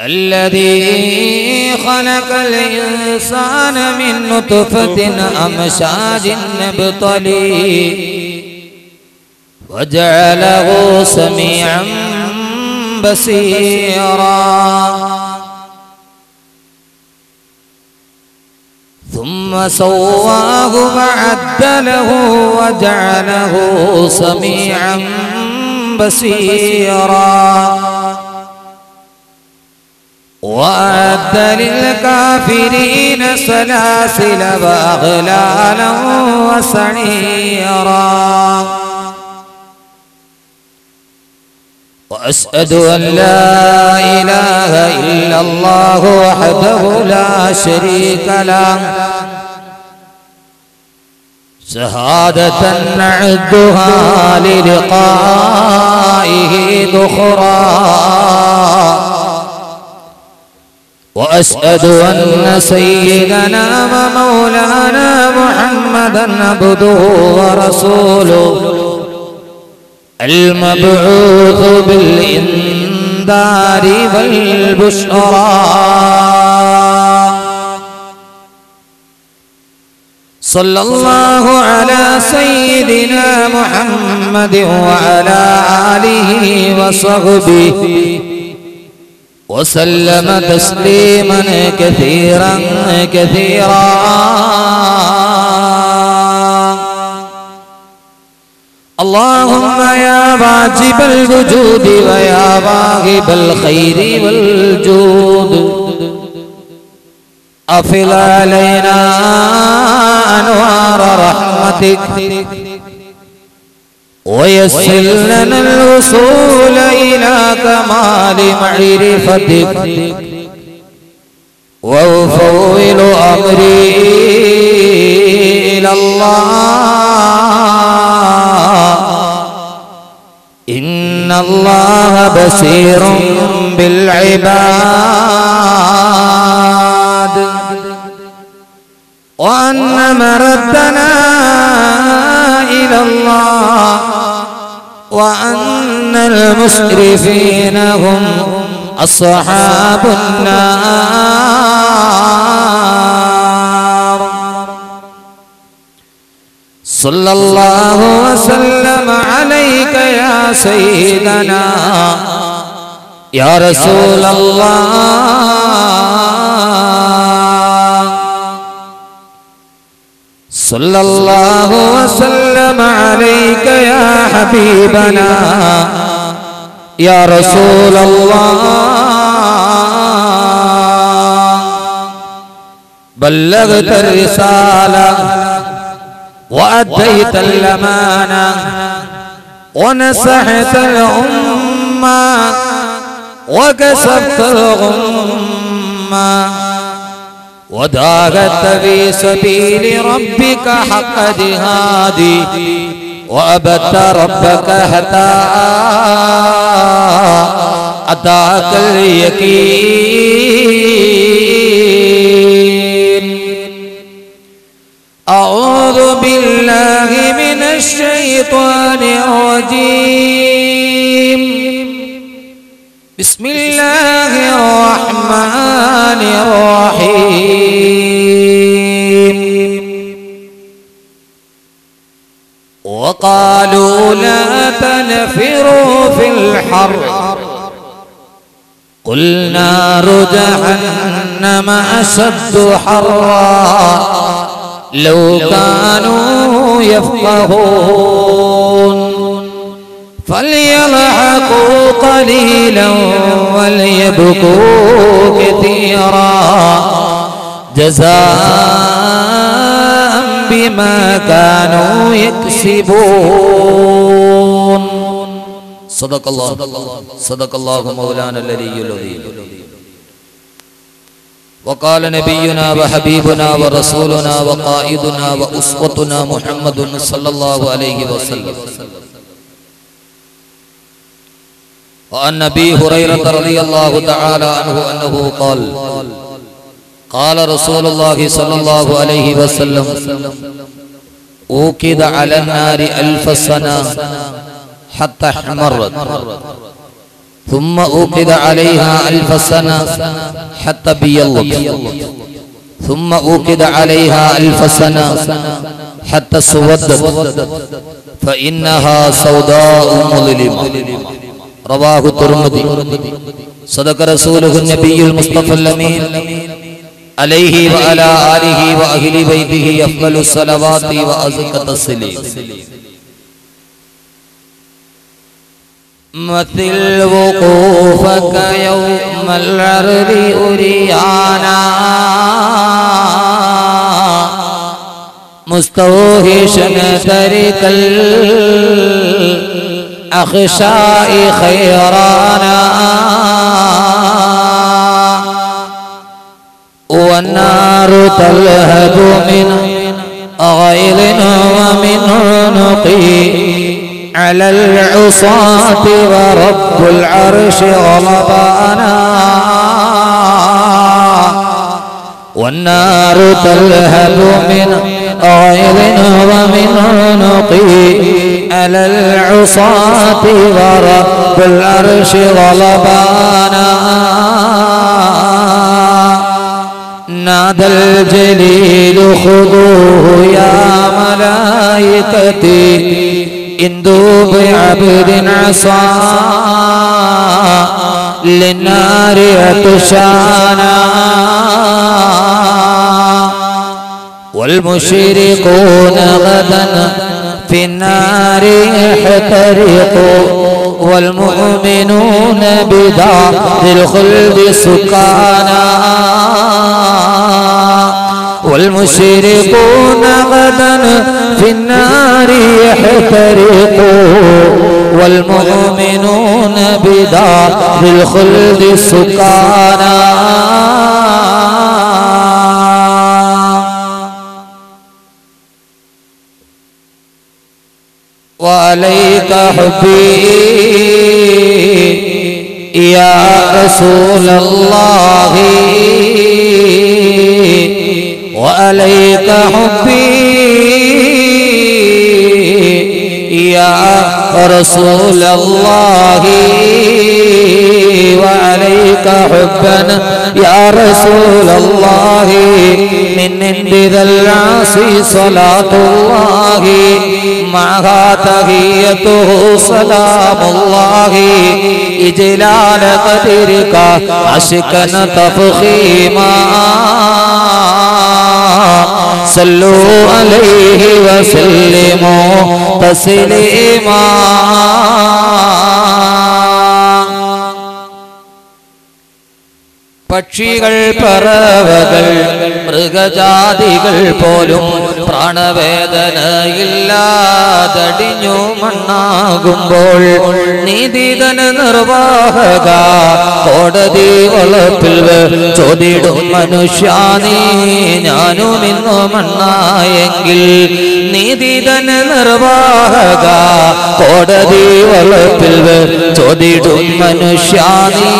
الذي خلق الإنسان من نطفة أمشاج نبتليه وجعله سميعا بصيرا ثم سواه وعدله وجعله سميعا بصيرا وأعد للكافرين سلاسل وأغلالا وسعيرا وأشهد أن لا إله إلا الله وحده لا شريك له شهادة نعدها للقائه ذخرا وأشهد أن سيدنا ومولانا محمدًا عبده ورسوله المبعوث بالإنذار والبشرى صلى الله على سيدنا محمد وعلى آله وصحبه وسلم تسليما كثيرا كثيرا اللهم يا واجب الوجود ويا واهب الخير والجود أفض علينا أنوار رحمتك ويسر لنا الوصول إلى كمال معرفتك وأفوض أمري إلى الله إن الله بصير بالعباد وأن مردنا إلى الله وأن المسرفين هم أصحاب النار صلى الله وسلم عليك يا سيدنا يا رسول الله صلى الله وسلم عليك يا حبيبنا يا رسول الله بلغت الرسالة وأديت الأمانة ونصحت الأمة وكسبت الغمة وجاهدت في سبيل ربك حق جهادي وأبدت ربك حتى أتاك اليقين أعوذ بالله من الشيطان الرجيم بسم الله الرحمن الرحيم وقالوا لا تنفروا في الحر قل نار جهنم أشد حرا لو كانوا يفقهون فليضحكوا قليلا وليبكوا كثيرا جزاء بما كانوا يكسبون صدق الله مولانا العلي العظيم وقال نبينا وحبيبنا ورسولنا وقائدنا وأسوتنا محمد صلى الله عليه وسلم وعن أبي هريرة رضي الله تعالى عنه أنه قال قال رسول الله صلى الله عليه وسلم اوكد على النار الف سنة حتى احمرت، ثم اوكد عليها الف سنة حتى بيضت، ثم اوكد عليها الف سنة حتى سودت، فإنها سوداء مظلمة. رواه الترمذي. صدق رسوله النبي المصطفى الأمين عليه وعلى آله وأهل بيته أفضل الصلوات وأزكى التسليم. مثل وقوفك يوم العرض أريانا مستوحشا ترك الأخشاء خيرانا والنار تلهب من غيظ ومن نقي على العصاة ورب العرش غضبانا والنار تلهب من غيظ ومن نقي على العصاة ورب العرش غلبانا نادى الجليل خذوه يا ملائكتي اندوا بعبد عصا للنار عطشانا والمشركون غدا في النار يحترقوا والمؤمنون بدار الخلد سكانا والمشركون غدا في النار يحترقوا والمؤمنون بدار الخلد سكانا وعليك حبي يا رسول الله وعليك حبي يا رسول الله وعليك حبنا يا رسول الله من عند ذا العاصي صلاة الله معها تحيته سلام الله إجلال قدرك عشقنا تفخيما صلوا عليه وسلموا تسليما പക്ഷികൾ പറവകൾ മൃഗജാതികൾ പോലും പ്രാണവേദനയില്ലാതടിഞ്ഞു മണ്ണാകുമ്പോൾ നീതിധന നിർവാഹക കോടതി വളപ്പിൽ ചോദിടും മനുഷ്യ നീ ഞാനും ഇന്നു മണ്ണായെങ്കിൽ നീതിധന നിർവാഹക കോടതി വളപ്പിൽ ചോദിടും മനുഷ്യ നീ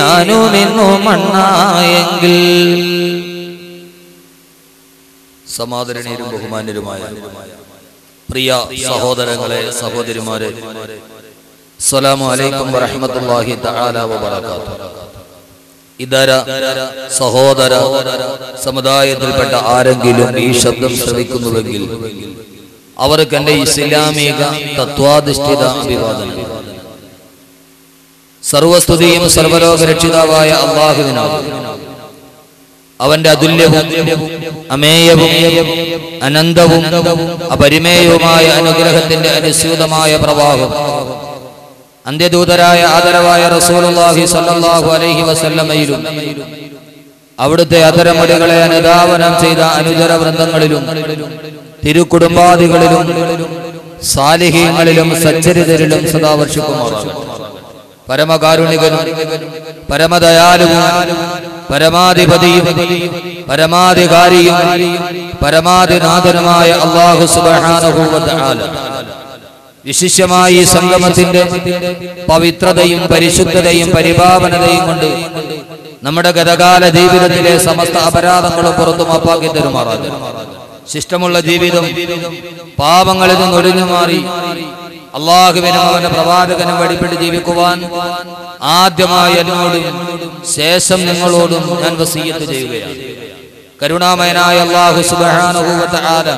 ഞാനും ഇന്നു മണ്ണായെങ്കിൽ സമാദരണീയരും ബഹുമാന്യരുമായ പ്രിയ സഹോദരങ്ങളെ സഹോദരിമാരെ, അസ്സലാമു അലൈക്കും വറഹ്മത്തുള്ളാഹി തആല വബറകാതുഹു. ഇതര സഹോദര സമുദായത്തിൽപ്പെട്ട ആരെങ്കിലും ഈ ശബ്ദം ശ്രവിക്കുന്നുവെങ്കിൽ അവർക്ക് എൻ്റെ ഇസ്ലാമിക തത്വാധിഷ്ഠിത അഭിവാദനം. സർവസ്തുതിയും സർവലോകരക്ഷിതാവായ അല്ലാഹുവിനാണ്. അവന്റെ അതുല്യവും അമേയവും അനന്തവും അപരിമേയവുമായ അനുഗ്രഹത്തിന്റെ അനുസ്യൂതമായ പ്രവാഹം അന്ത്യദൂതരായ ആദരവായ റസൂലുള്ളാഹി സ്വല്ലല്ലാഹു അലൈഹി വസല്ലമയിലും അവിടുത്തെ അതരമുടികളെ അനുധാവനം ചെയ്ത അനുചര വൃന്ദങ്ങളിലും തിരുക്കുടുംബാദികളിലും സാലിഹീങ്ങളിലും സച്ചരിതരിലും സദാ വർഷിക്കുമാറാകട്ടെ. പരമകാരുണികനും പരമദയാലുവും പരമാധിപതിയും പരമാധികാരിയും പരമാധിനാഥനുമായ അല്ലാഹു സുബ്ഹാനഹു വ തആല വിശിഷ്യമായി ഈ സംഗമത്തിന്റെ പവിത്രതയും പരിശുദ്ധതയും പരിപാവനതയും കൊണ്ട് നമ്മുടെ ഗതകാല ജീവിതത്തിലെ സമസ്ത അപരാധങ്ങളും പുറത്തു മാപ്പാക്കി തരുമാറാകട്ടെ. ശിഷ്ടമുള്ള ജീവിതം, പാപങ്ങളിൽ നിന്ന് ഒഴിഞ്ഞു മാറി അള്ളാഹുവിനും അവന്റെ പ്രവാചകനും വഴിപ്പെട്ട് ജീവിക്കുവാൻ ആദ്യമായി എന്നോടും ശേഷം നിങ്ങളോടും ഞാൻ വസീയത്ത് ചെയ്യുകയാണ്. കരുണാമയനായ അല്ലാഹു സുബ്ഹാനഹു വ തആല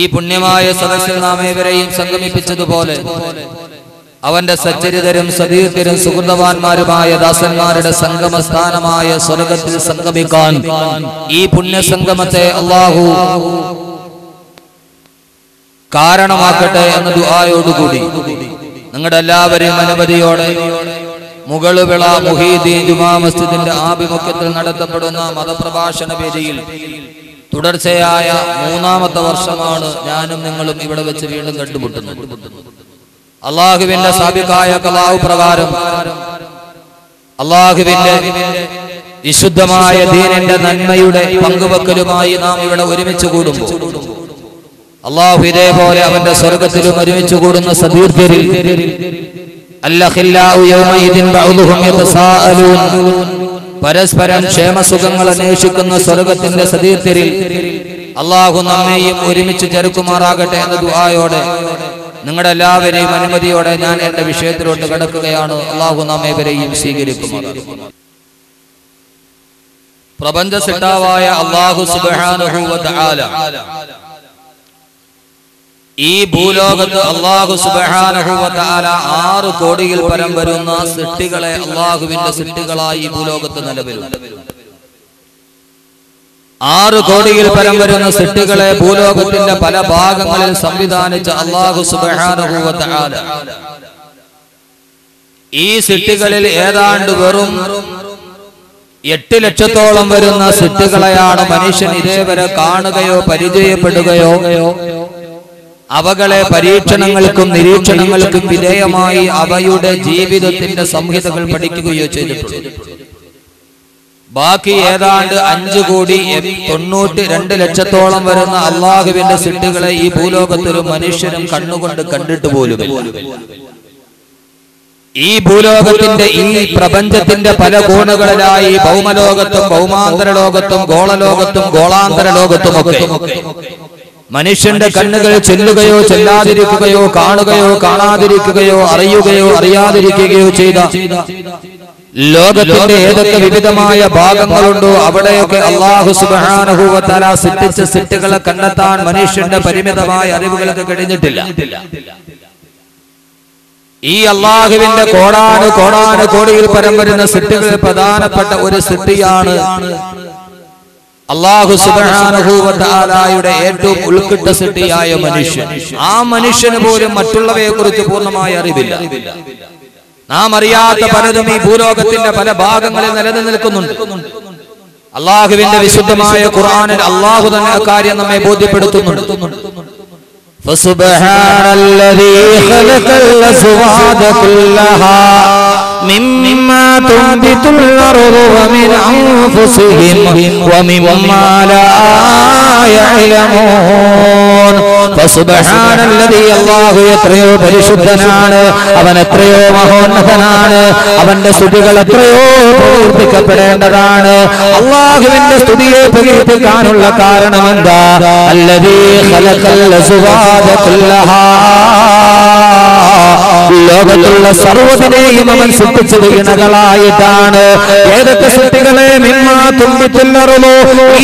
ഈ പുണ്യമായ സദസ്സിൽ നാം ഏവരെയും സംഗമിപ്പിച്ചതുപോലെ അവന്റെ സച്ചരിതരും സദീർഘരും സുഹൃതവാന്മാരുമായ ദാസന്മാരുടെ സംഗമസ്ഥാനമായ സ്വർഗത്തിൽ സംഗമിക്കാൻ ഈ പുണ്യസംഗമത്തെ അല്ലാഹു കാരണമാക്കട്ടെ എന്ന ദുആയോടുകൂടി നിങ്ങളുടെ എല്ലാവരെയും അനുമതിയോടെ മുഗളുവിള മുഹീദ്ദീൻ ജുമാ മസ്ജിദിന്റെ ആഭിമുഖ്യത്തിൽ നടത്തപ്പെടുന്ന മതപ്രഭാഷണ വേദിയിൽ തുടർച്ചയായ മൂന്നാമത്തെ വർഷമാണ് ഞാനും നിങ്ങളും ഇവിടെ വെച്ച് വീണ്ടും കണ്ടുമുട്ടുന്നത്. അള്ളാഹുവിന്റെ സാബിഖായ ഖലാഉ പ്രകാരം അള്ളാഹുവിന്റെ വിശുദ്ധമായ ദീനിന്റെ നന്മയുടെ പങ്കുവെക്കലുമായി നാം ഇവിടെ ഒരുമിച്ച് കൂടുമ്പോൾ അള്ളാഹു ഇതേപോലെ അവന്റെ സ്വർഗത്തിലും ഒരുമിച്ച് കൂടുന്ന സദീർഘരിൽ പരസ്പരം ക്ഷേമസുഖങ്ങൾ അന്വേഷിക്കുന്ന സ്വർഗത്തിന്റെ സദീർഘരിൽ അള്ളാഹു നമ്മെയും ഒരുമിച്ച് ചേർക്കുമാറാകട്ടെ എന്ന ദുആയോടെ നിങ്ങളുടെ എല്ലാവരെയും അനുമതിയോടെ ഞാൻ എന്റെ വിഷയത്തിലോട്ട് കടക്കുകയാണ്. അള്ളാഹു നമ്മേവരെയും സ്വീകരിക്കുമാറാകട്ടെ. പ്രപഞ്ച സൃഷ്ടാവായ അള്ളാഹു സുബ്ഹാനഹു വ തആല ഈ ഭൂലോകത്ത് അള്ളാഹു സുബ്ഹാനഹു വ തആല 6 കോടിയിൽ പരം വരുന്ന സൃഷ്ടികളെ അള്ളാഹുവിന്റെ സൃഷ്ടികളായി ഈ ഭൂലോകത്ത് നിലവിലുണ്ട്. 6 കോടിയിൽ പരം വരുന്ന സൃഷ്ടികളെ ഭൂലോകത്തിന്റെ പല ഭാഗങ്ങളിൽ സംവിധാനിച്ച അള്ളാഹു സുബ്ഹാനഹു വ തആല ഈ സൃഷ്ടികളിൽ ഏതാണ്ട് വെറും 8 ലക്ഷത്തോളം വരുന്ന സൃഷ്ടികളെയാണ് മനുഷ്യൻ ഇതേവരെ കാണുകയോ പരിചയപ്പെടുകയോ അവകളെ പരീക്ഷണങ്ങൾക്കും നിരീക്ഷണങ്ങൾക്കും വിധേയമായി അവയുടെ ജീവിതത്തിന്റെ സംഹിതകൾ പഠിക്കുകയോ ചെയ്തിട്ടുണ്ട്. ബാക്കി ഏതാണ്ട് 5 കോടി 92 ലക്ഷത്തോളം വരുന്ന അള്ളാഹുവിന്റെ സൃഷ്ടികളെ ഈ ഭൂലോകത്തൊരു മനുഷ്യനും കണ്ണുകൊണ്ട് കണ്ടിട്ട് പോലുമില്ല. ഈ ഭൂലോകത്തിന്റെ ഈ പ്രപഞ്ചത്തിന്റെ പല കോണുകളിലായി ഭൗമലോകത്തും ഭൗമാന്തര ലോകത്തും ഗോളലോകത്തും ഗോളാന്തര ലോകത്തുമൊക്കെ മനുഷ്യന്റെ കണ്ണുകൾ ചെല്ലുകയോ ചെല്ലാതിരിക്കുകയോ കാണുകയോ കാണാതിരിക്കുകയോ അറിയുകയോ അറിയാതിരിക്കുകയോ ചെയ്ത ലോകത്തിന്റെ ഏതൊക്കെ വിവിധമായ ഭാഗങ്ങളുണ്ടോ അവിടെയൊക്കെ അല്ലാഹു സുബ്ഹാനഹു വ തആല സൃഷ്ടിച്ച സൃഷ്ടികളെ കണ്ടെത്താൻ മനുഷ്യന്റെ പരിമിതമായ അറിവുകൾക്ക് കഴിഞ്ഞിട്ടില്ല. ഈ അല്ലാഹുവിന്റെ കോടാനുകോടിയിൽ പരം വരുന്ന സൃഷ്ടികളിൽ പ്രധാനപ്പെട്ട ഒരു സൃഷ്ടിയാണ് അല്ലാഹു സുബ്ഹാനഹു വ തആലയുടെ ഏറ്റവും ഉൾക്കിട്ട സൃഷ്ടിയായ മനുഷ്യൻ. ആ മനുഷ്യന് പോലും മറ്റുള്ളവയെ കുറിച്ച് പൂർണ്ണമായ അറിവില്ല. നാം അറിയാത്ത പലതും ഈ ഭൂലോകത്തിന്റെ പല ഭാഗങ്ങളിൽ നിലനിൽക്കുന്നുണ്ട്. അല്ലാഹുവിന്റെ വിശുദ്ധമായ ഖുർആനിൽ അല്ലാഹു തന്നെ അക്കാര്യം നമ്മെ ബോധ്യപ്പെടുത്തുന്നുണ്ട്. ഫസുബ്ഹാനല്ലദീ ഖലഖൽ അസ്വാദ കുല്ലഹാ مما تنبت الأرض ومن أنفسهم ومما لا يعلمون فسبحان الذي الله يتريو പരിശുദ്ധനാണ്. അവൻ എത്രയോ മഹോന്നതനാണ്. അവന്റെ സ്തുതികൾ എത്രയോ പ്രകീർത്തിക്കപ്പെടേണ്ടതാണ്. അള്ളാഹുവിന്റെ സ്തുതിയെ പ്രകീർത്തിക്കാനുള്ള കാരണമെന്താ? അല്ലദീ ഖലഖൽ അസ്വാദ കുല്ലഹാ, ലോകത്തുള്ള സർവ്വതിനെയും അവൻ സൃഷ്ടിച്ചത് ഇണകളായിട്ടാണ്. ഏതൊക്കെ സൃഷ്ടികളെ? മിമ്മാ തുംബിത്തുൽ അർള്,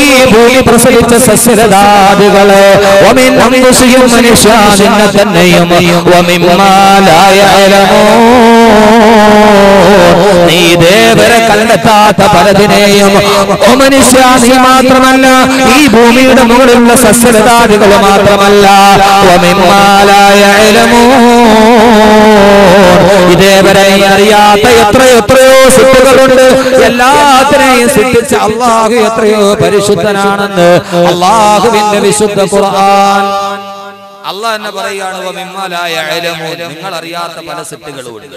ഈ ഭൂമി പ്രസവിച്ച സസ്യലതാദികളെ, വമിൻ അംഫുസിഹിം, മനുഷ്യ നിന്നെ തന്നെയും, വമിമ്മാ ലാ യഅ്ലമൂൻ, നീ ഇതേവരെ കണ്ടെത്താത്ത പലതിനെയും, മനുഷ്യ നീ മാത്രമല്ല ഈ ഭൂമിയുടെ മുകളിലുള്ള സസ്യലതാദികൾ മാത്രമല്ല, വമിമ്മാ ലാ യഅ്ലമൂൻ, ഇതേവരെ അറിയാത്ത എത്രയെത്രയോ സൃഷ്ടികളുണ്ട്. എല്ലാത്തിനെയും സൃഷ്ടിച്ച അല്ലാഹു എത്രയോ പരിശുദ്ധനാണെന്ന് അല്ലാഹുവിന്റെ വിശുദ്ധ ഖുർആൻ അല്ലാഹു തന്നെ പറയുകയാണ്, വമിമ്മാ ലാ യഅ്ലമൂൻ, നിങ്ങൾ അറിയാത്ത പല സൃഷ്ടികളും ഉണ്ട്.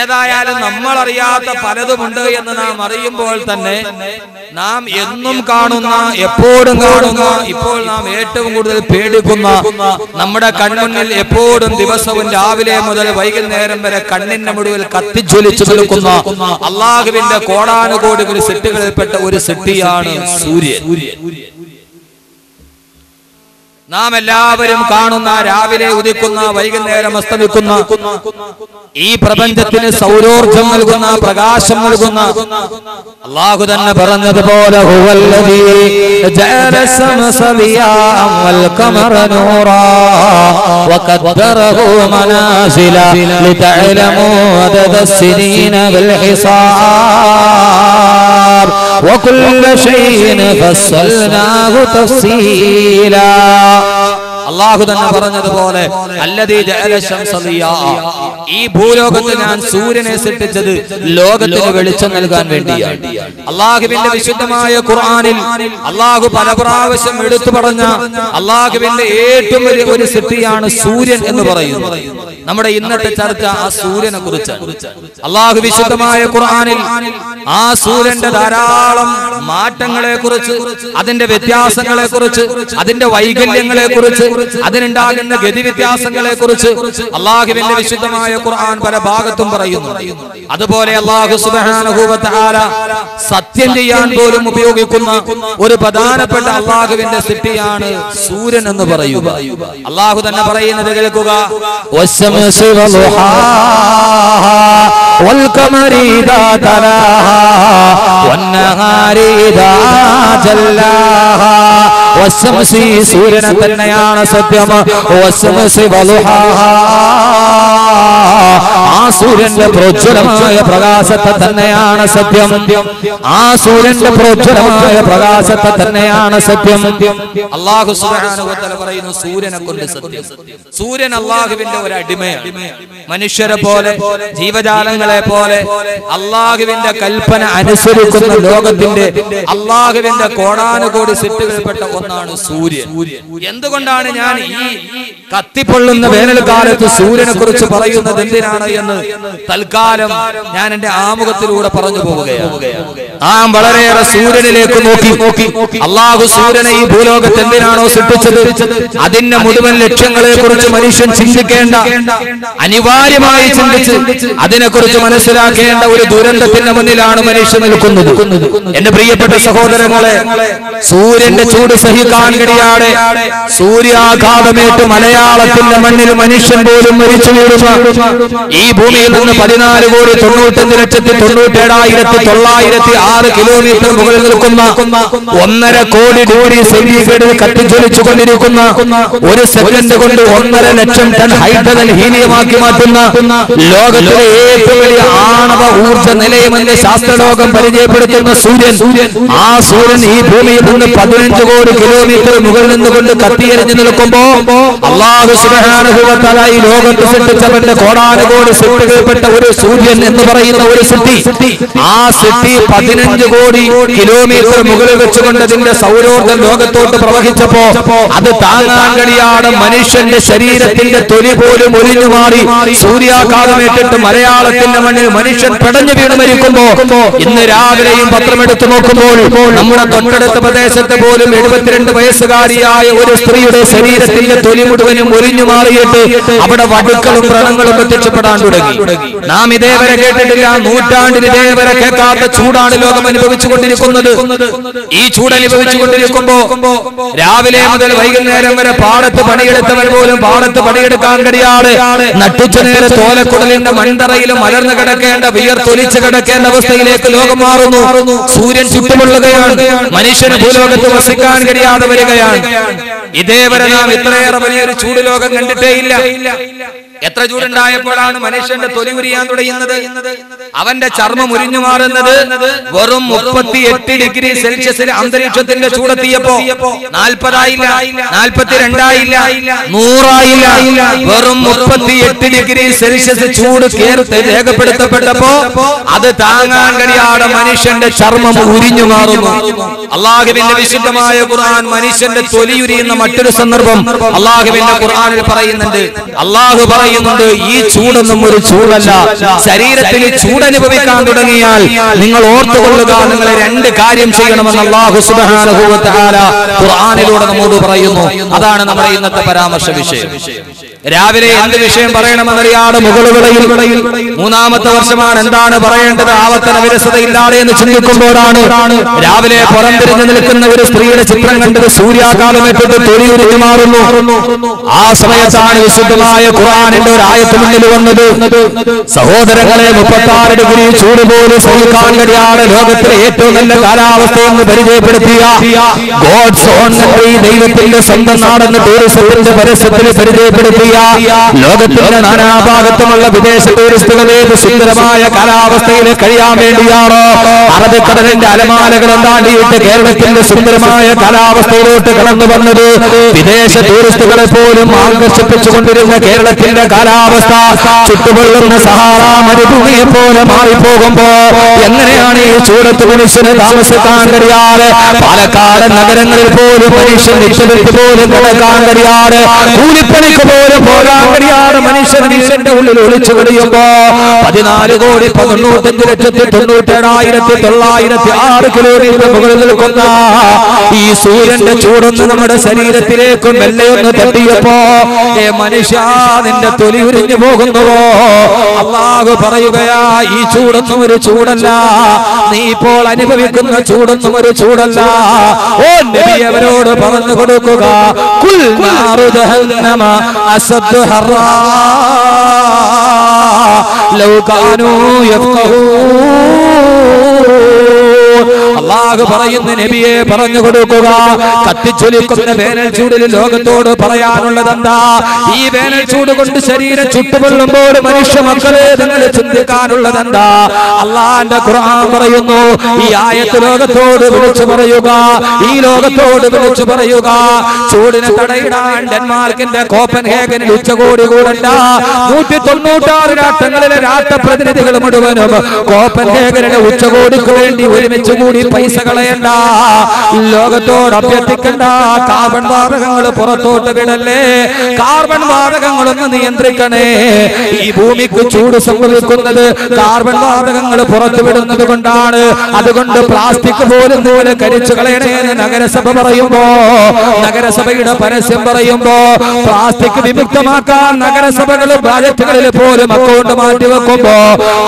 ഏതായാലും നമ്മൾ അറിയാത്ത പലതുമുണ്ട് എന്ന് നാം അറിയുമ്പോൾ തന്നെ നാം എന്നും കാണുന്ന, എപ്പോഴും കാണുന്ന, ഇപ്പോൾ നാം ഏറ്റവും കൂടുതൽ പേടിക്കുന്ന, നമ്മുടെ കൺമുന്നിൽ എപ്പോഴും ദിവസവും രാവിലെ മുതൽ വൈകുന്നേരം വരെ കണ്ണിന്റെ മുടിവിൽ കത്തിജ്വലിച്ചു നിൽക്കുന്ന അള്ളാഹുവിന്റെ കോടാനുകോടികൾ സൃഷ്ടികളിൽപ്പെട്ട ഒരു സൃഷ്ടിയാണ് സൂര്യൻ. നാം എല്ലാവരും കാണുന്ന രാവിലെ ഉദിക്കുന്ന വൈകുന്നേരം അസ്തമിക്കുന്ന ഈ പ്രപഞ്ചത്തിന് സൗരോർജം നൽകുന്ന പ്രകാശം നൽകുന്ന അല്ലാഹു തന്നെ പറഞ്ഞതുപോലെ ഹുവല്ലദീ ജഅല സമസ ദിയാഅൻ വൽ ഖമറ നൂറാ വഖദ്ദറഹു മനാസില ലിതഅലമു അദദ സിനീന ബിൽ ഹിസാബ് വകുല്ല ശൈഇൻ ഫസ്സൽനാഹു തഫ്സീലാ. അള്ളാഹു തന്നെ പറഞ്ഞതുപോലെ അല്ലദീ ജഅല ശംസ ദിയാ, ഈ ഭൂലോകത്ത് ഞാൻ സൂര്യനെ സൃഷ്ടിച്ചത് ലോകത്തിന് വെളിച്ചം നൽകാൻ വേണ്ടിയാണ്. അള്ളാഹുവിന്റെ വിശുദ്ധമായ ഖുർആനിൽ അള്ളാഹു പല പ്രാവശ്യം എടുത്തു പറഞ്ഞ അള്ളാഹുവിന്റെ ഏറ്റവും വലിയ ഒരു സൃഷ്ടിയാണ് സൂര്യൻ എന്ന് പറയുന്നത്. നമ്മുടെ ഇന്നത്തെ ചർച്ച ആ സൂര്യനെ കുറിച്ചാണ്. അള്ളാഹു വിശുദ്ധമായ ഖുർആനിൽ ആ സൂര്യന്റെ ധാരാളം മാറ്റങ്ങളെ കുറിച്ച്, അതിന്റെ വ്യത്യാസങ്ങളെ കുറിച്ച്, അതിന്റെ വൈകല്യങ്ങളെ കുറിച്ച്, അതിനുണ്ടാകുന്ന ഗതിവ്യത്യാസങ്ങളെ കുറിച്ച് അള്ളാഹുവിന്റെ വിശുദ്ധമായ ഖുർആൻ പല ഭാഗത്തും പറയുന്നു. അതുപോലെ അള്ളാഹു സുബ്ഹാനഹു വ തആല സത്യം ചെയ്യാൻ പോലും ഉപയോഗിക്കുന്ന ഒരു പ്രധാനപ്പെട്ട അള്ളാഹുവിന്റെ സൃഷ്ടിയാണ് സൂര്യൻ എന്ന് പറയുക. അള്ളാഹു തന്നെ പറയുന്നത് കേൾക്കുക, വശംസി വളുഹാ വൽഖമരി ഇദാ തലാഹാ വന്നഹാരി ഇദാ ജല്ലാഹാ. വശംസി സൂര്യനെ തന്നെയാണ് സത്യം. വശംസി വളുഹാ, ആ സൂര്യന്റെ പ്രോജ്വലമായ പ്രകാശത്തെ തന്നെയാണ് സത്യം. ആ സൂര്യന്റെ പ്രോജ്വലമായ പ്രകാശത്തെ തന്നെയാണ് സത്യം. അല്ലാഹു സുബ്ഹാനഹു വ തആല പറയുന്നു സൂര്യനെ കൊണ്ട് സത്യം. സൂര്യൻ അല്ലാഹുവിന്റെ ഒരു അടിമയാണ്. മനുഷ്യരെ പോലെ, ജീവജാലങ്ങളെ പോലെ അല്ലാഹുവിന്റെ കൽപ്പന അനുസരിക്കുന്ന ലോകത്തിന്റെ അല്ലാഹുവിന്റെ കോടാനുകോടി സൃഷ്ടികൾപ്പെട്ട ഒന്നാണ് സൂര്യൻ. എന്തുകൊണ്ടാണ് ഞാൻ ഈ കത്തിപ്പൊള്ളുന്ന വേനൽക്കാലത്ത് സൂര്യനെ കുറിച്ച് പറയുന്നത് എന്തിനാണ് എന്ന് തൽക്കാലം ഞാൻ എന്റെ ആമുഖത്തിലൂടെ പറഞ്ഞു പോവുകയാണ്. ആ വളരെയേറെ സൂര്യനിലേക്ക് നോക്കി അല്ലാഹു സൂര്യനെ ഈ ഭൂലോകത്ത് എന്തിനാണോ സൃഷ്ടിച്ചത് അതിന്റെ മുഴുവൻ ലക്ഷ്യങ്ങളെ കുറിച്ച് മനുഷ്യൻ ചിന്തിക്കേണ്ട, അനിവാര്യമായി ചിന്തിച്ച് അതിനെക്കുറിച്ച് മനസ്സിലാക്കേണ്ട ഒരു ദുരന്തത്തിന്റെ മുന്നിലാണ് മനുഷ്യൻ നിൽക്കുന്നത്. എന്റെ പ്രിയപ്പെട്ട സഹോദരങ്ങളെ, സൂര്യന്റെ ചൂട് സഹിക്കാൻ കഴിയാതെ സൂര്യാഘാതമേറ്റ് മലയാളത്തിന്റെ മണ്ണിൽ മനുഷ്യൻ പോലും മരിച്ചു വീഴുന്ന ഈ ഭൂമിയിൽ നിന്ന് 14,95,97,906 കിലോമീറ്റർ മുകളിൽ നിൽക്കുന്ന 1.5 കോടി ഡിഗ്രി സെന്റിഗ്രേഡിൽ കത്തിച്ചൊലിച്ചു കൊണ്ടിരിക്കുന്ന ഒരു സെക്കൻഡ് കൊണ്ട് 1.5 ലക്ഷം ടൺ ഹൈഡ്രജൻ ഹീനിയമാക്കി മാറ്റുന്ന ലോകത്തിലെ ഏറ്റവും വലിയ ആണവ ഊർജ്ജ നിലയമെന്ന് ശാസ്ത്രലോകം പരിചയപ്പെടുത്തുന്ന സൂര്യൻ, ആ സൂര്യൻ ഈ ഭൂമിയിൽ നിന്ന് 15 കോടി കിലോമീറ്റർ മുകളിൽ നിന്നുകൊണ്ട് കത്തിയെറിഞ്ഞു നിൽക്കുമ്പോ അല്ലാഹു സുബ്ഹാനഹു വ തആല ഈ ലോകത്ത് സൃഷ്ടിച്ചവന്റെ കോടാനുകോടി സൃഷ്ടിക്കപ്പെട്ട ഒരു സൂര്യൻ എന്ന് പറയുന്ന ഒരു സൃഷ്ടി, ആ സൃഷ്ടി 15 കോടി കിലോമീറ്റർ മുകളിൽ വെച്ചുകൊണ്ട് അതിന്റെ സൗരോർജ്ജം ലോകത്തോട്ട് പ്രവഹിച്ചപ്പോ അത് താങ്ങാൻ കഴിയാതെ മനുഷ്യന്റെ ശരീരത്തിന്റെ തൊലി പോലും ഒലിഞ്ഞു മാറി സൂര്യാഘാതമേറ്റിട്ട് മലയാളത്തിന്റെ മണ്ണിൽ മനുഷ്യൻ പെടഞ്ഞു വീണ് മരിക്കുമ്പോ ഇന്ന് രാവിലെയും പത്രമെടുത്തു നോക്കുമ്പോൾ നമ്മുടെ തൊട്ടടുത്ത പ്രദേശത്ത് പോലും 72 വയസ്സുകാരിയായ ഒരു സ്ത്രീയുടെ ശരീരത്തിന്റെ തൊലി മുഴുവനും ഒലിഞ്ഞു മാറിയിട്ട് അവിടെ വടുക്കളും വ്രണങ്ങളും പ്രത്യക്ഷപ്പെടാൻ തുടങ്ങി. നാം ഇതേവരെ കേട്ടിട്ടില്ല, നൂറ്റാണ്ടിൽ ഇതേവരെ കേൾക്കാത്ത ചൂടാണ് ലോകം അനുഭവിച്ചുകൊണ്ടിരിക്കുന്നത്. ഈ ചൂട് അനുഭവിച്ചുകൊണ്ടിരിക്കുമ്പോ രാവിലെ മുതൽ വൈകുന്നേരം വരെ പാടത്ത് പണിയെടുത്തവർ പോലും പാടത്ത് പണിയെടുക്കാൻ കഴിയാതെ നട്ടുച്ച നേരെ തോലക്കുടലിന്റെ മൺതറയിൽ മലർന്നു കിടക്കേണ്ട, വിയർത്തൊലിച്ച് കിടക്കേണ്ട അവസ്ഥയിലേക്ക് ലോകം മാറുന്നു. സൂര്യൻ ചുറ്റുമുള്ളതാണ്, മനുഷ്യന് ഭൂലോകത്ത് വസിക്കാൻ കഴിയാതെ വരികയാണ്. ഇതേവരെ നാം ഇത്രയേറെ വലിയൊരു ചൂട് ലോകം കണ്ടിട്ടേയില്ല. എത്ര ചൂടുണ്ടായപ്പോഴാണ് മനുഷ്യന്റെ തൊലി ഉരിയാൻ തുടങ്ങുന്നത്, അവന്റെ ചർമ്മം ഉരിഞ്ഞു മാറുന്നത്? വെറും 38 ഡിഗ്രി സെൽഷ്യസിൽ അന്തരീക്ഷത്തിന്റെ ചൂടെത്തിയപ്പോ 40 ആയില്ല 42 ആയില്ല 100 ആയില്ല, വെറും 38 ഡിഗ്രി സെൽഷ്യസ് ചൂട് രേഖപ്പെടുത്തപ്പെട്ടപ്പോ അത് താങ്ങാൻ കഴിയാതെ മനുഷ്യന്റെ ചർമ്മം ഉരിഞ്ഞു മാറുന്നു. അല്ലാഹുവിന്റെ വിശുദ്ധമായ ഖുർആൻ മനുഷ്യന്റെ തൊലി ഉരിയുന്ന മറ്റൊരു സന്ദർഭം അല്ലാഹുവിന്റെ ഖുർആനിൽ പറയുന്നുണ്ട്. അല്ലാഹു പറയുന്നുണ്ട്, ഈ ചൂടൊന്നും ഒരു ചൂടല്ല. ശരീരത്തിൽ ചൂടനുഭവിക്കാൻ തുടങ്ങിയാൽ നിങ്ങൾ ഓർത്തുകൊള്ളുക, നിങ്ങൾ രണ്ട് കാര്യം ചെയ്യണമെന്ന് അല്ലാഹു സുബ്ഹാനഹു വ തആല ഖുർആനിലൂടെ നമ്മോട് പറയുന്നു. അതാണ് നമ്മുടെ ഇന്നത്തെ പരാമർശ വിഷയം. രാവിലെ എന്ത് വിഷയം പറയണമെന്നറിയാതെ മുകളിൽ മൂന്നാമത്തെ വർഷമാണ് എന്താണ് പറയേണ്ടത്, ആവർത്തന വിരസതയില്ലാതെ എന്ന് ചിന്തിക്കുമ്പോഴാണ് രാവിലെ പുറംതിരിഞ്ഞു നിൽക്കുന്ന ഒരു സ്ത്രീയുടെ ചിത്രം കണ്ടത് സൂര്യാഘാതമേറ്റിട്ട് തൊലിയുരുത്തി മാറുന്നു. ആ സമയത്താണ് വിശുദ്ധമായ ഖുർആനിന്റെ ഒരു ആയത്ത് മുന്നിൽ വന്നത്. സഹോദരങ്ങളെ, 36 ഡിഗ്രി ചൂട് പോലും സഹിക്കാൻ കഴിയാതെ ലോകത്തിലെ ഏറ്റവും നല്ല കാലാവസ്ഥയെന്ന് പരിചയപ്പെടുത്തിയ ഗോഡ്സ് ഓൺ കൺട്രി, ദൈവത്തിന്റെ സ്വന്തം നാടെന്ന് ടൂറിസത്തിന്റെ പരസ്യത്തിൽ പരിചയപ്പെടുത്തിയ ലോകത്തിന്റെ നാനാഭാഗത്തുമുള്ള വിദേശ ടൂറിസ്റ്റുകൾ ഏത് സുന്ദരമായ കാലാവസ്ഥയിൽ കഴിയാൻ വേണ്ടിയാണോ അറബിക്കടലിന്റെ അലമാലകൾ എന്താണ്ടിയിട്ട് കേരളത്തിന്റെ സുന്ദരമായ കാലാവസ്ഥയിലോട്ട് കടന്നു വന്നത്. വിദേശ ടൂറിസ്റ്റുകളെ പോലും ആകർഷിപ്പിച്ചുകൊണ്ടിരുന്ന കേരളത്തിന്റെ കാലാവസ്ഥ ചുട്ടുപൊള്ളുന്ന സഹാറ മരുഭൂമിയെ പോലെ മാറിപ്പോകുമ്പോ എങ്ങനെയാണ് ഈ ചൂടത്ത് മനുഷ്യന് താമസിക്കാൻ കഴിയാതെ പാലക്കാട് നഗരങ്ങളിൽ പോലും മനുഷ്യൻ നിശ്ചലത്ത് പോലും കിടക്കാൻ കഴിയാതെ കൂലിപ്പണിക്ക് പോലും പോകാൻ കഴിയാതെ മനുഷ്യൻ മനുഷ്യന്റെ ഉള്ളിൽ ഒളിച്ചു കഴിയുമ്പോ 14,95,97,906 കിലോമീറ്റർ മുകളിൽ നിൽക്കുന്ന ഈ സൂര്യന്റെ ചൂടൊന്ന് നമ്മുടെ ശരീരത്തിലേക്കും വെല്ലയൊന്ന് തട്ടിയപ്പോ മനുഷ്യ നിന്റെ തൊലി ഉരിഞ്ഞു പോകുന്നുവോ? അള്ളാഹു പറയുകയാ, ഈ ചൂടൊന്നും ഒരു ചൂടല്ല, നീ ഇപ്പോൾ അനുഭവിക്കുന്ന ചൂടൊന്നും ഒരു ചൂടല്ല. ഓ നബിയെ അവരോട് പറഞ്ഞു കൊടുക്കുക, കുൽ നാറു ജഹന്നമ അസദ്ദു ഹറാ ലൗ കാനൂ യഫ്ഖഹൂ. അള്ളാഹു പറയുന്ന നബിയെ പറഞ്ഞു കൊടുക്കുക, കത്തിച്ചൊലിക്കുന്ന വേനൽ ചൂടിൽ ലോകത്തോട് പറയാനുള്ളത് എന്താ? ഈ വേനൽ ചൂട് കൊണ്ട് ശരീരം ചുട്ടുപൊള്ളുമ്പോൾ മനുഷ്യ മക്കളെ നിങ്ങൾ ചിന്തിക്കാനുള്ളത് എന്താ? അള്ളാന്റെ ഖുർആൻ പറയുന്നു, ഈ ആയത്ത് ലോകത്തോട് വിളിച്ചു പറയുക, ഈ ലോകത്തോട് വിളിച്ചു പറയുക, ചൂടിനെ തടയിടാൻ ഡെൻമാർക്കിന്റെ കോപ്പൻഹേഗനിൽ ഉച്ചകോടി കൂടണ്ട, 196 രാഷ്ട്രങ്ങളിലെ രാഷ്ട്രപ്രതിനിധികൾ മുഴുവനും കോപ്പൻഹേഗനിലെ ഉച്ചകോടിക്ക് വേണ്ടി ഒരുമിച്ച് കൂടി പൈസ കളയണ്ട, ലോകത്തോട് അഭ്യർത്ഥിക്കണ്ട, കാർബൺ വാതകങ്ങൾ പുറത്തോട്ട് വിടല്ലേ, കാർബൺ വാതകങ്ങളൊന്ന് നിയന്ത്രിക്കണേ. ഈ ഭൂമിക്ക് ചൂട് സംഭവിക്കുന്നത് കാർബൺ വാതകങ്ങൾ പുറത്തുവിടുന്നത് കൊണ്ടാണ്, അതുകൊണ്ട് പ്ലാസ്റ്റിക് പോലും പോലെ കരിച്ചു കളയണേന്ന് നഗരസഭ പറയുമ്പോ, നഗരസഭയുടെ പരസ്യം പറയുമ്പോ പ്ലാസ്റ്റിക് വിമുക്തമാക്കാൻ നഗരസഭകൾ ബജറ്റുകളിൽ പോലും അക്കൗണ്ട് മാറ്റിവെക്കുമ്പോ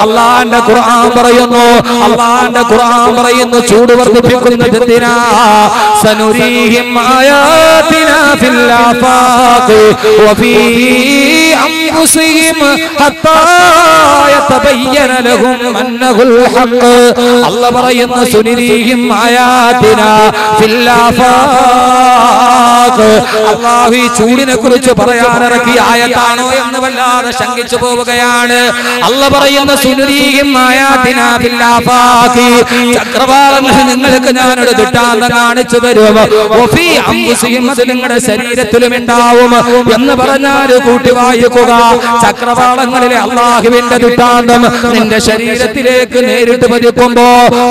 അള്ളാന്റെ ഖുർആൻ പറയുന്നു, അള്ളാന്റെ ഖുർആൻ പറയുന്നു, ചൂട് വർദ്ധിപ്പിക്കുന്നത് എന്തിനാ? സനുരീഹിം ആയാതിനാ ഫിൽ ആഫാഖ് വഫീ അംഫുസിഹിം ഹത്താ യതബയ്യന ലഹും അന്നഹുൽ ഹഖ്. അല്ലാഹു പറയുന്നു, സനുരീഹിം ആയാതിനാ ഫിൽ ആഫാഖ്. അല്ലാഹു ഈ ചൂടിനെക്കുറിച്ച് പറയാനിറക്കിയ ആയത്താണോ എന്ന് വല്ലാതെ ശങ്കിച്ചു പോവുകയാണ്. അല്ലാഹു പറയുന്നു, സനുരീഹിം ആയാതിനാ ഫിൽ ആഫാഖ്. നിങ്ങൾക്ക് ഞാനൊരു ദൃഷ്ടാന്തം കാണിച്ചു തരും, നിങ്ങളുടെ ശരീരത്തിലും ഉണ്ടാവും എന്ന് പറഞ്ഞാൽ കൂട്ടി വായിക്കുക. ചക്രവാളങ്ങളിലെ അള്ളാഹുവിന്റെ ദൃഷ്ടാന്തം നിന്റെ ശരീരത്തിലേക്ക് നേരിട്ട് പതിക്കുമ്പോ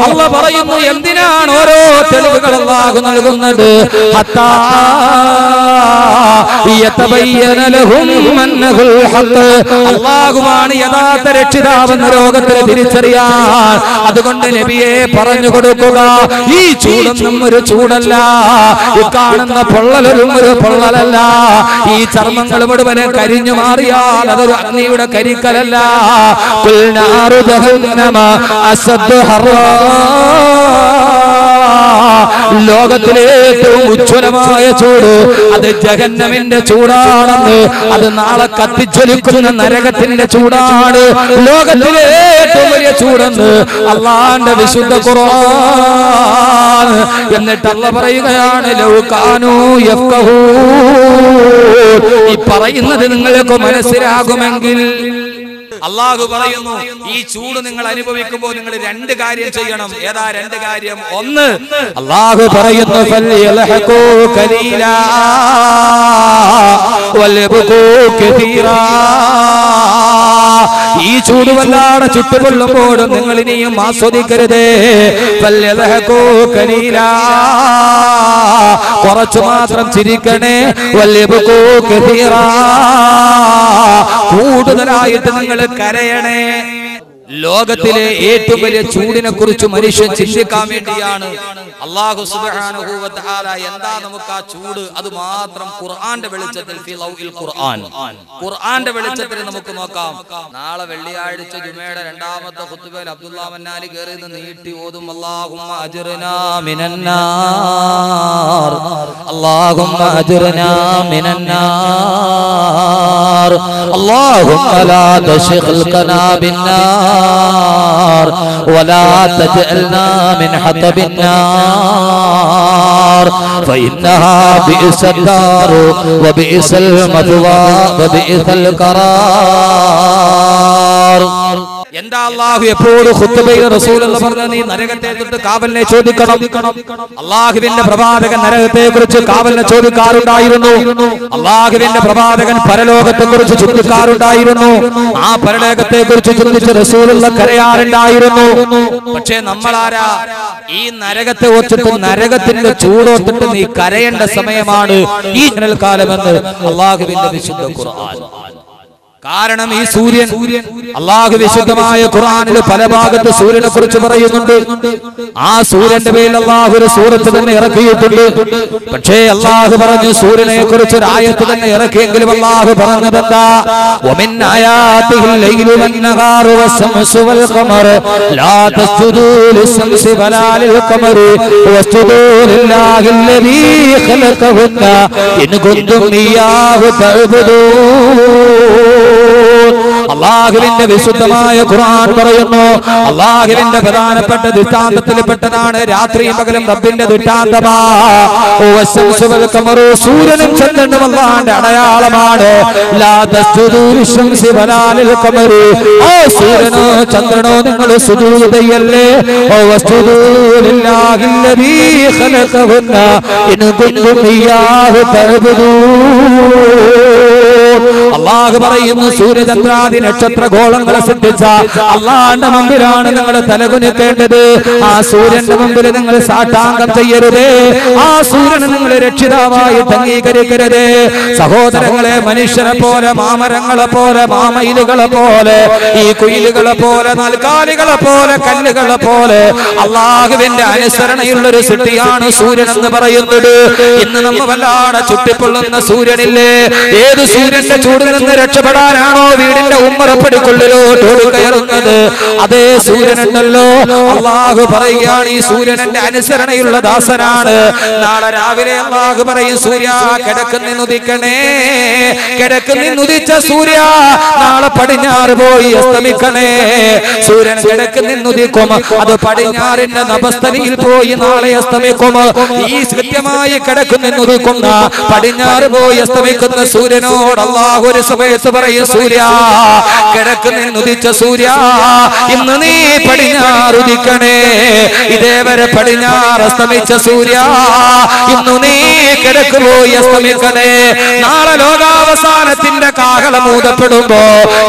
അള്ളാഹു പറയുന്നു, എന്തിനാണ് ഓരോ തെളിവുകൾ അള്ളാഹു നൽകുന്നത്? അള്ളാഹുവാണ് യഥാർത്ഥ രക്ഷിതാവെന്ന് ലോകത്തിന് തിരിച്ചറിയാൻ. അതുകൊണ്ട് നബിയെ പറഞ്ഞു കൊടുക്കുക, ഈ ചൂടൊന്നും ഒരു ചൂടല്ല, ഈ കാണുന്ന പൊള്ളലൊന്നും ഒരു പൊള്ളലല്ല, ഈ ചർമ്മങ്ങൾ മുഴുവനെ കരിഞ്ഞു മാറിയാൽ അതൊരു അഗ്നിയുടെ കരിക്കലല്ല. കുൽനാറു ജഹന്നമ അസദ്ദു ഹറാ. ലോകത്തിലെ ഏറ്റവും ഉജ്ജ്വലമായ ചൂട് അത് ജഹന്നമിന്റെ ചൂടാണെന്ന്, അത് നാളെ കത്തിച്ചൊലിക്കുന്ന നരകത്തിന്റെ ചൂടാണ് ലോകത്തിലെ ഏറ്റവും വലിയ ചൂടെന്ന് അള്ളാന്റെ വിശുദ്ധ ഖുർആൻ. എന്നിട്ട് അള്ള പറയുകയാണ്, ലൗ കാനൂ യഫ്ഖഹൂൻ. ഈ പറയുന്നത് നിങ്ങൾക്ക് മനസ്സിലാകുമെങ്കിൽ അള്ളാഹു പറയുന്നു, ഈ ചൂട് നിങ്ങൾ അനുഭവിക്കുമ്പോൾ നിങ്ങൾ രണ്ട് കാര്യം ചെയ്യണം. ഏതാ രണ്ട് കാര്യം? ഒന്ന്, അള്ളാഹു പറയുന്നു, ഫൽയൽഹഖൂ ഖലീലാ വൽയബ്ഖൂ കസീറാ. ഈ ചൂട് വല്ലാതെ ചുട്ടുപൊള്ളുമ്പോഴും നിങ്ങൾ ഇനിയും ആസ്വദിക്കരുതേ. ഫൽയൽഹഖൂ ഖലീലാ, കുറച്ചു മാത്രം ചിരിക്കണേ. വൽയബ്ഖൂ കസീറാ, കൂടുതലായിട്ട് നിങ്ങൾ കരയണേ. ലോകത്തിലെ ഏറ്റവും വലിയ ചൂടിനെ കുറിച്ച് മനുഷ്യൻ ചിന്തിക്കാൻ വേണ്ടിയാണ് അല്ലാഹു സുബ്ഹാനഹു വ തആല എന്താ നമുക്ക് ആ ചൂട് അത് മാത്രം ഖുർആന്റെ വെളിച്ചത്തിൽ ഫി ലൗഹിൽ ഖുർആൻ ഖുർആന്റെ വെളിച്ചത്തിൽ നമുക്ക് നോക്കാം. നാളെ വെള്ളിയാഴ്ച ജുമയുടെ രണ്ടാമത്തെ ഖുതുബയിൽ അബ്ദുല്ലാഹ് മന്നാലി കേറി നീട്ടി ഓതും അല്ലാഹുമ്മ അജ്റനാ മിനന്നാർ അല്ലാഹുമ്മ അജ്റനാ മിനന്നാർ അല്ലാഹുമ്മ ലാ തശ്ഖിൽകനാ ബിന്നാർ ولا تجعلنا من حطب النار فإنها بئس الدار وبئس المثوى وبئس القرار. എന്താ അല്ലാഹു എപ്പോഴും ഖുത്ബയിൽ റസൂൽ അല്ലാഹു പറഞ്ഞു നീ നരകത്തെ തൊട്ട് കാവലിനെ ചോദിക്കണം. അല്ലാഹുവിന്റെ പ്രവാചകൻ നരകത്തെക്കുറിച്ച് കാവലിനെ ചോദിക്കാറുണ്ടായിരുന്നു. അല്ലാഹുവിന്റെ പ്രവാചകൻ പരലോകത്തെക്കുറിച്ച് ചോദിക്കാറുണ്ടായിരുന്നു. ആ പരലോകത്തെക്കുറിച്ച് ചോദിച്ച് റസൂൽ അല്ലാഹു കരയാറുണ്ടായിരുന്നു. പക്ഷേ നമ്മളാരാ ഈ നരകത്തെ ഓർത്തിട്ട് നരകത്തിന്റെ ചൂടോർത്തിട്ട് നീ കരയേണ്ട സമയമാണ് ഈ കാലമെന്ന് അല്ലാഹുവിന്റെ വിശുദ്ധ ഖുർആൻ. കാരണം ഈ സൂര്യൻ അല്ലാഹു വിശുദ്ധമായ ഖുർആനിൽ പല ഭാഗത്ത് സൂര്യനെ കുറിച്ച് പറയുന്നുണ്ട്. ആ സൂര്യന്റെ പേരിൽ അല്ലാഹു ഒരു സൂറത്ത് തന്നെ ഇറക്കിയിട്ടുണ്ട്. പക്ഷേ അല്ലാഹു പറഞ്ഞു സൂര്യനെ കുറിച്ച് ഒരു ആയത്ത് തന്നെ ഇറക്കിയെങ്കിലും അല്ലാഹു പറഞ്ഞത് എന്താ? വമിൻ ആയാതിൽ ലൈലു വൻ നഹാറു വസ്സംസു വൽ ഖമറു ലാ തസ്ജുദൂ ലിസ്സംസി വലാ ലിൽ ഖമറി വസ്ജുദൂ ലില്ലാഹില്ലദീ ഖലഖഹുന്ന ഇൻ കുന്തും ഇയ്യാഹു തഅബ്ദൂൻ. അല്ലാഹുവിന്റെ വിശുദ്ധമായ ഖുർആൻ പറയുന്നു അല്ലാഹുവിന്റെ പ്രധാനപ്പെട്ട ദൃഷ്ടാന്തത്തിൽപ്പെട്ടതാണ് രാത്രിയും പകലും റബ്ബിന്റെ ദൃഷ്ടാന്തമാ. വസ്സംസു വൽ ഖമറു സൂര്യനും ചന്ദ്രനും അല്ലാഹുവിന്റെ അടയാളമാണ്. ലാ തസ്ജുദൂ ലിശ്ശംസി വലാ ലിൽ ഖമറി ഓ സൂര്യനോ ചന്ദ്രനോ നിങ്ങൾ സുജൂദ് ചെയ്യല്ലേ. വസ്ജുദൂ ലില്ലാഹില്ലദീ ഖലഖഹുന്ന ഇൻ കുന്തും ഇയ്യാഹു തഅബ്ദൂൻ. അല്ലാഹു പറയുന്നു സൂര്യചന്ദ്രാദി നക്ഷത്ര ഗോളങ്ങളെ സൃഷ്ടിച്ച അല്ലാഹുവിന്റെ മുമ്പിലാണ് നിങ്ങൾ തലകുനിക്കേണ്ടത്. ആ സൂര്യന്റെ മുമ്പിൽ നിങ്ങൾ സാഷ്ടാംഗം ചെയ്യരുതേ. ആ സൂര്യനെ നിങ്ങൾ രക്ഷിതാവായി അംഗീകരിക്കരുതേ. സഹോദരങ്ങളെ, മനുഷ്യരെ പോലെ, മാമരങ്ങളെ പോലെ, മാമയിലുകളെ പോലെ, ഈ കുയിലുകളെ പോലെ, നാൽക്കാലികളെ പോലെ, കല്ലുകളെ പോലെ അല്ലാഹുവിന്റെ അനുസരണയുള്ളൊരു സൃഷ്ടിയാണ് സൂര്യൻ എന്ന് പറയുന്നത്. ഇന്ന് നമ്മൾ വല്ലാതെ ചുട്ടിപ്പൊള്ളുന്ന സൂര്യനില്ലേ? ഏത് സൂര്യന്റെ ചൂടിൽ നിന്ന് രക്ഷപ്പെടാനാണോ വീടിന്റെ ഉമ്മറപ്പടിക്കുള്ളിലോട്ട് കയറുന്നത്? അതേ സൂര്യനുണ്ടല്ലോ. അല്ലാഹു പറയുകയാണ് ഈ സൂര്യനന്റെ അനുസരണയുള്ള ദാസനാണ്. നാളെ രാവിലെ അല്ലാഹു പറയും സൂര്യ കിഴക്കുന്നുദിക്കണേ. കിഴക്കുന്നുദിച്ച സൂര്യ നാളെ പടിഞ്ഞാറ് പോയി അസ്തമിക്കണേ. സൂര്യൻ കിഴക്കുന്നുദിക്കും, അത് പടിഞ്ഞാറിന്റെ നഭസ്ഥലിയിൽ പോയി നാളെ അസ്തമിക്കും. ഈ കൃത്യമായി കിഴക്കുന്നുദിക്കുന്ന പടിഞ്ഞാറ് പോയി അസ്തമിക്കുന്ന സൂര്യനോട് അല്ലാഹു ഒരു സമയത്ത് പറയും സൂര്യ കിഴക്ക് നിന്നുദിച്ച സൂര്യ ഇന്ന് നീ പടിഞ്ഞാറുദിക്കണേ. ഇതേവരെ പടിഞ്ഞാറ് അസ്തമിച്ച സൂര്യ ഇന്നു നീ കിഴക്ക് പോയി അസ്തമിക്കണേ. നാളെ ലോകാവസാനത്തിന്റെ കാഹളം ഊതപ്പെടുമ്പോ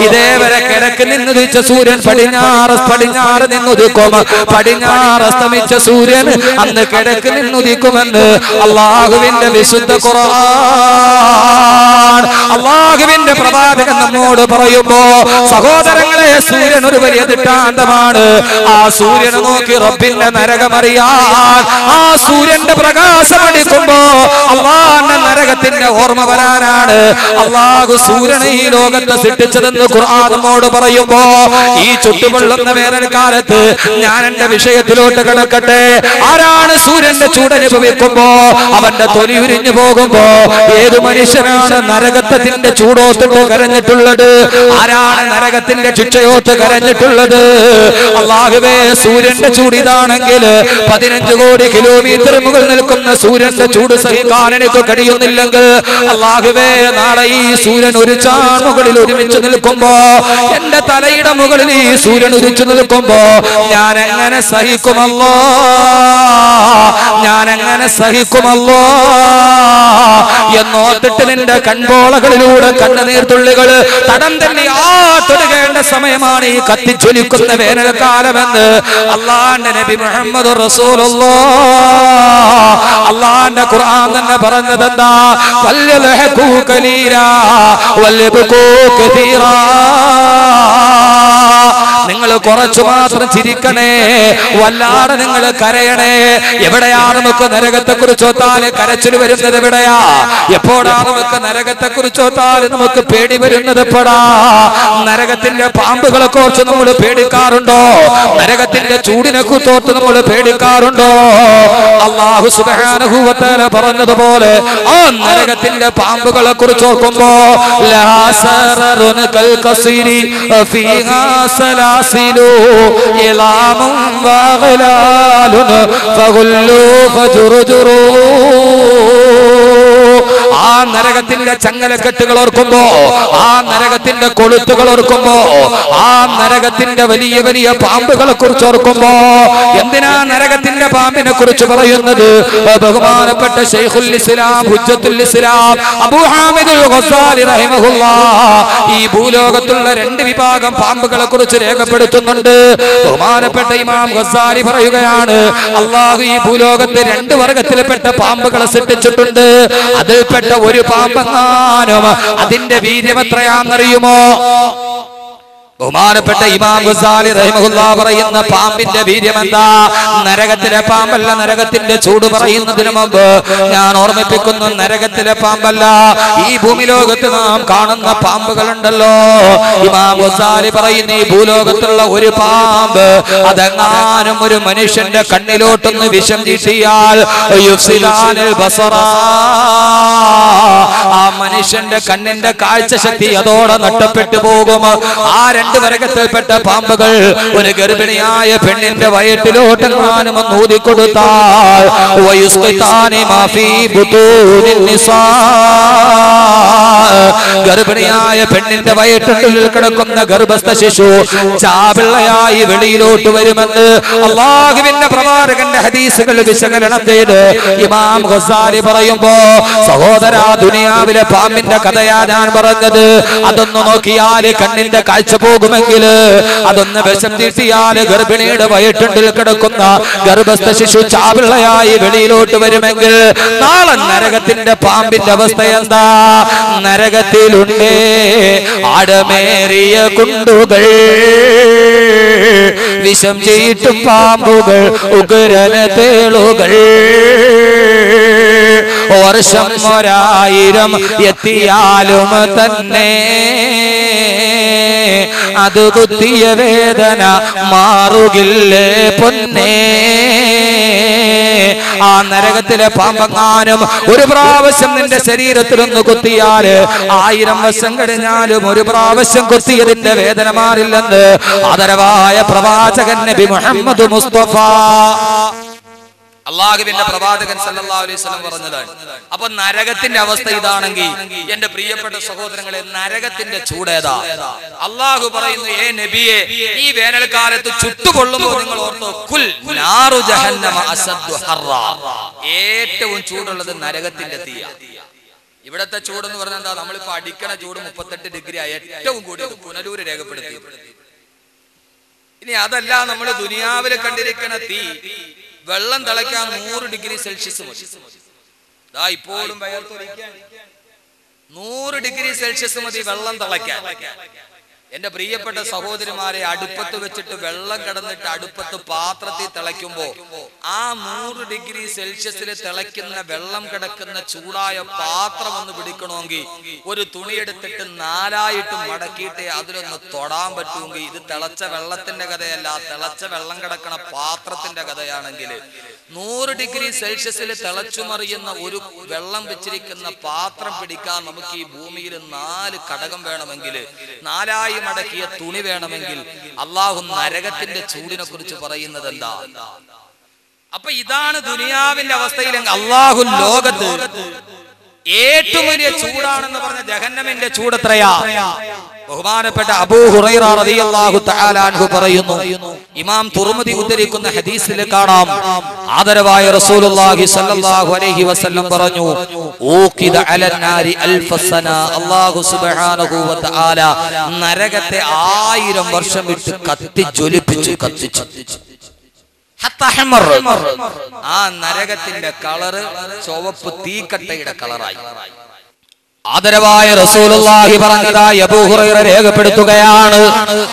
ഇതേവരെ കിഴക്ക് നിന്നുദിച്ച സൂര്യൻ പടിഞ്ഞാറ് നിന്നുദിക്കും. പടിഞ്ഞാറ് അസ്തമിച്ച സൂര്യൻ അന്ന് കിഴക്ക് നിന്നുദിക്കുമെന്ന് അല്ലാഹുവിന്റെ വിശുദ്ധ ഖുർആൻ അല്ലാഹുവിന്റെ പ്രവാചകൻ നമ്മോട് പറയുമ്പോ സഹോദരങ്ങളെ സൂര്യൻ ഒരു വലിയ ദൃഷ്ടാന്തമാണ്. ആ സൂര്യനെ നോക്കി റബ്ബിന്റെ നരകമറിയാൻ, ആ സൂര്യന്റെ പ്രകാശം അടിക്കുമ്പോ അല്ലാഹുവിന്റെ നരകത്തിന്റെ ഓർമ്മ വരാനാണ് അല്ലാഹു സൂര്യനെ ഈ ലോകത്ത് സൃഷ്ടിച്ചതെന്ന് ഖുർആൻ നമ്മോട് പറയുമ്പോ ഈ ചുട്ടുപൊള്ളുന്ന വേനൽക്കാലത്ത് ഞാൻ എന്റെ വിഷയത്തിലോട്ട് കിടക്കട്ടെ. ആരാണ് സൂര്യന്റെ ചൂടനുഭവിക്കുമ്പോ അവന്റെ തൊലി ഉരിഞ്ഞു പോകുമ്പോ ഏത് മനുഷ്യനാണ് നരകത്തിന്റെ ചൂടോത്തിട്ട് കരഞ്ഞിട്ടുള്ളത്? ആരാണ് നരകത്തിന്റെ ശിക്ഷയോത്ത് കരഞ്ഞിട്ടുള്ളത്? അല്ലാഹുവേ, സൂര്യന്റെ ചൂട് ഇതാണെങ്കിൽ 15 കോടി കിലോമീറ്റർ മുകളിൽ നിൽക്കുന്ന സൂര്യന്റെ ചൂട് സഹിക്കാൻ എനിക്ക് കഴിയുന്നില്ലെങ്കിൽ അല്ലാഹുവേ, നാളെ ഈ സൂര്യൻ ഉരിച്ച മുകളിൽ ഒരുമിച്ച് നിൽക്കുമ്പോ എന്റെ തലയുടെ മുകളിൽ ഈ സൂര്യൻ ഉരിച്ചു നിൽക്കുമ്പോ ഞാൻ എങ്ങനെ സഹിക്കുമല്ലോ? ഞാൻ എങ്ങനെ സഹിക്കുമല്ലോ എന്നോർത്തിട്ട് നിന്റെ കൺപോളകളിലൂടെ കണ്ണുനീർത്തുള്ളികൾ തടം തന്നെ തൊടുകേണ്ട സമയമാണ് ഈ കത്തിച്ചൊലിക്കുന്ന വേനൽക്കാലമെന്ന് അല്ലാഹുവിന്റെ നബി മുഹമ്മദ് റസൂലുള്ളാഹ് അല്ലാഹുവിന്റെ ഖുർആൻ തന്നെ പറഞ്ഞതെന്താ? വല്യലഹഖൂ കലീലാ വല്യബ്കൂ കസീറാ Ningal Korachumatran Chirikane, Walada Ningal Karayane, Yevadayana Mukanaragata Kuruchota, Karachuri Vedana Vedaya, Yapoda Mukanaragata Kuruchota, and Mukapedi Vedana the Pada, Naragatin Pampala Korcha, the Mulapedi Karundo, Naragatin Chudina Kuto, the Mulapedi Karundo, Allah Subhanahu wa Ta'ala Parana the Bole, on Naragatin Pampala Kuruchokombo, La Sararun Kalkasiri, فيها سلاسل إلام وغلال فغلوا فجرجروا آن نرگتن کے چنگل کٹگل اور کمبو آن نرگتن کے کولتگل اور کمبو آن نرگتن کے ولیے ولیے پامبگل کرچ اور کمبو یندنا نرگتن کے پامبن کرچ پرایند بھگوان پٹ شیخ الاسلام حجت الاسلام ابو حامد الغزالی رحمہ اللہ ای ഭൂലോകത്തുള്ള രണ്ട് വിഭാഗം പാമ്പുകളെ കുറിച്ച് രേഖപ്പെടുത്തുന്നുണ്ട് ബഹുമാനപ്പെട്ട ഇമാം ഗസാലി പറയുകയാണ് അല്ലാഹു ഈ ഭൂലോകത്തെ രണ്ട് വർഗ്ഗത്തിൽപ്പെട്ട പാമ്പുകളെ സൃഷ്ടിച്ചിട്ടുണ്ട് അതിൽപ്പെട്ട ഒരു പാമ്പങ്ങാനും അതിന്റെ വീര്യം എത്രയാണെന്നറിയുമോ ബഹുമാനപ്പെട്ട ഇമാം ഗസാലി റഹിമഹുല്ലാഹ് പറയുന്ന പാമ്പിന്റെ വീര്യമെന്താ? നരകത്തിലെ പാമ്പല്ല, നരകത്തിന്റെ ചൂട് പറയുന്നതിന് മുമ്പ് ഞാൻ ഓർമ്മിപ്പിക്കുന്നു, നരകത്തിലെ പാമ്പല്ല, ഈ ഭൂമിലോകത്ത് നാം കാണുന്ന പാമ്പുകളുണ്ടല്ലോ, ഇമാം ഗസാലി പറയുന്ന ഈ ഭൂലോകത്തുള്ള ഒരു പാമ്പ് അതെങ്ങാനും ഒരു മനുഷ്യന്റെ കണ്ണിലോട്ടൊന്ന് വിഷം ചീറ്റിയാൽ ആ മനുഷ്യന്റെ കണ്ണിന്റെ കാഴ്ച ശക്തി അതോടെ നഷ്ടപ്പെട്ടു പോകും. ആ പ്പെട്ട പാമ്പുകൾ ഒരു ഗർഭിണിയായ പെണ്ണിന്റെ വയറ്റിലോട്ട് ഊതി കൊടുത്താൽ ഗർഭിണിയായ പെണ്ണിന്റെ വയറ്റിൽ കിടക്കുന്ന ഗർഭസ്ഥ ശിശു ചാപിള്ളയായി വെളിയിലോട്ട് വരുമെന്ന് അല്ലാഹുവിന്റെ പ്രവാചകന്റെ ഹദീസുകൾ വിശകലനം ചെയ്ത് ഇമാം ഗസാലി പറയുമ്പോ സഹോദരാ, ദുനിയാവിലെ പാമ്പിന്റെ കഥയാ ഞാൻ പറഞ്ഞത്. അതൊന്നു നോക്കിയാല് കണ്ണിന്റെ കാഴ്ച പോകുമെങ്കിൽ അതൊന്ന് വിഷം തീർത്തിയാൽ ഗർഭിണിയുടെ വയറ്റിൽ കിടക്കുന്ന ഗർഭസ്ഥ ശിശു ചാപിള്ളയായി വെളിയിലോട്ട് വരുമെങ്കിൽ നാളെ നരകത്തിന്റെ പാമ്പിന്റെ അവസ്ഥ എന്താ? നരകത്തിലുണ്ട് ആടമേറിയ കുണ്ടുകൾ, വിഷം ചീറ്റും പാമ്പുകൾ, ഉഗ്രന തേളുകൾ. വർഷം 1000 എത്തിയാലും തന്നെ അത് കുത്തിയ വേദന മാറുകില്ലേ പൊന്നേ? ആ നരകത്തിലെ പാമ്പങ്ങാനും ഒരു പ്രാവശ്യം നിന്റെ ശരീരത്തിലൊന്ന് കുത്തിയാല് 1000 വർഷം കഴിഞ്ഞാലും ഒരു പ്രാവശ്യം കുത്തിയതിന്റെ വേദന മാറില്ലെന്ന് ആദരവായ പ്രവാചകൻ നബി മുഹമ്മദ് മുസ്തഫ അല്ലാഹുവിന്റെ പ്രവാചകൻ സല്ലല്ലാഹു അലൈഹി വസല്ലം പറഞ്ഞതാണ്. അപ്പൊ നരകത്തിന്റെ അവസ്ഥ ഇതാണെങ്കിൽ എന്റെ പ്രിയപ്പെട്ട സഹോദരങ്ങളെ, നരകത്തിന്റെ ചൂടേതാ? അല്ലാഹു പറയുന്നു, ഏ നബിയെ, ഈ വേനൽക്കാലത്ത് ചുട്ടുകൊള്ളുമ്പോൾ നിങ്ങൾ ഓർത്തോ, കുൽ നാറു ജഹന്നമ അസദ്ദു ഹർറ, ഏറ്റവും ചൂടുള്ളത് നരകത്തിന്റെ തീയാണ്. ഇവിടത്തെ ചൂടെന്ന് പറഞ്ഞാൽ എന്താ? നമ്മളിപ്പോ അടിക്കണ ചൂട് 38 ഡിഗ്രി ആയി ഏറ്റവും കൂടി പുനലൂര് രേഖപ്പെടുത്തി. ഇനി അതല്ല, നമ്മൾ ദുനിയാവിൽ കണ്ടിരിക്കണ തീ, വെള്ളം തിളയ്ക്കാൻ 100 ഡിഗ്രി സെൽഷ്യസ് മതി. ഇപ്പോഴും 100 ഡിഗ്രി സെൽഷ്യസ് മതി വെള്ളം തിളയ്ക്കാൻ. എന്റെ പ്രിയപ്പെട്ട സഹോദരിമാരെ, അടുപ്പത്ത് വെച്ചിട്ട് വെള്ളം കിടന്നിട്ട് അടുപ്പത്ത് പാത്രത്തിൽ തിളയ്ക്കുമ്പോ ആ 100 ഡിഗ്രി സെൽഷ്യസിൽ തിളയ്ക്കുന്ന വെള്ളം കിടക്കുന്ന ചൂടായ പാത്രം ഒന്ന് പിടിക്കണമെങ്കിൽ ഒരു തുണിയെടുത്തിട്ട് 4ആയിട്ട് മടക്കിയിട്ട് അതിലൊന്ന് തൊടാൻ പറ്റുമെങ്കിൽ, ഇത് തിളച്ച വെള്ളത്തിന്റെ കഥയല്ല, തിളച്ച വെള്ളം കിടക്കുന്ന പാത്രത്തിന്റെ കഥയാണെങ്കിൽ 100 ഡിഗ്രി സെൽഷ്യസിൽ തിളച്ചു മറിയുന്ന ഒരു വെള്ളം വെച്ചിരിക്കുന്ന പാത്രം പിടിക്കാൻ നമുക്ക് ഈ ഭൂമിയിൽ 4 ഘടകം വേണമെങ്കിൽ, 4ആയി മടക്കിയ തുണി വേണമെങ്കിൽ, അല്ലാഹു നരകത്തിന്റെ ചൂടിനെ കുറിച്ച് പറയുന്നത് എന്താ? അപ്പൊ ഇതാണ് ദുനിയാവിന്റെ അവസ്ഥയിലെങ്കിൽ അല്ലാഹു ലോകത്ത് ഏറ്റവും വലിയ ചൂടാണെന്ന് പറഞ്ഞ ജഹന്നമിന്റെ ചൂട് എത്രയാ? ബഹുമാനപ്പെട്ട അബൂ ഹുറൈറ റളിയല്ലാഹു തആല അൻഹു പറയുന്നു, ഇമാം തുർമുദി ഉദ്ധരിക്കുന്ന ഹദീസിൽ കാണാം, ആദരവായ റസൂലുള്ളാഹി സ്വല്ലല്ലാഹു അലൈഹി വസല്ലം പറഞ്ഞു, ഊഖിദ അലന്നാരി അൽഫസന, അല്ലാഹു സുബ്ഹാനഹു വ തആല നരകത്തെ 1000 വർഷം ഇട്ട് കത്തിച്ചു. ആ നരകത്തിന്റെ കളറ് ചുവപ്പ് തീക്കട്ടയുടെ കളറായി. ആദരവായ റസൂലുള്ളാഹി പറഞ്ഞതായി അബൂ ഹുറൈറ രേഖപ്പെടുത്തുകയാണ്,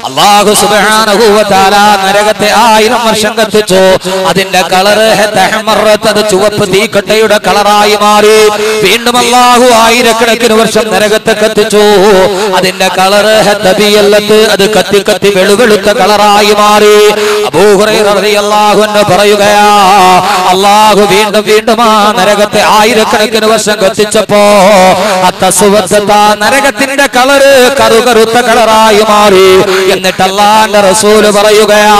അല്ലാഹു സുബ്ഹാനഹു വ തആല നരകത്തെ 1000 വർഷം കത്തിച്ചു, അതിന്റെ കളർ തഹ്മറത ചുവപ്പ് തീക്കട്ടയുടെ കളറായി മാറി. വീണ്ടും അല്ലാഹു 1000 കണക്കിന് വർഷം നരകത്തെ കത്തിച്ചു, അതിന്റെ കളർ തബിയല്ലത്ത് അത് കത്തി കത്തി വെളുവെളുത്ത കളറായി മാറി. അബൂ ഹുറൈറ റളിയല്ലാഹു അൻഹു പറയുകയാ, അല്ലാഹു വീണ്ടും വീണ്ടും ആ നരകത്തെ 1000 കണക്കിന് വർഷം കത്തിച്ചപ്പോ നരകത്തിന്റെ കളറ് കറുകറുത്ത കളറായി മാറി. എന്നിട്ട് അല്ലാഹുവിന്റെ റസൂൽ പറയുകയാ,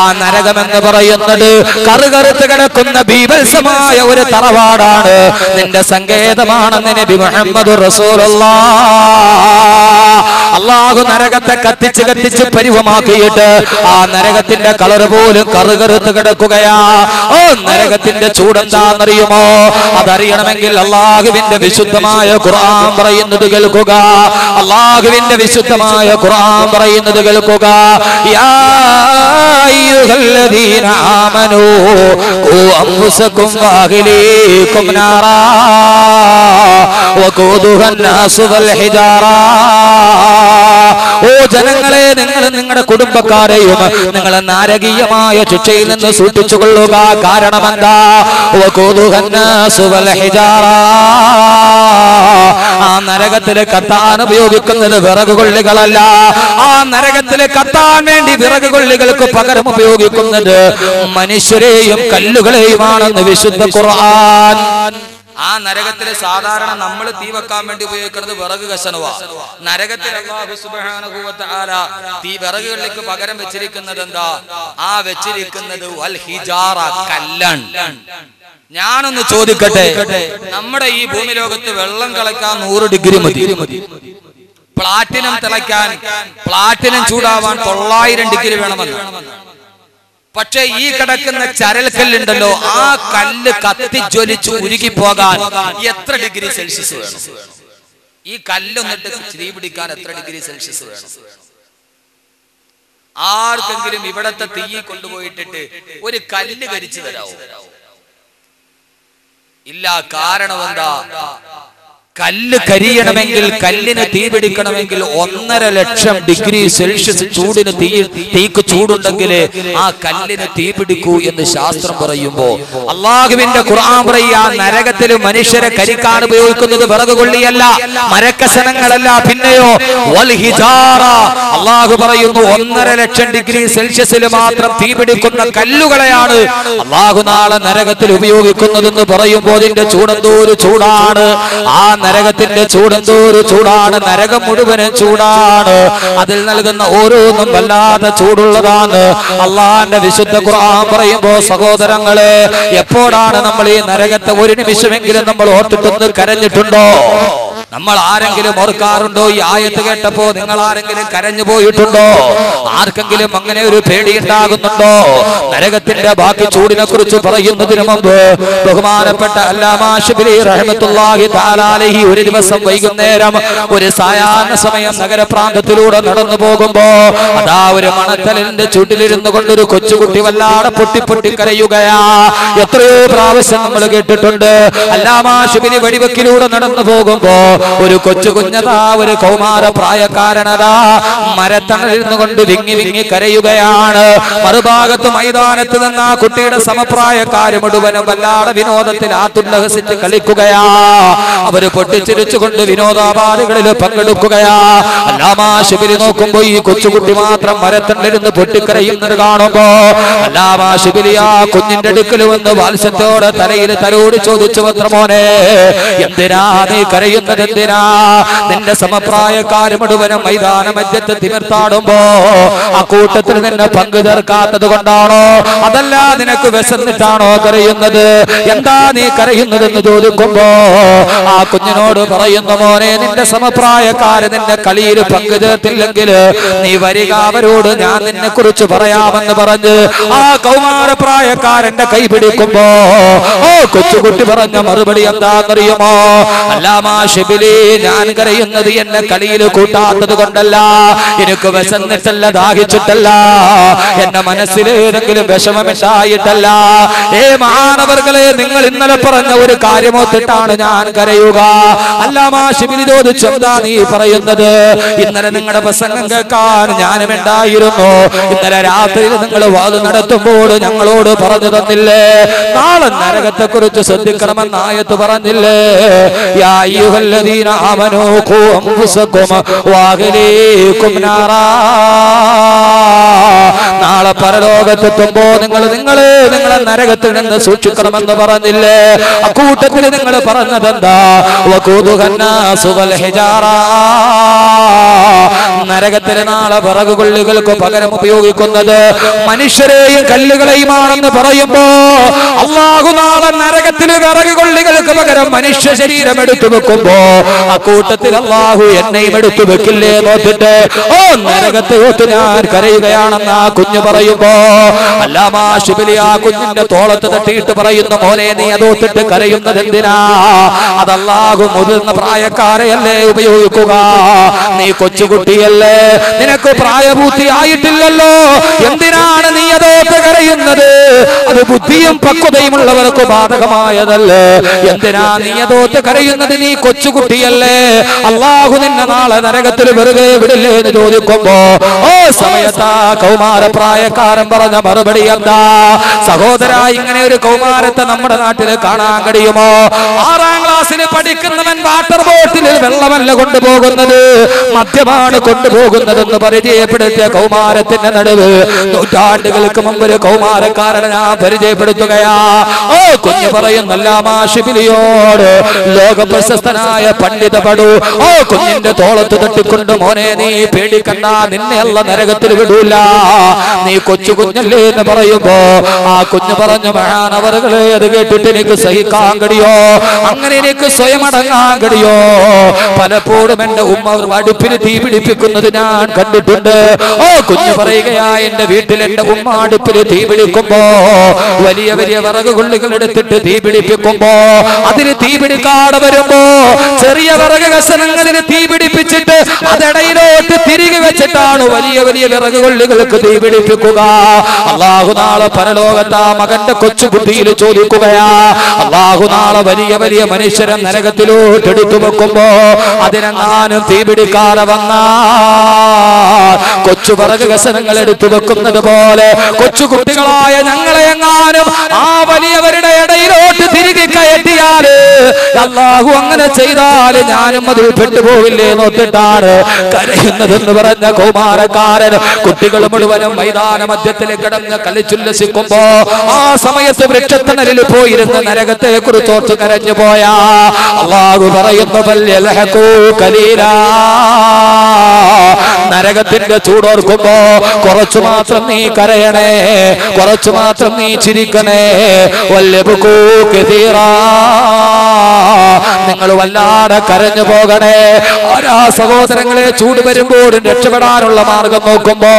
ആ നരകമെന്ന് പറയുന്നത് കറുകറുത്ത് കിടക്കുന്ന ബീഭത്സമായ ഒരു തറവാടാണ്, നിന്റെ സങ്കേതമാണെന്ന് നബി മുഹമ്മദ് റസൂലുള്ളാഹി. അല്ലാഹു നരകത്തെ കത്തിച്ച് കത്തിച്ച് പരിവമാക്കിയിട്ട് ആ നരകത്തിന്റെ കളർ പോലും കറുകറുത്ത് കിടക്കുകയാ. ഓ, നരകത്തിന്റെ ചൂടെന്താണെന്നറിയുമോ? അതറിയണമെങ്കിൽ അല്ലാഹുവിന്റെ വിശുദ്ധമായ ഖുർആൻ പറയുന്നത് കേൾക്കുക. അല്ലാഹുവിന്റെ വിശുദ്ധമായ ഖുർആൻ പറയുന്നത് കേൾക്കുക. യാ അയ്യുഹല്ലദീന ആമനൂ ഖൂ അൻഫുസകും വഅഹ്ലീകും നാറാ വഖൂദുഹാ അന്നാസു വൽ ഹിജാറാ. ഓ ജനങ്ങളെ, നിങ്ങൾ നിങ്ങളുടെ കുടുംബക്കാരെയും നിങ്ങളെ നാരകീയമായ ശിക്ഷയിൽ നിന്ന് സൂക്ഷിച്ചു കൊള്ളുക. കാരണം എന്താ? ആ നരകത്തിലെ കത്താൻ ഉപയോഗിക്കുന്നത് വിറക് കൊള്ളികളല്ല, ആ നരകത്തിലെ കത്താൻ വേണ്ടി വിറക് കൊള്ളികൾക്ക് പകരം ഉപയോഗിക്കുന്നത് മനുഷ്യരെയും കല്ലുകളെയുമാണെന്ന് വിശുദ്ധ ഖുർആൻ. ആ നരകത്തിലെ സാധാരണ നമ്മൾ തീ വെക്കാൻ വേണ്ടി ഉപയോഗിക്കുന്നത് വിറക് കഷണവാ. നരകത്തിൽ അല്ലാഹു സുബ്ഹാനഹു വ തആല തീ വിറകുകളിലേക്ക് പകരം വെച്ചിരിക്കുന്നത് എന്താ? ആ വെച്ചിരിക്കുന്നത് വൽ ഹിജാറ, കല്ലാണ്. ഞാനൊന്ന് ചോദിക്കട്ടെ, നമ്മുടെ ഈ ഭൂമി ലോകത്ത് വെള്ളം കളക്കാൻ 100 ഡിഗ്രി മതി, പ്ലാറ്റിനം തിളയ്ക്കാൻ, പ്ലാറ്റിനം ചൂടാവാൻ 900 ഡിഗ്രി വേണമെന്ന്. പക്ഷേ ഈ കിടക്കുന്ന ചരൽക്കല്ലുണ്ടല്ലോ, ആ കല്ല് കത്തിജ്വലിച്ച് ഉരുകി പോകാൻ എത്ര ഡിഗ്രി സെൽഷ്യസ് വേണം? ഈ കല്ലൊന്നിട്ട് തീ പിടിക്കാൻ എത്ര ഡിഗ്രി സെൽഷ്യസ് വേണം? ആർക്കെങ്കിലും ഇവിടത്തെ തീ കൊണ്ടുപോയിട്ടിട്ട് ഒരു കല്ല് കരിച്ചു തരാവോ? ഇല്ല. കാരണം എന്താ? കല്ല് കരിയണമെങ്കിൽ, കല്ലിന് തീ പിടിക്കണമെങ്കിൽ 1.5 ലക്ഷം ഡിഗ്രി സെൽഷ്യസ് ചൂടിന് തീക്ക് ചൂടുണ്ടെങ്കിൽ ആ കല്ലിന് തീ പിടിക്കൂ എന്ന് ശാസ്ത്രം പറയുമ്പോ അല്ലാഹുവിന്റെ ഖുർആൻ പറയുക, നരകത്തിൽ മനുഷ്യരെ കരിക്കാൻ ഉപയോഗിക്കുന്നത് വിറക് കൊള്ളിയല്ല, മരക്കഷണങ്ങളല്ല, പിന്നെയോ വൽ ഹിജാറ. അല്ലാഹു പറയുന്നു 1.5 ലക്ഷം ഡിഗ്രി സെൽഷ്യസിൽ മാത്രം തീ പിടിക്കുന്ന കല്ലുകളെയാണ് അല്ലാഹു നാളെ നരകത്തിൽ ഉപയോഗിക്കുന്നതെന്ന് പറയുമ്പോൾ ഇതിന്റെ ചൂടെന്തോരു ചൂടാണ്. ആ നരകത്തിന്റെ ചൂടെന്തോരു ചൂടാണ്. നരകം മുഴുവനും ചൂടാണ്, അതിൽ നൽകുന്ന ഓരോന്നും വല്ലാതെ ചൂടുള്ളതാണ്. അള്ളാന്റെ വിശുദ്ധ ഖുർആൻ പറയുമ്പോ സഹോദരങ്ങളെ, എപ്പോഴാണ് നമ്മൾ ഈ നരകത്തെ ഒരു നിമിഷമെങ്കിലും നമ്മൾ ഓർത്തിട്ടൊന്ന് കരഞ്ഞിട്ടുണ്ടോ? നമ്മൾ ആരെങ്കിലും ഓർക്കാറുണ്ടോ? ഈ ആയത്ത് കേട്ടപ്പോ നിങ്ങൾ ആരെങ്കിലും കരഞ്ഞു പോയിട്ടുണ്ടോ? ആർക്കെങ്കിലും അങ്ങനെ ഒരു പേടി ഉണ്ടാകുന്നുണ്ടോ? നരകത്തിന്റെ ബാക്കി ചൂടിനെ കുറിച്ച് പറയുന്നതിന് മുമ്പ് ബഹുമാനപ്പെട്ട അല്ലാമ ശിബ്ലി റഹ്മത്തുള്ളാഹി തആല അലൈഹി ഒരു ദിവസം വൈകുന്നേരം ഒരു സായാഹ്ന സമയം നഗരപ്രാന്തത്തിലൂടെ നടന്നു പോകുമ്പോ അതാ ഒരു മണത്തലിന്റെ ചുട്ടിലിരുന്നു കൊണ്ടൊരു കൊച്ചുകുട്ടി വല്ലാതെ പൊട്ടി കരയുകയാ. എത്രയോ പ്രാവശ്യം നമ്മൾ കേട്ടിട്ടുണ്ട്, അല്ലാമ ശിബ്ലി വഴിവെക്കിലൂടെ നടന്നു പോകുമ്പോ ഒരു കൊച്ചു കുഞ്ഞതാ, ഒരു കൗമാര പ്രായക്കാരനതാ മരത്തണലിരുന്നു കൊണ്ട് വിങ്ങി വിങ്ങി കരയുകയാണ്. മറുഭാഗത്ത് മൈതാനത്ത് നിന്ന് ആ കുട്ടിയുടെ സമപ്രായക്കാര് മുഴുവനും വല്ലാതെ വിനോദത്തിൽ ആത്തുല്ലഹസിച്ച് കളിക്കുകയാ. അവര് പൊട്ടിച്ചിരിച്ചുകൊണ്ട് വിനോദാപാദികളിൽ പങ്കെടുക്കുകയാ. അല്ലാമാ ശിബിരി നോക്കുമ്പോ ഈ കൊച്ചുകുട്ടി മാത്രം മരത്തണലിരുന്ന് പൊട്ടിക്കരയുന്നത് കാണുമ്പോ അല്ലാമാ ശിബിരി ആ കുഞ്ഞിന്റെ അടുക്കൽ വന്ന് വാത്സ്യത്തോടെ തലയിൽ തലോടി ചോദിച്ചു, മോനെ എന്തിനാ നീ കരയുന്നത്? നിന്റെ സമപ്രായക്കാര് മുഴുവനും മൈതാന മധ്യത്ത് തിമിർത്താടുമ്പോ ആ കൂട്ടത്തിൽ നിന്നെ പങ്കു ചേർക്കാത്തത് കൊണ്ടാണോ? അതല്ല, നിനക്ക് വിശന്നിട്ടാണോ കരയുന്നത്? എന്താ നീ കരയുന്നതെന്ന് ചോദിക്കുമ്പോ ആ കുഞ്ഞിനോട് പറയുന്നു, മോനെ നിന്റെ സമപ്രായക്കാര് നിന്റെ കളിയിൽ പങ്കു ചേർത്തില്ലെങ്കിൽ നീ വരിക, അവരോട് ഞാൻ നിന്നെ കുറിച്ച് പറയാമെന്ന് പറഞ്ഞ് ആ കൗമാരപ്രായക്കാരന്റെ കൈ പിടിക്കുമ്പോ ഓ കൊച്ചുകുട്ടി പറഞ്ഞ മറുപടി എന്താണെന്നറിയുമോ? അല്ലാമാ ശിബിലി ഞാൻ കരയുന്നത് എന്നെ കളിയിൽ കൂട്ടാത്തത് കൊണ്ടല്ല, എനിക്ക് വിശന്നിട്ടല്ല, ദാഹിച്ചിട്ടല്ല, എന്റെ മനസ്സിലേതെങ്കിലും വിഷമമിട്ടായിട്ടല്ല. ഏ മാനവർകളെ, നിങ്ങൾ ഇന്നലെ പറഞ്ഞ ഒരു കാര്യമൊത്തിട്ടാണ് ഞാൻ കരയുക. അല്ലാമാ ശിബിലി ചോദിച്ചു, എന്താ നീ പറയുന്നത്? ഇന്നലെ നിങ്ങളുടെ പ്രസംഗം കേൾക്കാൻ ഞാനും ഉണ്ടായിരുന്നു. ഇന്നലെ രാത്രിയിൽ നിങ്ങൾ വാത് നടത്തുമ്പോൾ ഞങ്ങളോട് പറഞ്ഞു തന്നില്ലേ നാളെ നരകത്തെ കുറിച്ച് ശ്രദ്ധിക്കണമെന്ന് ആയത്ത് പറഞ്ഞില്ലേ? യാ അയ്യുഹല്ലദീന ആമനൂ ഖൂ അൻഫുസകും വഅഹ്ലീകും നാറാ. നാളെ പരലോകത്തെത്തുമ്പോ നിങ്ങളെ നരകത്തിൽ നിന്ന് സൂക്ഷിക്കണമെന്ന് പറഞ്ഞില്ലേ? അക്കൂട്ടത്തിൽ നിങ്ങൾ പറഞ്ഞതെന്താ? വഖൂദുഹന്നാസു വൽ ഹിജാറ. നരകത്തിന് നാളെ വിറകുകൊള്ളുകൾക്ക് പകരം ഉപയോഗിക്കുന്നത് മനുഷ്യരെയും കല്ലുകളെയുമാണെന്ന് പറയുമ്പോ, അല്ലാഹു നാളെ നരകത്തിന് വിറകുകൊള്ളുകൾക്ക് പകരം മനുഷ്യ ശരീരം എടുത്തു വെക്കുമ്പോ ആ കൂട്ടത്തിൽ അല്ലാഹു എന്നെയും എടുത്തു വെക്കില്ലേ നോക്കിട്ട് ഓ നരകത്തെ ഓർത്ത് ഞാൻ കരയുകയാണെന്ന് ആ കുഞ്ഞ് പറയുമ്പോ, അല്ലാമാ ശിബിലി ആ കുഞ്ഞിന്റെ തോളത്ത് തട്ടിയിട്ട് പറയുന്ന പോലെ, നീ അതോത്തിട്ട് കരയുന്നത് എന്തിനാ? അതല്ലാഹു മുതിർന്ന പ്രായക്കാരെയല്ലേ ഉപയോഗിക്കുക? നീ കൊച്ചുകുട്ടിയല്ലേ, നിനക്ക് പ്രായപൂർത്തി ആയിട്ടില്ലല്ലോ, എന്തിനാണ് നീ അതോട്ട് കരയുന്നത്? അത് ബുദ്ധിയും പക്വതയുമുള്ളവർക്ക് ബാധകമായതല്ലേ? എന്തിനാ നീ അതോട്ട് കരയുന്നത്? നീ കൊച്ചുകുട്ടിയല്ലേ, അല്ലാഹു നിന്നെ നാളെ നരകത്തിൽ വെറുതെ വിടില്ലേ എന്ന് ചോദിക്കുമ്പോ ഓ സമയത്താ കൗമാര പ്രായക്കാരൻ പറഞ്ഞ മറുപടി എന്താ? സഹോദര, ഇങ്ങനെ ഒരു കൗമാരത്തെ നമ്മുടെ നാട്ടിൽ കാണാൻ കഴിയുമോ? 6ാം ക്ലാസ്സിൽ പഠിക്കുന്നവൻ വാട്ടർ ബോട്ടിൽ വെള്ളമല്ല കൊണ്ടുപോകുന്നത്, മദ്യമാണ് കൊണ്ടുപോകുന്നതെന്ന് പരിചയപ്പെടുത്തിയ കൗമാരത്തിന്റെ നടുവ് നൂറ്റാണ്ടുകൾക്ക് മുമ്പ് ഒരു കൗമാരക്കാരനെ ഞാൻ പരിചയപ്പെടുത്തുകയാ. ഓ കുഞ്ഞു പറയുന്നല്ലാമാ ശിബിലിയോട്, ലോക പ്രശസ്തനായ പണ്ഡിത പടു ഓ കുഞ്ഞിന്റെ തോളത്ത് തട്ടിക്കൊണ്ട്, മോനെ നീ പേടിക്കണ്ട, നിന്നെയുള്ള നരകത്തിൽ വിടൂല, നീ കൊച്ചു കുഞ്ഞല്ലേ എന്ന് പറയുമ്പോ ആ കുഞ്ഞു പറഞ്ഞു, മഹാനവറുകളെ, അത് കേട്ടിട്ട് എനിക്ക് സഹിക്കാൻ കഴിയോ? അങ്ങനെ എനിക്ക് സ്വയം അടങ്ങാൻ കഴിയോ? പലപ്പോഴും എന്റെ ഉമ്മ അടുപ്പിന് തീ പിടിപ്പിക്കുന്നത് ഞാൻ കണ്ടിട്ടുണ്ട്. ഓ കുഞ്ഞു പറയുകയാ, എന്റെ വീട്ടിൽ എന്റെ ഉമ്മ അടുപ്പിന് തീ പിടിക്കുമ്പോ വലിയ വലിയ വിറകുകൊള്ളുകൾ എടുത്തിട്ട് തീ പിടിപ്പിക്കുമ്പോ അതിന് തീ പിടിക്കാതെ വരുമ്പോ ചെറിയ വിറക് കഷണങ്ങളിന് തീ പിടിപ്പിച്ചിട്ട് അതിടയിലോട്ട് തിരികെ വെച്ചിട്ടാണ് വലിയ വലിയ വിറകുകൊള്ളുകൾക്ക് തീ പിടിപ്പിക്കുക. അല്ലാഹു നാളെ പരലോകത്ത് ആ മകന്റെ കൊച്ചുബുദ്ധിയിൽ ചോദിക്കുകയാ, അല്ലാഹു നാളെ വലിയ വലിയ മനുഷ്യരെ നരകത്തിലോട്ട് എടുത്തു വെക്കുമ്പോ അതിനെങ്ങാനും തീ പിടിക്കാതെ വന്നാൽ കൊച്ചു വിറക് കഷണങ്ങൾ എടുത്തു വെക്കുന്നത് പോലെ കൊച്ചുകുട്ടികളായ ഞങ്ങളെ എങ്ങാനും ആ വലിയവരുടെ ഇടയിലോട്ട് തിരികെ കയറ്റിയാല്, അല്ലാഹു അങ്ങനെ ചെയ്താൽ ഞാനും അതിൽ പെട്ടുപോകില്ലേ നോക്കിട്ടാണ് കരയുന്നതെന്ന് പറഞ്ഞ കൗമാരക്കാരൻ കുട്ടികൾ മുഴുവനും മൈതാന മധ്യത്തിൽ കിടന്ന് കളിച്ചുല്ലസിക്കുമ്പോ ആ സമയത്ത് വൃക്ഷത്തണലിൽ പോയിരുന്ന നരകത്തെ കുറിച്ച് ഓർത്ത് കരഞ്ഞു പോയാ അല്ലാഹു പറയുന്നു, നരകത്തിന്റെ ചൂടോർക്കുമ്പോ കുറച്ചു മാത്രം നീ കരയണേ, കുറച്ചു മാത്രം നീ ചിരിക്കണേ, നിങ്ങൾ വല്ലാതെ കരഞ്ഞു പോകണേ. ആരാ സഹോദരങ്ങളെ, ചൂട് വരുമ്പോഴും രക്ഷപ്പെടാനുള്ള മാർഗം നോക്കുമ്പോ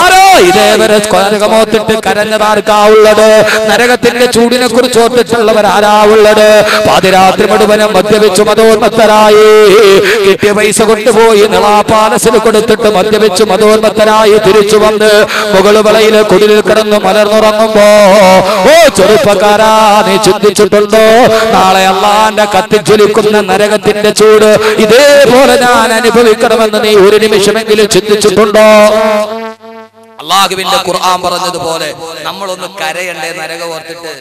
ആരോ ഇതേവരെ നരകമോത്തിട്ട് കരഞ്ഞതാർക്കാ ഉള്ളത്? നരകത്തിന്റെ ചൂടിനെ കുറിച്ച് ഓർത്തിട്ടുള്ളവരാരാ ഉള്ളത്? പാതിരാത്രി മുഴുവനും മദ്യപിച്ചു മതോന്മത്തരായി കിട്ടിയ പൈസ കൊണ്ടുപോയി നിളാ പാലസിൽ കൊടുത്തിട്ട് മദ്യപിച്ചു മതോന്മത്തരായി തിരിച്ചു വന്ന് മുകളുവളയിലെ കുടിലിൽ കിടന്ന് മലർന്നുറങ്ങുമ്പോ ഓ ചെറുപ്പക്കാരാ, നീ ചിന്തിച്ചിട്ടുണ്ടോ നാളെ അള്ളാന്റെ കത്തിച്ചൊലിക്കുന്ന നരകത്തിന്റെ ചൂട് ഇതേപോലെ ഞാൻ അനുഭവിക്കണമെന്ന് നീ ഒരു നിമിഷമെങ്കിലും ചിന്തിച്ചിട്ടുണ്ടോ? അള്ളാഹുവിന്റെ ഖുർആൻ പറഞ്ഞതുപോലെ നമ്മളൊന്ന് കരയണ്ടേ നരകം ഓർത്തിട്ട്?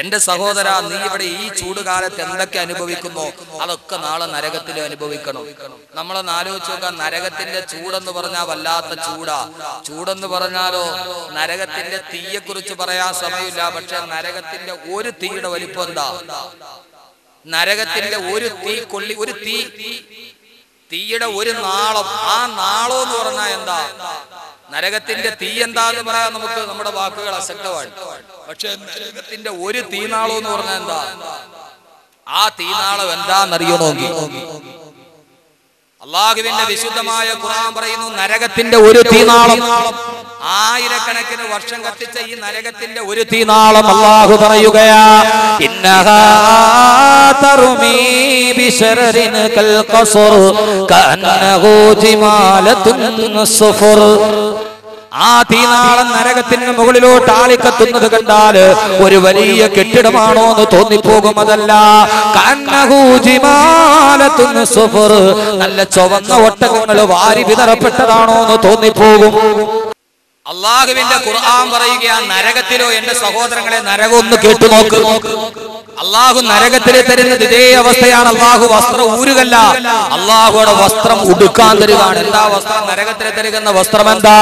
എന്റെ സഹോദര, നീ ഇവിടെ ഈ ചൂടുകാലത്ത് എന്തൊക്കെ അനുഭവിക്കുന്നു അതൊക്കെ നാളെ നരകത്തിൽ അനുഭവിക്കണം. നമ്മളൊന്ന് ആലോചിച്ച് നോക്കാം. നരകത്തിന്റെ ചൂടെന്ന് പറഞ്ഞാൽ വല്ലാത്ത ചൂടാ. ചൂടെന്ന് പറഞ്ഞാലോ നരകത്തിന്റെ തീയെ കുറിച്ച് പറയാൻ സമയമില്ല. പക്ഷെ നരകത്തിന്റെ ഒരു തീയുടെ വലിപ്പം എന്താ? നരകത്തിന്റെ ഒരു തീ കൊള്ളി, ഒരു തീയുടെ ഒരു നാളം. ആ നാളം എന്ന് പറഞ്ഞാൽ എന്താ? നരകത്തിന്റെ തീ എന്താന്ന് പറയാൻ നമുക്ക് നമ്മുടെ വാക്കുകൾ അശക്തമാണ്. പക്ഷെ നരകത്തിന്റെ ഒരു തീനാളം എന്ന് പറഞ്ഞാൽ എന്താ? ആ തീനാളം എന്താന്നറിയണോ? അള്ളാഹുവിന്റെ വിശുദ്ധമായ ഖുർആൻ പറയുന്നു, നരകത്തിന്റെ ഒരു തീനാളം. ആ ആയിരക്കണക്കിന് വർഷം കത്തിച്ച ഈ നരകത്തിന്റെ ഒരു തീനാളം അല്ലാഹു പറയുകയാണ് ഇന്നഹാ തർമീ ബിശറിൻ കൽ ഖസർ കഅന്നഹു ജിമാലത്തുൻ സഫർ ആ തീനാളം നരകത്തിന് മുകളിലോട്ട് ആളിക്കത്തുന്നത് കണ്ടാൽ ഒരു വലിയ കെട്ടിടമാണോ എന്ന് തോന്നിപ്പോകും. അതല്ല കന്നഹു ജിമാലത്തുൻ സഫർ നല്ല ചുവന്ന ഒട്ടകങ്ങൾ വാരി വിതറപ്പെട്ടതാണോ എന്ന് തോന്നിപ്പോകും. അല്ലാഹുവിന്റെ ഖുർആൻ പറയുകയാണ് നരകത്തിലോ എന്റെ സഹോദരങ്ങളെ നരകം ഒന്ന് കേട്ടു നോക്ക്. അല്ലാഹു നരകത്തിലെ തരുന്നത് ഇതേ അവസ്ഥയാണ്. അല്ലാഹു വസ്ത്രം ഊരുകല്ല, അല്ലാഹുടെ വസ്ത്രം ഉടുക്കാൻ തരുവാണ്. എന്താ വസ്ത്രം? നരകത്തിലെ തരുന്ന വസ്ത്രം എന്താ?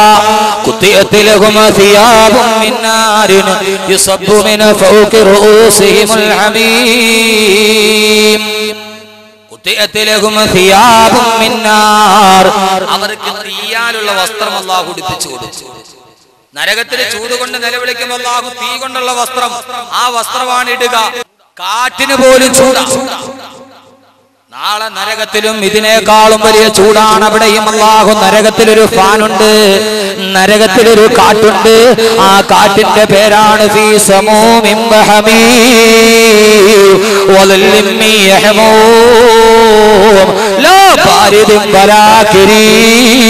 കുത്തിയതിലഹും സിയാബും മിന്നാരിൻ യുസബ്ബു മിൻ ഫൗഖി റൂസിഹിൽ ഹമീം കുത്തിയതിലഹും സിയാബും മിന്നാർ അവർക്ക് തീയാലുള്ള വസ്ത്രം അല്ലാഹു ഉടുപ്പിച്ചു കൊടുത്തു. നരകത്തിലെ ചൂട് കൊണ്ട് നിലവിളിക്കുമ്പോൾ അല്ലാഹു തീ കൊണ്ടുള്ള വസ്ത്രം, ആ വസ്ത്രമാണ് ഇടുക. കാറ്റിന് പോലും ചൂടാ. നാളെ നരകത്തിലും ഇതിനേക്കാളും വലിയ ചൂടാണ്. അവിടെയും അല്ലാഹു നരകത്തിലൊരു ഫാനുണ്ട്, നരകത്തിലൊരു കാറ്റുണ്ട്. ആ കാറ്റിന്റെ പേരാണ് ഫീ സമൂമിൻ വഹമീം വലല്ലിം യഹ്മൂം ലാ ബാരിദിൻ വലാ കരീം.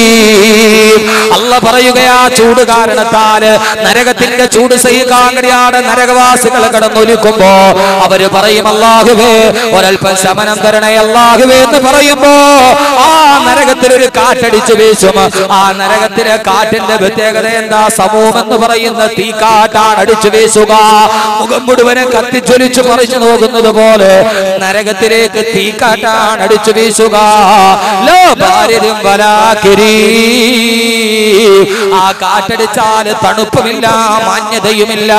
അല്ലാഹു പറയുകയാ ചൂട് കാരണത്താൽ നരകത്തിന്റെ ചൂട് സഹിക്കാൻ കഴിയാതെ നരകവാസികൾ കടന്നൊലിക്കുമ്പോ അവര് പറയും അല്ലാഹുവേ ഒരൽപ്പം ശമനം തരണേ അല്ലാഹുവേ എന്ന് പറയുമ്പോ ആ നരകത്തിലൊരു കാറ്റടിച്ചു വീശും. ആ നരകത്തിലെ കാറ്റിന്റെ പ്രത്യേകത എന്താ? സമൂഹമെന്ന് പറയുന്ന തീ കാറ്റാണ് അടിച്ചു വീശുക. മുഖം മുഴുവനെ കത്തിച്ചൊലിച്ചു പറിച്ചു നോക്കുന്നത് പോലെ നരകത്തിലേക്ക് തീ കാറ്റാണ് അടിച്ചു വീശുക. ലോ ബാരിദിൻ വലാ കരീം ആ കാറ്റടിച്ചാല് തണുപ്പുമില്ല, മാന്യതയുമില്ല.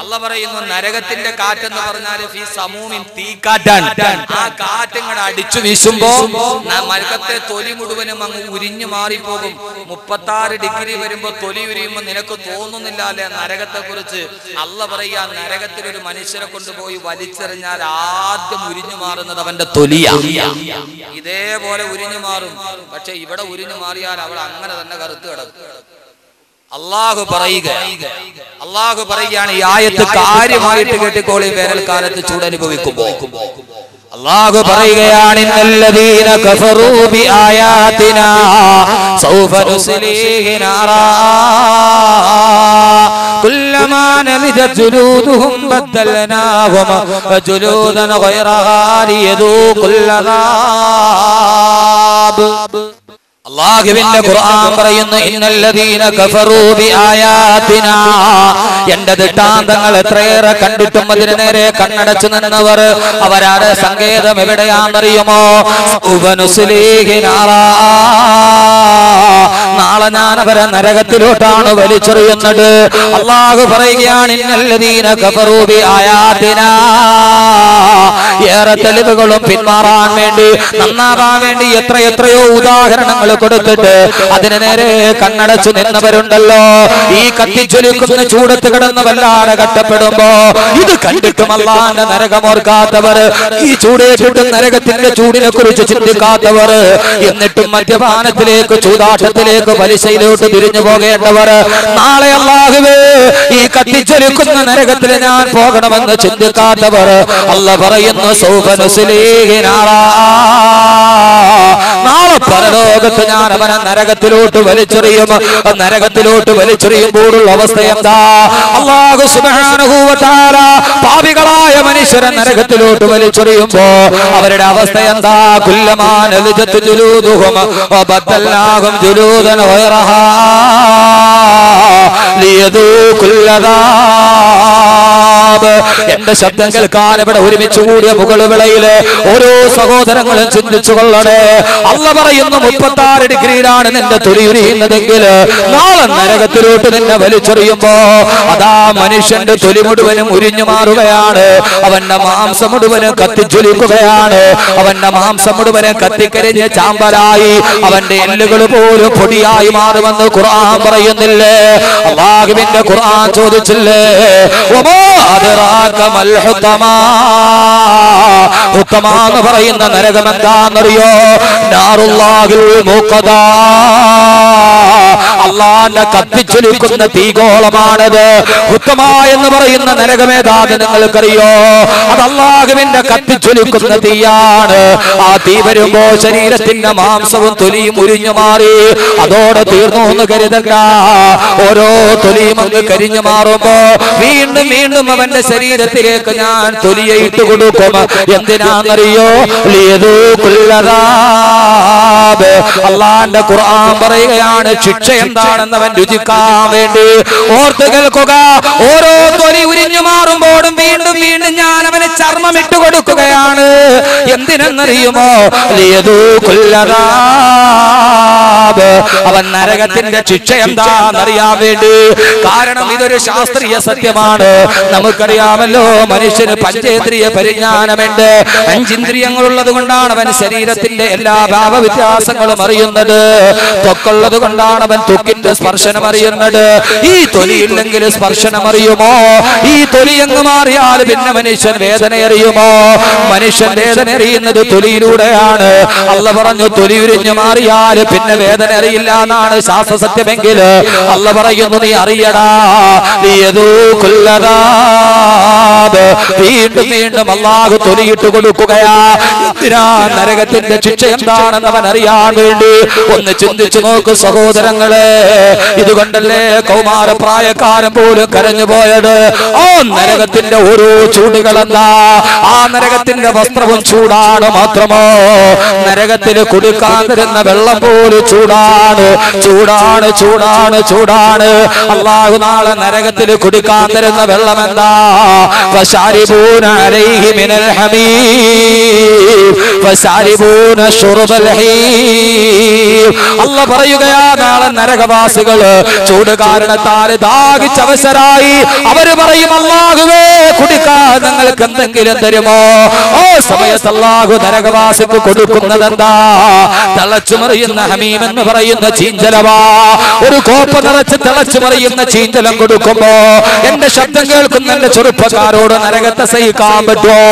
അല്ലാഹു പറയുന്നു നരകത്തിന്റെ കാറ്റെന്ന് പറഞ്ഞാൽ ഫീ സമൂമിൻ തീക്കാറ്റാണ്. ആ കാറ്റങ്ങടെ അടിച്ചു വീശുമ്പോ നരകത്തെ തൊലി മുഴുവനും അങ്ങ് ഉരിഞ്ഞു മാറിപ്പോകും. 36 ഡിഗ്രി വരുമ്പോ തൊലി ഉരിയുമ്പോ നിനക്ക് തോന്നുന്നില്ല അല്ലെ നരകത്തെ കുറിച്ച്? അല്ലാഹു പറയാ നരകത്തിലൊരു മനുഷ്യരെ കൊണ്ടുപോയി വലിച്ചെറിഞ്ഞാൽ ആദ്യം ഉരിഞ്ഞു മാറുന്നത് അവന്റെ തൊലിയാ. ഇതേപോലെ ഉരിഞ്ഞു മാറും. പക്ഷെ ഇവിടെ ഉരിഞ്ഞു മാറിയാൽ അവൾ അങ്ങനെ തന്നെ കറുത്ത് കിടക്കും. അല്ലാഹു പറയുകയാണ് ഈ ആയത്ത് കാര്യമായിട്ട് കേട്ടിക്കോളി. വേനൽക്കാലത്ത് ചൂടനുഭവിക്കുമ്പോ അല്ലാഹു പറയുകയാണ് ഇന്നല്ലദീന കഫറൂ ബിആയാതിനാ സൗഫ നുസ്ലീഹി നാറാ കുല്ലമാ നമിദത് ജുലൂദുഹും ബദ്ദൽനാഹും വജുലൂദൻ ഗൈറഹാ ലിയദൂഖുല്ലദാബ്. അല്ലാഹുവിന്റെ ഖുർആൻ പറയുന്നു ഇന്നല്ലദീന കഫറൂ ബിആയാതിനാ എന്റെ ദൃഷ്ടാന്തങ്ങൾ എത്രയേറെ കണ്ടിട്ടും അതിന് നേരെ കണ്ണടച്ചു നിന്നവർ അവരാരെ സങ്കേതം എവിടെയാണെന്നറിയുമോ? സൗഫനുസ്ലീഹി നാറാ നാളെ ഞാൻ അവരെ നരകത്തിലോട്ടാണ് വലിച്ചെറിയുന്നത്. അല്ലാഹു പറയുകയാണ് ഇന്നല്ലദീന കഫറൂ ബിആയാതിനാ ഏറെ തെളിവുകളും പിന്മാറാൻ വേണ്ടി നന്നാവാൻ വേണ്ടി എത്രയെത്രയോ ഉദാഹരണങ്ങൾ കൊടുത്തിട്ട് അതിന് നേരെ കണ്ണടച്ചു നിന്നവരുണ്ടല്ലോ. ഈ കത്തിച്ചൊലിക്കുന്ന ചൂടത്ത് കിടന്ന് വല്ലാതെ കഷ്ടപ്പെടുമ്പോ ഇത് കണ്ടിട്ടും അല്ലാഹുവിന്റെ നരകമോർക്കാത്തവർ, ഈ ചൂടേറ്റിട്ടും നരകത്തിന്റെ ചൂടിനെ കുറിച്ച് ചിന്തിക്കാത്തവർ, എന്നിട്ടും മദ്യപാനത്തിലേക്ക് ചൂതാട്ടത്തിലേക്ക് പലിശയിലോട്ട് തിരിഞ്ഞു പോകേണ്ടവർ നാളെ അല്ലാഹുവേ ഈ കത്തിച്ചൊലിക്കുന്ന നരകത്തിൽ ഞാൻ പോകണമെന്ന് ചിന്തിക്കാത്തവർ അല്ലാഹു പറയുന്നു സൗഫ നുസ്ലീഹി നാറാ നാളെ പരലോകത്ത് ഞാൻ അവനെ നരകത്തിലോട്ട് വലിച്ചെറിയും. നരകത്തിലോട്ട് വലിച്ചെറിയുമ്പോഴുള്ള അവസ്ഥ എന്താ? അല്ലാഹു സുബ്ഹാനഹു വ തആല പാപികളായ മനുഷ്യരെ നരകത്തിലോട്ട് വലിച്ചെറിയുമ്പോ അവരുടെ അവസ്ഥ എന്താ? കുല്ലമാ നലജത് ജുലൂദുഹും വബദൽനാഹും ജുലൂദൻ ഗൈറഹാ ലിയദൂഖുല്ലദാബ്. എന്റെ ശബ്ദം കേൾക്കാൻ ഇവിടെ ഒരുമിച്ച് കൂടിയ മുകളുവിളയിലെ ഓരോ സഹോദരങ്ങളും ചിന്തിച്ചു കൊള്ളണേ. അല്ലാഹു പറയുന്നു 36 ഡിഗ്രിയിലാണ് നിന്റെ തൊലി ഉരിയുന്നതെങ്കിൽ നാളെ നരകത്തിലോട്ട് നിന്നെ വലിച്ചെറിയുമ്പോ അതാ മനുഷ്യന്റെ തൊലി മുഴുവനും ഉരിഞ്ഞു മാറുകയാണ്, അവന്റെ മാംസം മുഴുവനും കത്തിച്ചൊലിക്കുകയാണ്, അവന്റെ മാംസം മുഴുവനും കത്തിക്കരിഞ്ഞ ചാമ്പലായി അവന്റെ എല്ലുകൾ പോലും പൊടിയായി മാറുമെന്ന് ഖുർആൻ പറയുന്നില്ലേ? അല്ലാഹുവിന്റെ ഖുർആൻ ചോദിച്ചില്ലേ? വമാ അദ്റാക ഉത്തമാന്ന് പറയുന്ന നരകമെന്താണെന്നറിയോ? നാറുല്ലാഹിൽ മുഖദ, അള്ളാന്റെ കത്തിച്ചൊലിക്കുന്ന തീഗോളമാണത്. ഉത്തമ എന്ന് പറയുന്ന നരകമേതാത് നിങ്ങൾക്കറിയോ? അത് അള്ളാഹുവിന്റെ കത്തിച്ചൊലിക്കുന്ന തീയാണ്. ആ തീ വരുമ്പോ ശരീരത്തിന്റെ മാംസവും തൊലിയും ഉരിഞ്ഞു മാറി. അതോടെ തീർന്നു എന്ന് കരുതണ്ട. ഓരോ തൊലിയും അങ്ങ് കരിഞ്ഞു മാറുമ്പോ വീണ്ടും വീണ്ടും അവന്റെ ശരീരത്തിലേക്ക് ഞാൻ തൊലിയെ ഇട്ട് കൊടുക്കും. എന്തിനാണെന്നറിയോ? അള്ളാന്റെ ഖുർആൻ പറയുകയാണ്, ശിക്ഷ എന്താണെന്ന് അവൻ രുചിക്കാൻ വേണ്ടി. ഓർത്ത് കേൾക്കുക, ഓരോ തൊലി ഉരിഞ്ഞു മാറുമ്പോഴും വീണ്ടും വീണ്ടും ഞാൻ അവന് ചർമ്മം ഇട്ട് കൊടുക്കുകയാണ്. എന്തിനെന്നറിയുമോ? അവൻ നരകത്തിന്റെ ശിക്ഷ എന്താണെന്നറിയാൻ വേണ്ടി. കാരണം ഇതൊരു ശാസ്ത്രീയ സത്യമാണ്. നമുക്കറിയാമല്ലോ, മനുഷ്യന് പഞ്ചേന്ദ്രിയ പരിജ്ഞാനമുണ്ട്. അഞ്ചിന്ദ്രിയങ്ങൾ ഉള്ളത് കൊണ്ടാണ് അവൻ ശരീരത്തിന്റെ എല്ലാ ഭാവവ്യത്യാസങ്ങളും അറിയുന്നത്. തൊക്കുള്ളത് കൊണ്ടാണ് അവൻ തൊക്കിന്റെ സ്പർശനം അറിയുന്നത്. ഈ തൊലി ഇല്ലെങ്കിൽ സ്പർശനം അറിയുമോ? ഈ തൊലി എന്ന് മാറിയാൽ പിന്നെ മനുഷ്യൻ വേദന അറിയുമോ? മനുഷ്യൻ വേദന അറിയുന്നത് തൊലിയിലൂടെയാണ്. അള്ള പറഞ്ഞു, തൊലി ഉരിഞ്ഞു മാറിയാൽ പിന്നെ വേദന അറിയില്ല എന്നാണ് ശാസ്ത്ര സത്യമെങ്കിൽ അള്ള പറയുന്നു, നീ അറിയടാ. വീണ്ടും വീണ്ടും അള്ളാഹു തൊലിയിട്ട് കൊടുക്കുകയാ. നരകത്തിന്റെ ശിക്ഷ എന്താണെന്ന് അവൻ അറിയാൻ വേണ്ടി. ഒന്ന് ചിന്തിച്ചു നോക്ക് സഹോദരങ്ങളെ. ഇതുകൊണ്ടല്ലേ കൗമാരപ്രായക്കാരൻ പോലും കരഞ്ഞു പോയത്. ആ നരകത്തിന്റെ ഓരോ ചൂടുകളെന്താ? ആ നരകത്തിന്റെ വസ്ത്രവും ചൂടാണ്. മാത്രമോ, നരകത്തിന് കുടിക്കാൻ തരുന്ന വെള്ളം പോലും ചൂടാണ്. ചൂടാണ് ചൂടാണ് ചൂടാണ്. അള്ളാഹു നാളെ നരകത്തിൽ കുടിക്കാൻ തരുന്ന വെള്ളം എന്താ? فشاربون عليه من الحميم فشاربون شرب الحميم. الله പറയുകയാ, നാളെ നരകവാസികൾ ചൂട് കാരണത്താൽ ദാഹിച്ചവശരായി. അവർ പറയും, അല്ലാഹുവേ കുടിക്കാൻ നിങ്ങൾക്ക് എന്തെങ്കിലും തരുമോ? ഓ സമയത്ത് അല്ലാഹു നരകവാസിക്ക് കൊടുക്കുന്നതെന്താ? തിളച്ചുമറിയുന്ന ഹമീം എന്ന് പറയുന്ന ചീഞ്ചലവാ. ഒരു കോപ്പ് നിറച്ച് തിളച്ചു മറിയുന്ന ചീഞ്ചലം കൊടുക്കുമ്പോ എന്റെ ശബ്ദം കേൾക്കുന്ന എന്റെ ചെറുപ്പക്കാരോട് നരകത്തെ സഹിക്കാൻ പറ്റുമോ?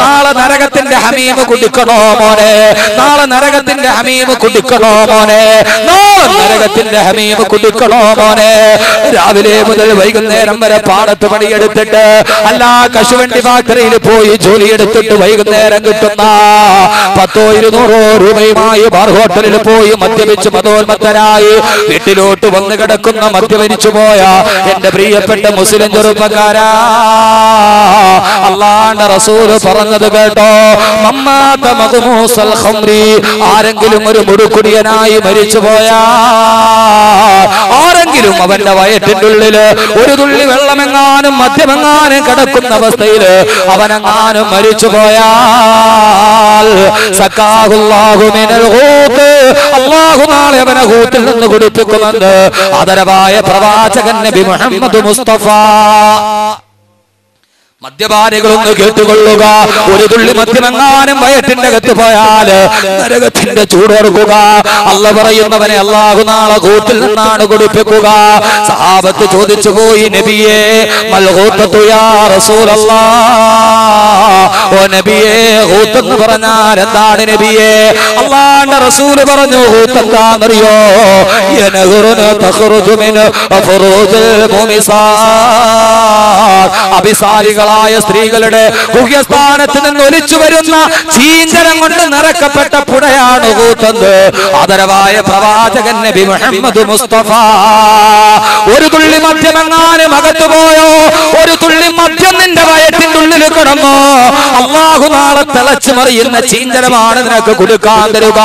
നാളെ നരകത്തിന്റെ ഹമീമ് കുടിക്കണോ മോനെ? നാളെ നരകത്തിന്റെ ഹമീമ് കുടിക്കണോ മോനെ? നാളെ നരകത്തിന്റെ ഹമീമ് കുടിക്കണോ മോനെ? രാവിലെ മുതൽ വൈകുന്നേരം വരെ പാടത്ത് പണിയെടുത്തിട്ട്, അല്ല കശുവണ്ടി ഫാക്ടറിയിൽ പോയി ജോലിയെടുത്തിട്ട് വൈകുന്നേരം കിട്ടുന്ന 100 രൂപയോ 200 രൂപയുമായി ബാർ ഹോട്ടലിൽ പോയി മദ്യപിച്ച് മതോന്മത്തരായി വീട്ടിലോട്ട് വന്ന് കിടക്കുന്ന മദ്യപിച്ചു പോയ എന്റെ പ്രിയപ്പെട്ട മുസ്ലിം ചെറുപ്പക്കാരാ, അള്ളാന്റെ റസൂല് പറഞ്ഞത് കേട്ടോ. മമ്മാത മഖ്മൂസൽ ഖംരി, ആരെങ്കിലും ഒരു മുടുക്കുടിയനായി മരിച്ചുപോയാ, ആരെങ്കിലും അവന്റെ വയറ്റിന്റെ ഉള്ളില് ഒരു തുള്ളി വെള്ളമെങ്ങാനും മദ്യമെങ്ങാനും കിടക്കുന്ന അവസ്ഥയിൽ അവനെങ്ങാനും മരിച്ചുപോയാൽ സഖാഹുല്ലാഹു മിനൽ ഖൂത്, അല്ലാഹു നാളെ അവനെ ഖൂത്തിൽ നിന്ന് കുടിപ്പിക്കുമെന്ന് ആദരവായ പ്രവാചകൻ നബി മുഹമ്മദ് മുസ്തഫ. മദ്യപാനികളൊന്ന് കേട്ടുകൊള്ളുക, ഒരു തുള്ളി മദ്യമെങ്ങാനും വയറ്റിന്റെ അകത്ത് പോയാല് നരകത്തിന്റെ ചൂടോർക്കുക. അള്ള പറയുന്നവനെ അള്ളാഹു നാളെ ഖൂത്തിൽ നിന്നാണ് കുടിപ്പിക്കുക. സഹാബത്ത് ചോദിച്ചു പോയി, നബിയേ മൽ ഖൂത്തു യാ റസൂലല്ലാഹ്, ഓ നബിയേ ഖൂത്ത് എന്ന് പറഞ്ഞാൽ എന്താണ് നബിയേ? അള്ളാന്റെ റസൂല് പറഞ്ഞു, ഖൂത്ത് എന്താണെന്നറിയോ? യനഹുറുന തഖറുജു മിൻ ഫുറൂജിൽ മുമിസാർ, അഭിസാരികളാണ് സ്ത്രീകളുടെ ഗുഹ്യസ്ഥാനത്ത് നിന്ന് ഒലിച്ചു വരുന്ന ചീഞ്ചരം കൊണ്ട് നിറക്കപ്പെട്ട പുഴയാണ് കൂത്തത്. ആദരവായ പ്രവാചകൻ നബി മുഹമ്മദ് മുസ്തഫ, ഒരു തുള്ളി മദ്യമെങ്ങാനും അകത്തു പോയോ, ഒരു തുള്ളി മദ്യം നിന്റെ വയറ്റിന്റെ ഉള്ളിൽ കിടന്നോ, അള്ളാഹു നാളെ തിളച്ചു മറിയുന്ന ചീഞ്ചരമാണ് നിനക്ക് കൊടുക്കാൻ തരുക.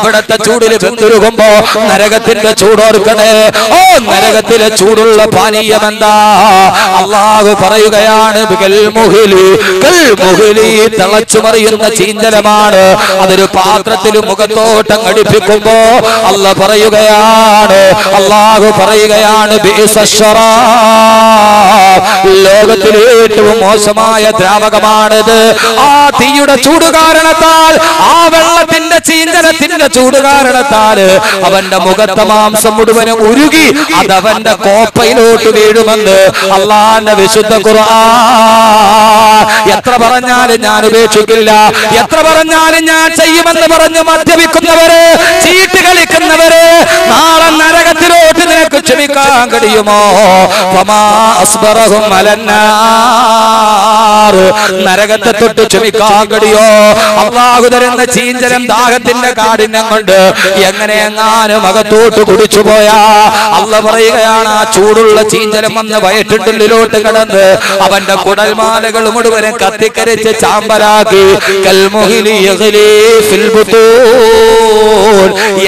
ഇവിടത്തെ ചൂടിൽ വെന്തുരുകുമ്പോ നരകത്തിന്റെ ചൂടോർക്കണേ. ഓ നരകത്തിലെ ചൂടുള്ള പാനീയം എന്താ? അള്ളാഹു പറയുകയാണ്, തിളച്ചുമറിയുന്ന ചീഞ്ചലമാണ്. അതൊരു പാത്രത്തിൽ മുഖത്തോട്ടം ഘടിപ്പിക്കുമ്പോ അള്ള പറയുകയാണ്, അള്ളാഹു പറയുകയാണ്, ബിഇസ ശറാബ്, ലോകത്തിലെ ഏറ്റവും മോശമായ ദ്രാവകമാണിത്. ആ തീയുടെ ചൂട് കാരണത്താൽ, ആ വെള്ളത്തിന്റെ ചീഞ്ചലത്തിന്റെ ചൂട് കാരണത്താൽ അവന്റെ മുഖത്തെ മാംസം മുഴുവൻ ഉരുകി അതവന്റെ കോപ്പയിലോട്ട് വീഴുമെന്ന് അള്ളാന്റെ വിശുദ്ധ ഖുർആൻ. എത്ര പറഞ്ഞാലും ഞാൻ ഉപേക്ഷിക്കില്ല, എത്ര പറഞ്ഞാലും ഞാൻ ചെയ്യുമെന്ന് പറഞ്ഞു മദ്യപിക്കുന്നവര്, ചീട്ട് കളിക്കുന്നവര്, നാളെ നരകത്തിലോട്ട് നിനക്ക് ക്ഷമിക്കാൻ കഴിയുമോ? നരകത്തെ തൊട്ട് ക്ഷമിക്കാൻ കഴിയോ? അള്ളാഹുദരന്റെ ചീഞ്ചലം ദാഹത്തിന്റെ കാഠിന്യം കൊണ്ട് എങ്ങനെയെങ്ങാനും അകത്തോട്ട് കുടിച്ചു പോയാ അള്ള പറയുകയാണ്, ആ ചൂടുള്ള ചീഞ്ചലം വന്ന് വയറ്റിട്ടുള്ളിലോട്ട് കിടന്ന് അവന്റെ കുടൽമാലകൾ മുഴുവനും കത്തിക്കരിച്ച് ചാമ്പലാക്കി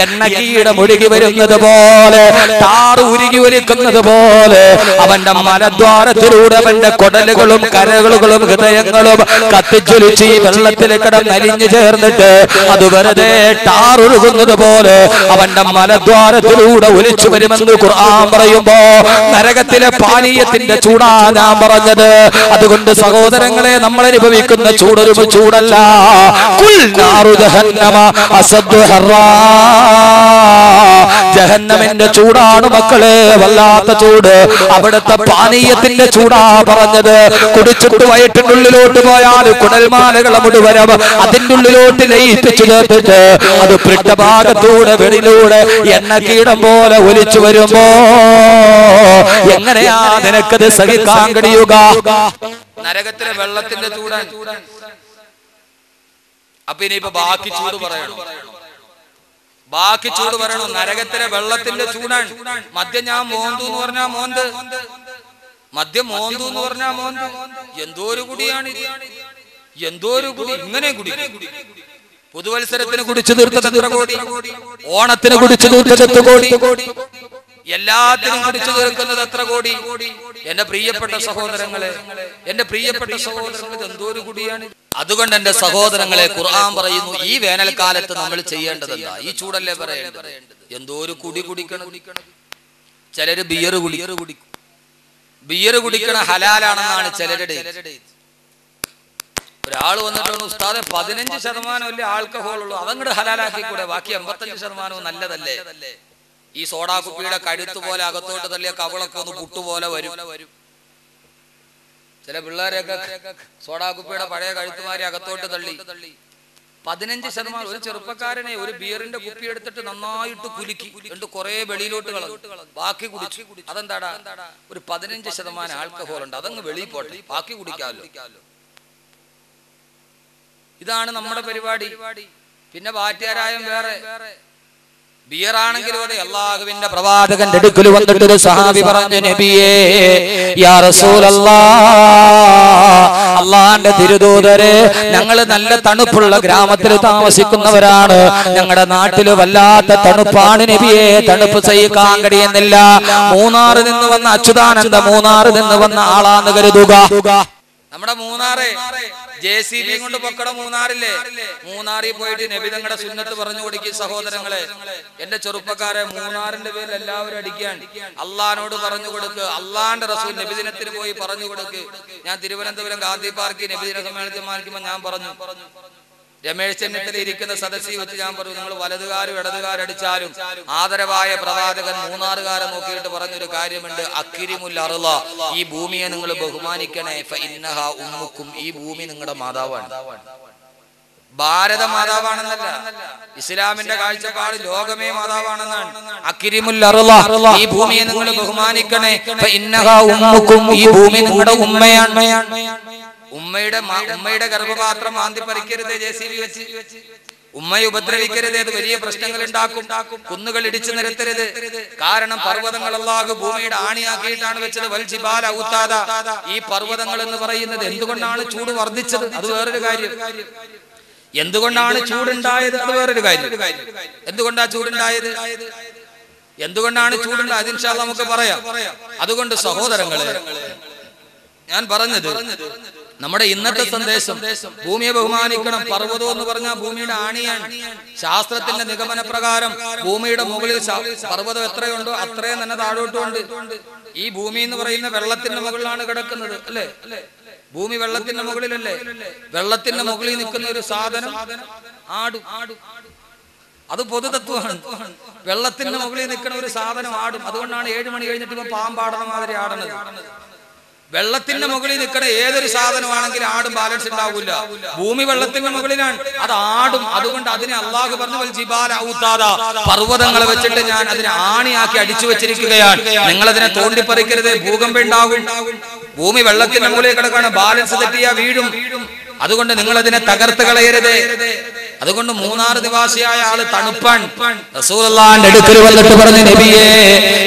എണ്ണക്കീടം ഒഴുകി വരുന്നത് പോലെ, താറ് ഉരുകി ഒരുക്കുന്നത് പോലെ അവന്റെ മലദ്വാരത്തിലൂടെ അവന്റെ കുടലുകളും കരകളും ഹൃദയങ്ങളും കത്തിച്ചൊലിച്ച് ഈ വെള്ളത്തിൽ കിടന്ന് അലിഞ്ഞു ചേർന്നിട്ട് അത് വെറുതെ ടാറൊഴുകുന്നത് പോലെ അവന്റെ മലദ്വാരത്തിലൂടെ ഒലിച്ചു വരുമെന്ന് ഖുർആൻ പറയുമ്പോ നരകത്തിലെ പാനീയത്തിന്റെ ചൂടാ ഞാൻ പറഞ്ഞത്. അതുകൊണ്ട് സഹോദരങ്ങളെ, നമ്മൾ അനുഭവിക്കുന്ന ചൂടൊരു ചൂടല്ല. ജഹന്നമിന്റെ ചൂടാണ് മക്കളെ, വല്ലാത്ത ചൂട്. അവിടുത്തെ പാനീയത്തിന്റെ ചൂടാ പറഞ്ഞത്. കുടിച്ചിട്ട് വയറ്റിനുള്ളിലോട്ട് പോയാൽ കുടൽമാലകളെ മുഴുവനും അതിൻ്റെ ഉള്ളിലോട്ട് ലയിപ്പിച്ചു ചേർത്തിട്ട് അത് പിട്ടഭാഗത്തൂടെ വെളിയിലൂടെ എണ്ണക്കീടം പോലെ ഒലിച്ചു വരുമ്പോ എങ്ങനെയാ നിനക്കത് സഹിക്കാൻ കഴിയുക? നരകത്തിലെ വെള്ളത്തിന്റെ ചൂടാൻ. അപ്പൊ ഇനിയിപ്പോ ബാക്കി ചൂട് പറയണോ? ബാക്കി ചൂട് പറയണോ? നരകത്തിലെ വെള്ളത്തിന്റെ ചൂടാണ്. മദ്യം ഞാൻ മോന്തു എന്ന് പറഞ്ഞാ മോന്ത്, മദ്യം മോന്തു എന്ന് പറഞ്ഞാ മോന്ത്. എന്തോ ഒരു കുടിയാണ്, എന്തോ ഒരു കുടി. ഇങ്ങനെ കുടി പുതുവത്സരത്തിന് കുടിച്ചു തീർത്തത് എത്ര കോടി, ഓണത്തിന് കുടിച്ചു തീർത്തത് എത്ര കോടി, എല്ലാത്തിനും കുടിച്ചു തീർക്കുന്നത് എത്ര കോടി. എന്റെ പ്രിയപ്പെട്ട സഹോദരങ്ങളെ, എന്തോ ഒരു കുടിയാണ്. അതുകൊണ്ട് എന്റെ സഹോദരങ്ങളെ, ഖുർആൻ പറയുന്നു, ഈ വേനൽക്കാലത്ത് നമ്മൾ ചെയ്യേണ്ടത് എന്താ? ഈ ചൂടല്ലേ പറയേണ്ടത്? എന്തോ ഒരു കുടി കുടിക്കണം. ചിലര് ബിയർ കുടിക്കണ ഹലാലാണെന്നാണ് ചിലരുടെ. ഒരാൾ വന്നിട്ടാണ്, ഉസ്താദെ 15% അല്ലേ ആൽക്കഹോൾ ഉള്ളൂ, അതങ്ങോട്ട് ഹലാലാക്കി കൂടെ, ബാക്കി 85% നല്ലതല്ലേ? ഈ സോഡാക്കുപ്പിയുടെ കഴുത്ത് പോലെ അകത്തോട്ട് തള്ളിയ കവളൊക്കെ ഒന്ന് പുട്ടുപോലെ വരും. ചില പിള്ളേരെയൊക്കെ സോഡാക്കുപ്പിയുടെ പഴയ കഴുത്തുമാരി അകത്തോട്ട് തള്ളി. 15%. ഒരു ചെറുപ്പക്കാരനെ ഒരു ബിയറിന്റെ കുപ്പി എടുത്തിട്ട് നന്നായിട്ട് കുലുക്കി എന്നിട്ട് കുറെ വെളിയിലോട്ട് കളഞ്ഞു, ബാക്കി കുടിച്ചു. അതെന്താടാ? ഒരു 15% ആൽക്കഹോൾ ഉണ്ട്, അതങ്ങ് വെളിയിൽ പോട്ടെ, ബാക്കി കുടിക്കാമല്ലോ. ഇതാണ് നമ്മുടെ പരിപാടി. പിന്നെ വാറ്റുകാരായും വേറെ. ബിയറാണെങ്കിലും അല്ലാഹുവിന്റെ പ്രവാചകന്റെ അടുക്കൽ വന്നിട്ട് ഒരു സഹാബി പറഞ്ഞു, നബിയേ, യാ റസൂലല്ലാഹ്, അള്ളാന്റെ തിരുദൂതരെ, ഞങ്ങള് നല്ല തണുപ്പുള്ള ഗ്രാമത്തിൽ താമസിക്കുന്നവരാണ്, ഞങ്ങളുടെ നാട്ടില് വല്ലാത്ത തണുപ്പാണ് നബിയെ, തണുപ്പ് സഹിക്കാൻ കഴിയുന്നില്ല. മൂന്നാറിൽ നിന്ന് വന്ന അച്യുതാനന്ദ ആളാന്ന് കരുതുക. നമ്മുടെ മൂന്നാറ് JCB കൊണ്ട് പൊക്കട മൂന്നാറില്ലേ? മൂന്നാറിൽ പോയിട്ട് നബി തങ്ങളുടെ സുന്നത്ത് പറഞ്ഞു കൊടുക്കി. സഹോദരങ്ങളെ, എന്റെ ചെറുപ്പക്കാരെ, മൂന്നാറിന്റെ പേരിൽ എല്ലാവരും അടിക്കാൻ. അള്ളാനോട് പറഞ്ഞു കൊടുക്ക്, അള്ളാന്റെ റസൂൽ നബിദിനത്തിന് പോയി പറഞ്ഞു കൊടുക്ക്. ഞാൻ തിരുവനന്തപുരം ഗാന്ധി പാർക്കിൽ നബിദിന സമ്മേളനത്തിൽ മാനിക്കുമ്പോൾ ഞാൻ പറഞ്ഞു, രമേശ് ചെന്നിത്തല ഇരിക്കുന്ന സദസ്സിൽ വെച്ച് ഞാൻ പറഞ്ഞു, നിങ്ങൾ വലതുകാരും ഇടതുകാരടിച്ചാലും ആദരവായ പ്രവാചകൻ മൂന്നാറുകാരെ നോക്കിയിട്ട് പറഞ്ഞൊരു കാര്യമുണ്ട്, അക്കിരിമുൽ അർള, ഈ ഭൂമിയെ നിങ്ങൾ ബഹുമാനിക്കണേ, ഫഇന്നഹ ഉമ്മുക്കും, ഈ ഭൂമി നിങ്ങളുടെ മാതാവാണ്. ഭാരത മാതാവാണെന്നല്ല, ഇസ്ലാമിന്റെ കാഴ്ചപ്പാട് ലോകമേ മാതാവാണെന്നാണ്. അക്കിരിമുൽ അർള, ഈ ഭൂമിയെ നിങ്ങൾ ബഹുമാനിക്കണേ, ഫഇന്നഹ ഉമ്മുക്കും, ഈ ഭൂമി നിങ്ങളുടെ ഉമ്മയാണ്. ഉമ്മയുടെ ഗർഭപാത്രം മാന്തി പറിക്കരുത് JCB വെച്ച്, ഉമ്മയെ ഉപദ്രവിക്കരുത്, അത് വലിയ പ്രശ്നങ്ങൾ ഉണ്ടാക്കും, കുന്നുകൾ ഇടിച്ചു നിരത്തരുത്. കാരണം പർവ്വതങ്ങൾ അല്ലാഹു ഭൂമിയുടെ ആണിയാക്കിയിട്ടാണ് വെച്ചത്. വൽ ജിബാല ഔതാദ, ഈ പർവ്വതങ്ങൾ എന്ന് പറയുന്നത് എന്തുകൊണ്ടാണ് ചൂട് വർദ്ധിച്ചത്? അത് വേറൊരു കാര്യം. എന്തുകൊണ്ടാണ് ചൂടുണ്ടായത്? അത് വേറൊരു കാര്യം. എന്തുകൊണ്ടാണ് ചൂടുണ്ടായത്? അത് ഇൻഷാ അല്ലാഹ് നമുക്ക് പറയാം. അതുകൊണ്ട് സഹോദരങ്ങളെ, ഞാൻ പറഞ്ഞത് നമ്മുടെ ഇന്നത്തെ സന്ദേശം ഭൂമിയെ ബഹുമാനിക്കണം. പർവ്വതം എന്ന് പറഞ്ഞാൽ ഭൂമിയുടെ ആണിയാണ്. ശാസ്ത്രത്തിന്റെ നിഗമന പ്രകാരം ഭൂമിയുടെ മുകളിൽ പർവ്വതം എത്രയുണ്ടോ അത്രയും തന്നെ താഴോട്ടുമുണ്ട്. ഈ ഭൂമി എന്ന് പറയുന്ന വെള്ളത്തിന്റെ മുകളിലാണ് കിടക്കുന്നത്, അല്ലെ? ഭൂമി വെള്ളത്തിന്റെ മുകളിലല്ലേ? വെള്ളത്തിന്റെ മുകളിൽ നിൽക്കുന്ന ഒരു സാധനം ആട്. അത് പൊതുതത്വമാണ്. വെള്ളത്തിന്റെ മുകളിൽ നിൽക്കുന്ന ഒരു സാധനം ആടും. അതുകൊണ്ടാണ് 7 മണി കഴിഞ്ഞിട്ട് ഇപ്പൊ പാമ്പാടുന്ന മാതിരി ആടുന്നത്. വെള്ളത്തിന്റെ മുകളിൽ നിൽക്കുന്ന ഏതൊരു സാധനമാണെങ്കിലും ആടും ബാലൻസ് ഉണ്ടാവില്ല. ഭൂമി വെള്ളത്തിന്റെ മുകളിലാണ്, അത് ആടും. അതുകൊണ്ട് അതിനെ അള്ളാഹു പറഞ്ഞു, പർവ്വതങ്ങളെ വെച്ചിട്ട് ഞാൻ അതിനെ ആണിയാക്കി അടിച്ചു വെച്ചിരിക്കുകയാണ്, നിങ്ങളതിനെ തോണ്ടിപ്പറിക്കരുത്, ഭൂകമ്പം ഉണ്ടാകും. ഭൂമി വെള്ളത്തിന്റെ മുകളിൽ കിടക്കാണ്, ബാലൻസ് തെറ്റിയ വീഴും. അതുകൊണ്ട് നിങ്ങൾ അതിനെ തകർത്ത് കളയരുത്. അതുകൊണ്ട് മൂന്നാർ നിവാസിയായ ആള് തണുപ്പാൻ റസൂലുള്ളാഹിന്റെ അടുക്കൽ വന്നിട്ട് പറഞ്ഞു, നബിയേ,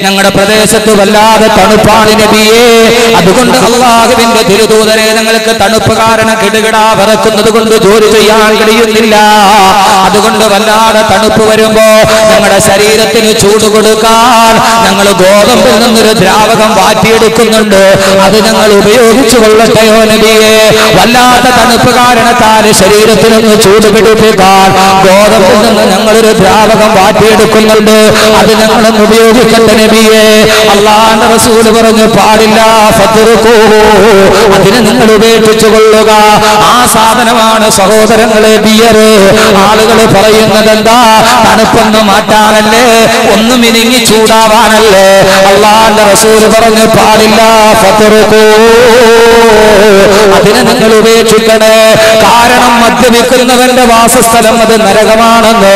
ഞങ്ങളുടെ പ്രദേശത്ത് വല്ലാതെ തണുപ്പാണ് നബിയേ, അതുകൊണ്ട് അല്ലാഹുവിന്റെ തിരുദൂതരെ, ഞങ്ങൾക്ക് തണുപ്പ് കാരണം കിടുകിടാ വിറക്കുന്നത് കൊണ്ട് ജോലി ചെയ്യാൻ കഴിയുന്നില്ല. അതുകൊണ്ട് വല്ലാതെ തണുപ്പ് വരുമ്പോ ഞങ്ങളുടെ ശരീരത്തിന് ചൂട് കൊടുക്കാൻ ഞങ്ങൾ ഗോതമ്പിൽ നിന്നൊരു ദ്രാവകം വാറ്റിയെടുക്കുന്നുണ്ട്, അത് ഞങ്ങൾ ഉപയോഗിച്ചു കൊള്ളട്ടെയോ നബിയേ. വല്ലാത്ത തണുപ്പ് കാരണത്താൽ ശരീരത്തിൽ നിന്ന് ചൂട് പിടിപ്പിക്കും ഗോതമ്പിൽ നിന്ന് ഞങ്ങളൊരു ദ്രാവകം വാറ്റിയെടുക്കുന്നുണ്ട്, അത് ഞങ്ങളും ഉപയോഗിക്കട്ടെ നബിയെ. അല്ലാഹുവിന്റെ റസൂൽ പറഞ്ഞു, പാടില്ല, അതിനെ നിങ്ങൾ ഉപേക്ഷിച്ചു കൊള്ളുക. ആ സാധനമാണ് സഹോദരങ്ങളെ ബിയർ. ആളുകൾ പറയുന്നത് എന്താ, തണുപ്പൊന്ന് മാറ്റാനല്ലേ, ഒന്നും ഇനിങ്ങി ചൂടാവാനല്ലേ. അല്ലാഹുവിന്റെ റസൂൽ പറഞ്ഞു, പാടില്ല, അതിനെ നിങ്ങൾ ഉപേക്ഷിക്കണേ. കാരണം മദ്യപിക്കുന്നവന്റെ വാസസ്ഥ അത് നരകമാണെന്ന്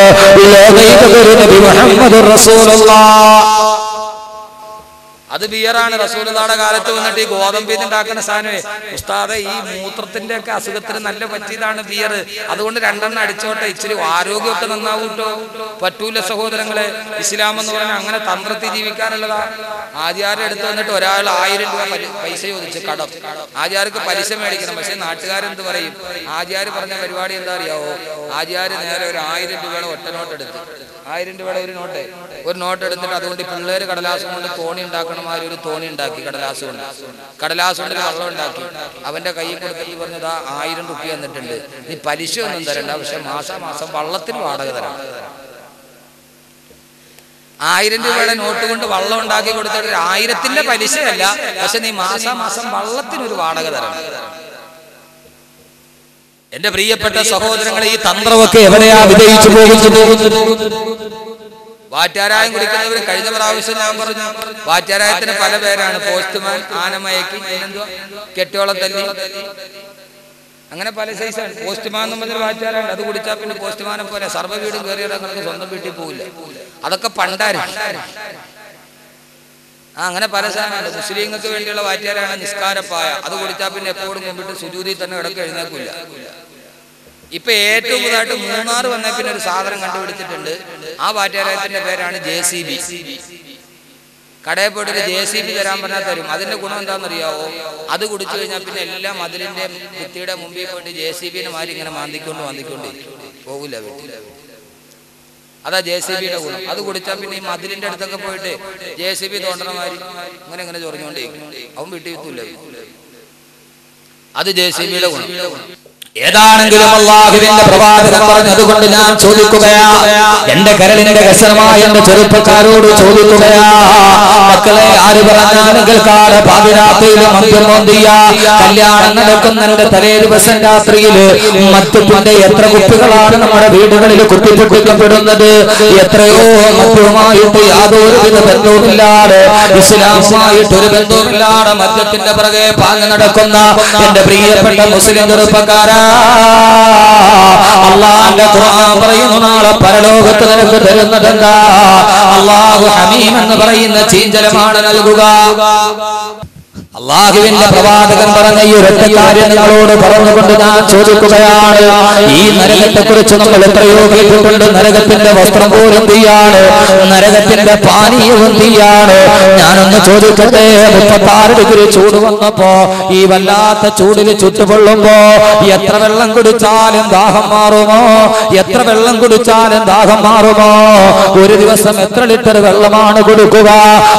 അത് ബിയറാണ്. റസൂലുള്ളാഹിയുടെ കാലത്ത് വന്നിട്ട് ഈ ഗോതമ്പീന്ന് ഉണ്ടാക്കുന്ന സാധനമേ ഉസ്താദേ, ഈ മൂത്രത്തിന്റെ ഒക്കെ അസുഖത്തിന് നല്ല പറ്റിയതാണ് ബിയർ, അതുകൊണ്ട് രണ്ടെണ്ണം അടിച്ചോട്ടെ, ഇച്ചിരി ആരോഗ്യമൊക്കെ നന്നാവൂട്ടോ. പറ്റൂല സഹോദരങ്ങളെ, ഇസ്ലാം എന്ന് പറഞ്ഞാൽ അങ്ങനെ തന്ത്രത്തിൽ ജീവിക്കാനുള്ളതാ. ആചാര്യ എടുത്ത് വന്നിട്ട് ഒരാൾ 1000 രൂപ പൈസ ചോദിച്ചു കടം. ആചാര്യക്ക് പലിശ മേടിക്കണം, പക്ഷെ നാട്ടുകാരെന്ത് പറയും? ആചാര്യ പറഞ്ഞ പരിപാടി എന്താ അറിയാവോ? ആചാര്യ നേരെ ഒരു 1000 രൂപയുടെ ഒറ്റ നോട്ട് എടുത്തു. 1000 രൂപയുടെ ഒരു നോട്ട് എടുത്തിട്ട് അതുകൊണ്ട് പിള്ളേര് കടലാസം കൊണ്ട് തോണി ഉണ്ടാക്കണമാര് ഒരു തോണി ഉണ്ടാക്കി. കടലാസ് കൊണ്ട് വെള്ളം ഉണ്ടാക്കി അവന്റെ കയ്യിൽ കൊടുത്തിട്ട് പറഞ്ഞത്, 1000 രൂപ എന്നിട്ടുണ്ട്, നീ പലിശ ഒന്നും തരണ്ട, പക്ഷെ മാസം വള്ളത്തിന് വാടക തരാം. 1000 രൂപയുടെ നോട്ട് കൊണ്ട് വള്ളം ഉണ്ടാക്കി കൊടുത്തിട്ട് 1000ത്തിന്റെ പലിശയല്ല, പക്ഷെ നീ മാസം വള്ളത്തിനൊരു വാടക തരണം. എന്റെ പ്രിയപ്പെട്ട സഹോദരങ്ങളെ, ഈ തന്ത്രമൊക്കെ എവിടെയാ വിജയിച്ചു പോകുന്നത്? വാറ്റാരായം കുടിക്കുന്നവർ കഴിഞ്ഞ പ്രാവശ്യം ഞാൻ പറഞ്ഞു, വാറ്റാരായത്തിന് പല പേരാണ്. പോസ്റ്റ്മാൻ, ആനമയക്കി, കെട്ടോളത്തല്ലി, അങ്ങനെ പല സൈസാണ്. പോസ്റ്റ്മാൻ എന്ന് പറഞ്ഞൊരു വാറ്റാരാണ്. അത് കുടിച്ചാൽ പിന്നെ പോസ്റ്റ്മാനെ പോലെ സർവ്വ വീടും കയറിയിടാൻ നമുക്ക് സ്വന്തം വീട്ടിൽ പോകില്ല. അതൊക്കെ പണ്ടാരാണ്. അങ്ങനെ പല സാധനമാണ്. മുസ്ലിങ്ങൾക്ക് വേണ്ടിയുള്ള വാറ്റാരാണ് നിസ്കാരപ്പായ. അത് കുടിച്ചാൽ പിന്നെ എപ്പോഴും മുമ്പിട്ട് സുജൂദി തന്നെ കിടക്കുക, എഴുന്നേക്കില്ല. ഇപ്പൊ ഏറ്റവും കൂടുതലായിട്ട് മൂന്നാർ വന്നാൽ പിന്നെ ഒരു സാധനം കണ്ടുപിടിച്ചിട്ടുണ്ട്. ആ വാറ്റാരായത്തിന്റെ പേരാണ് JCB. കടയിൽ പോയിട്ട് JCB തരാൻ പറഞ്ഞാൽ തരും. അതിന്റെ ഗുണം എന്താണെന്നറിയാവോ? അത് കുടിച്ചു കഴിഞ്ഞാൽ പിന്നെ എല്ലാം അതിലിന്റെ ഭിത്തിയുടെ മുമ്പിൽ പോയിട്ട് JCBനെ മാറി ഇങ്ങനെ മാന്തിക്കൊണ്ട് പോകില്ല, വീട്ടിൽ. അതാ JCBയുടെ ഗുണം. അത് കുടിച്ചാൽ പിന്നെ ഈ മതിലിന്റെ അടുത്തൊക്കെ പോയിട്ട് JCB തോണ്ടണമാരി അങ്ങനെ ചൊറിഞ്ഞോണ്ടേ അവൻ വീട്ടിൽ എത്തൂല. അത് JCBയുടെ ഗുണം. ഏതാണെങ്കിലും അല്ലാഹുവിന്റെ പ്രവാചകൻ പറഞ്ഞു, അതുകൊണ്ട് ഞാൻ ചോദിക്കുകയാ, എന്റെ കരളിന്റെ കസരമായ എന്റെ ചെറുപ്പക്കാരോട് ചോദിക്കുകയാ, മക്കളെ, ആര് പറഞ്ഞാലും കേൾക്കാതെ പാതിരാത്രിയിൽ മദ്യം മോന്തിയ, കല്യാണം നടക്കുന്നതിന്റെ തലേ ദിവസം രാത്രിയില് മദ്യത്തിന്റെ എത്ര കുപ്പികളാണ് നമ്മുടെ വീടുകളിൽ കുത്തിപ്പൊട്ടിക്കപ്പെടുന്നത്. എത്രയോ മദ്യവുമായിട്ട് യാതൊരുവിധ ബന്ധവുമില്ലാതെ, ഇസ്ലാമുമായിട്ട് ഒരു ബന്ധവുമില്ലാതെ മദ്യത്തിന്റെ പിറകെ പാഞ്ഞു നടക്കുന്ന എന്റെ പ്രിയപ്പെട്ട മുസ്ലിം ചെറുപ്പക്കാരാ, അല്ലാഹുവിന്റെ ഖുർആൻ പറയുന്നു, നാളെ പരലോകത്ത് നിനക്ക് തരുന്നതെന്താ? അല്ലാഹു ഹമീം എന്ന് പറയുന്ന ചീഞ്ചലമാണ് നൽകുക. അല്ലാഹുവിന്റെ പ്രവാചകൻ പറഞ്ഞ ഈ ഒരൊറ്റ കാര്യം നിങ്ങളോട് പറഞ്ഞുകൊണ്ട് ഞാൻ ചോദിക്കുകയാണ്, ഈ നരകത്തെ കുറിച്ച് നമ്മൾ എത്രയോ കേട്ടിട്ടുണ്ട്. നരകത്തിന്റെ വസ്ത്രം പോലും തീയാണ്, നരകത്തിന്റെ പാനീയവും തീയാണ്. ഞാനൊന്ന് ചോദിക്കട്ടെ, 36 ഡിഗ്രി ചൂട് വന്നപ്പോ, ഈ വല്ലാത്ത ചൂടിന് ചുട്ടുപൊള്ളുമ്പോ എത്ര വെള്ളം കുടിച്ചാലും ദാഹം മാറുമോ? ഒരു ദിവസം എത്ര ലിറ്റർ വെള്ളമാണ് കൊടുക്കുക?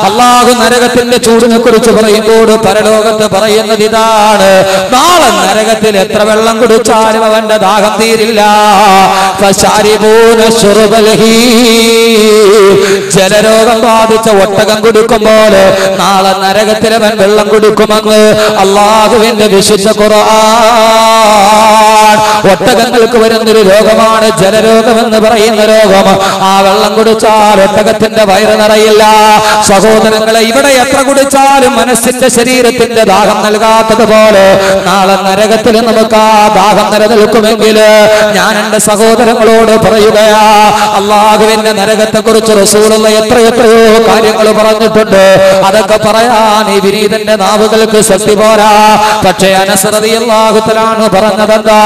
അല്ലാഹു നരകത്തിന്റെ ചൂടിനെ കുറിച്ച് പറയുമ്പോൾ പരലോകത്ത് പറയുന്നത് ഇതാണ്, നാളെ നരകത്തിൽ എത്ര വെള്ളം കുടിച്ചാലും അവന്റെ ദാഹം തീരില്ല. ജലരോഗം ബാധിച്ച ഒട്ടകം കുടിക്കുമ്പോൾ നാളെ നരകത്തിൽ അവൻ വെള്ളം കുടിക്കുമെന്ന് അല്ലാഹുവിന്റെ വിശുദ്ധ ഖുർആൻ. ഒട്ടകങ്ങൾക്ക് വരുന്നൊരു രോഗമാണ് ജലരോഗം എന്ന് പറയുന്ന രോഗം. ആ വെള്ളം കുടിച്ചാൽ ഒട്ടകത്തിന്റെ വയറ് നിറയില്ല. സഹോദരങ്ങളെ, ഇവിടെ എത്ര കുടിച്ചാലും മനസ്സിന്റെ ശരീരത്തിന്റെ ദാഹം നൽകാത്തതുപോലെ നാളെ നരകത്തിൽ നമുക്ക് ആ ദാഹം നിലനിൽക്കുമെങ്കിൽ ഞാൻ എന്റെ സഹോദരങ്ങളോട് പറയുകയാ, അള്ളാഹുവിന്റെ നരകത്തെ കുറിച്ച് റസൂലുള്ള എത്രയെത്രയോ കാര്യങ്ങൾ പറഞ്ഞിട്ടുണ്ട്. അതൊക്കെ പറയാൻ ഈ വിനീതന്റെ നാവുകൾക്ക് ശക്തി പോരാ. പക്ഷേ അനസ് റളിയല്ലാഹു തആല പറഞ്ഞതെന്താ?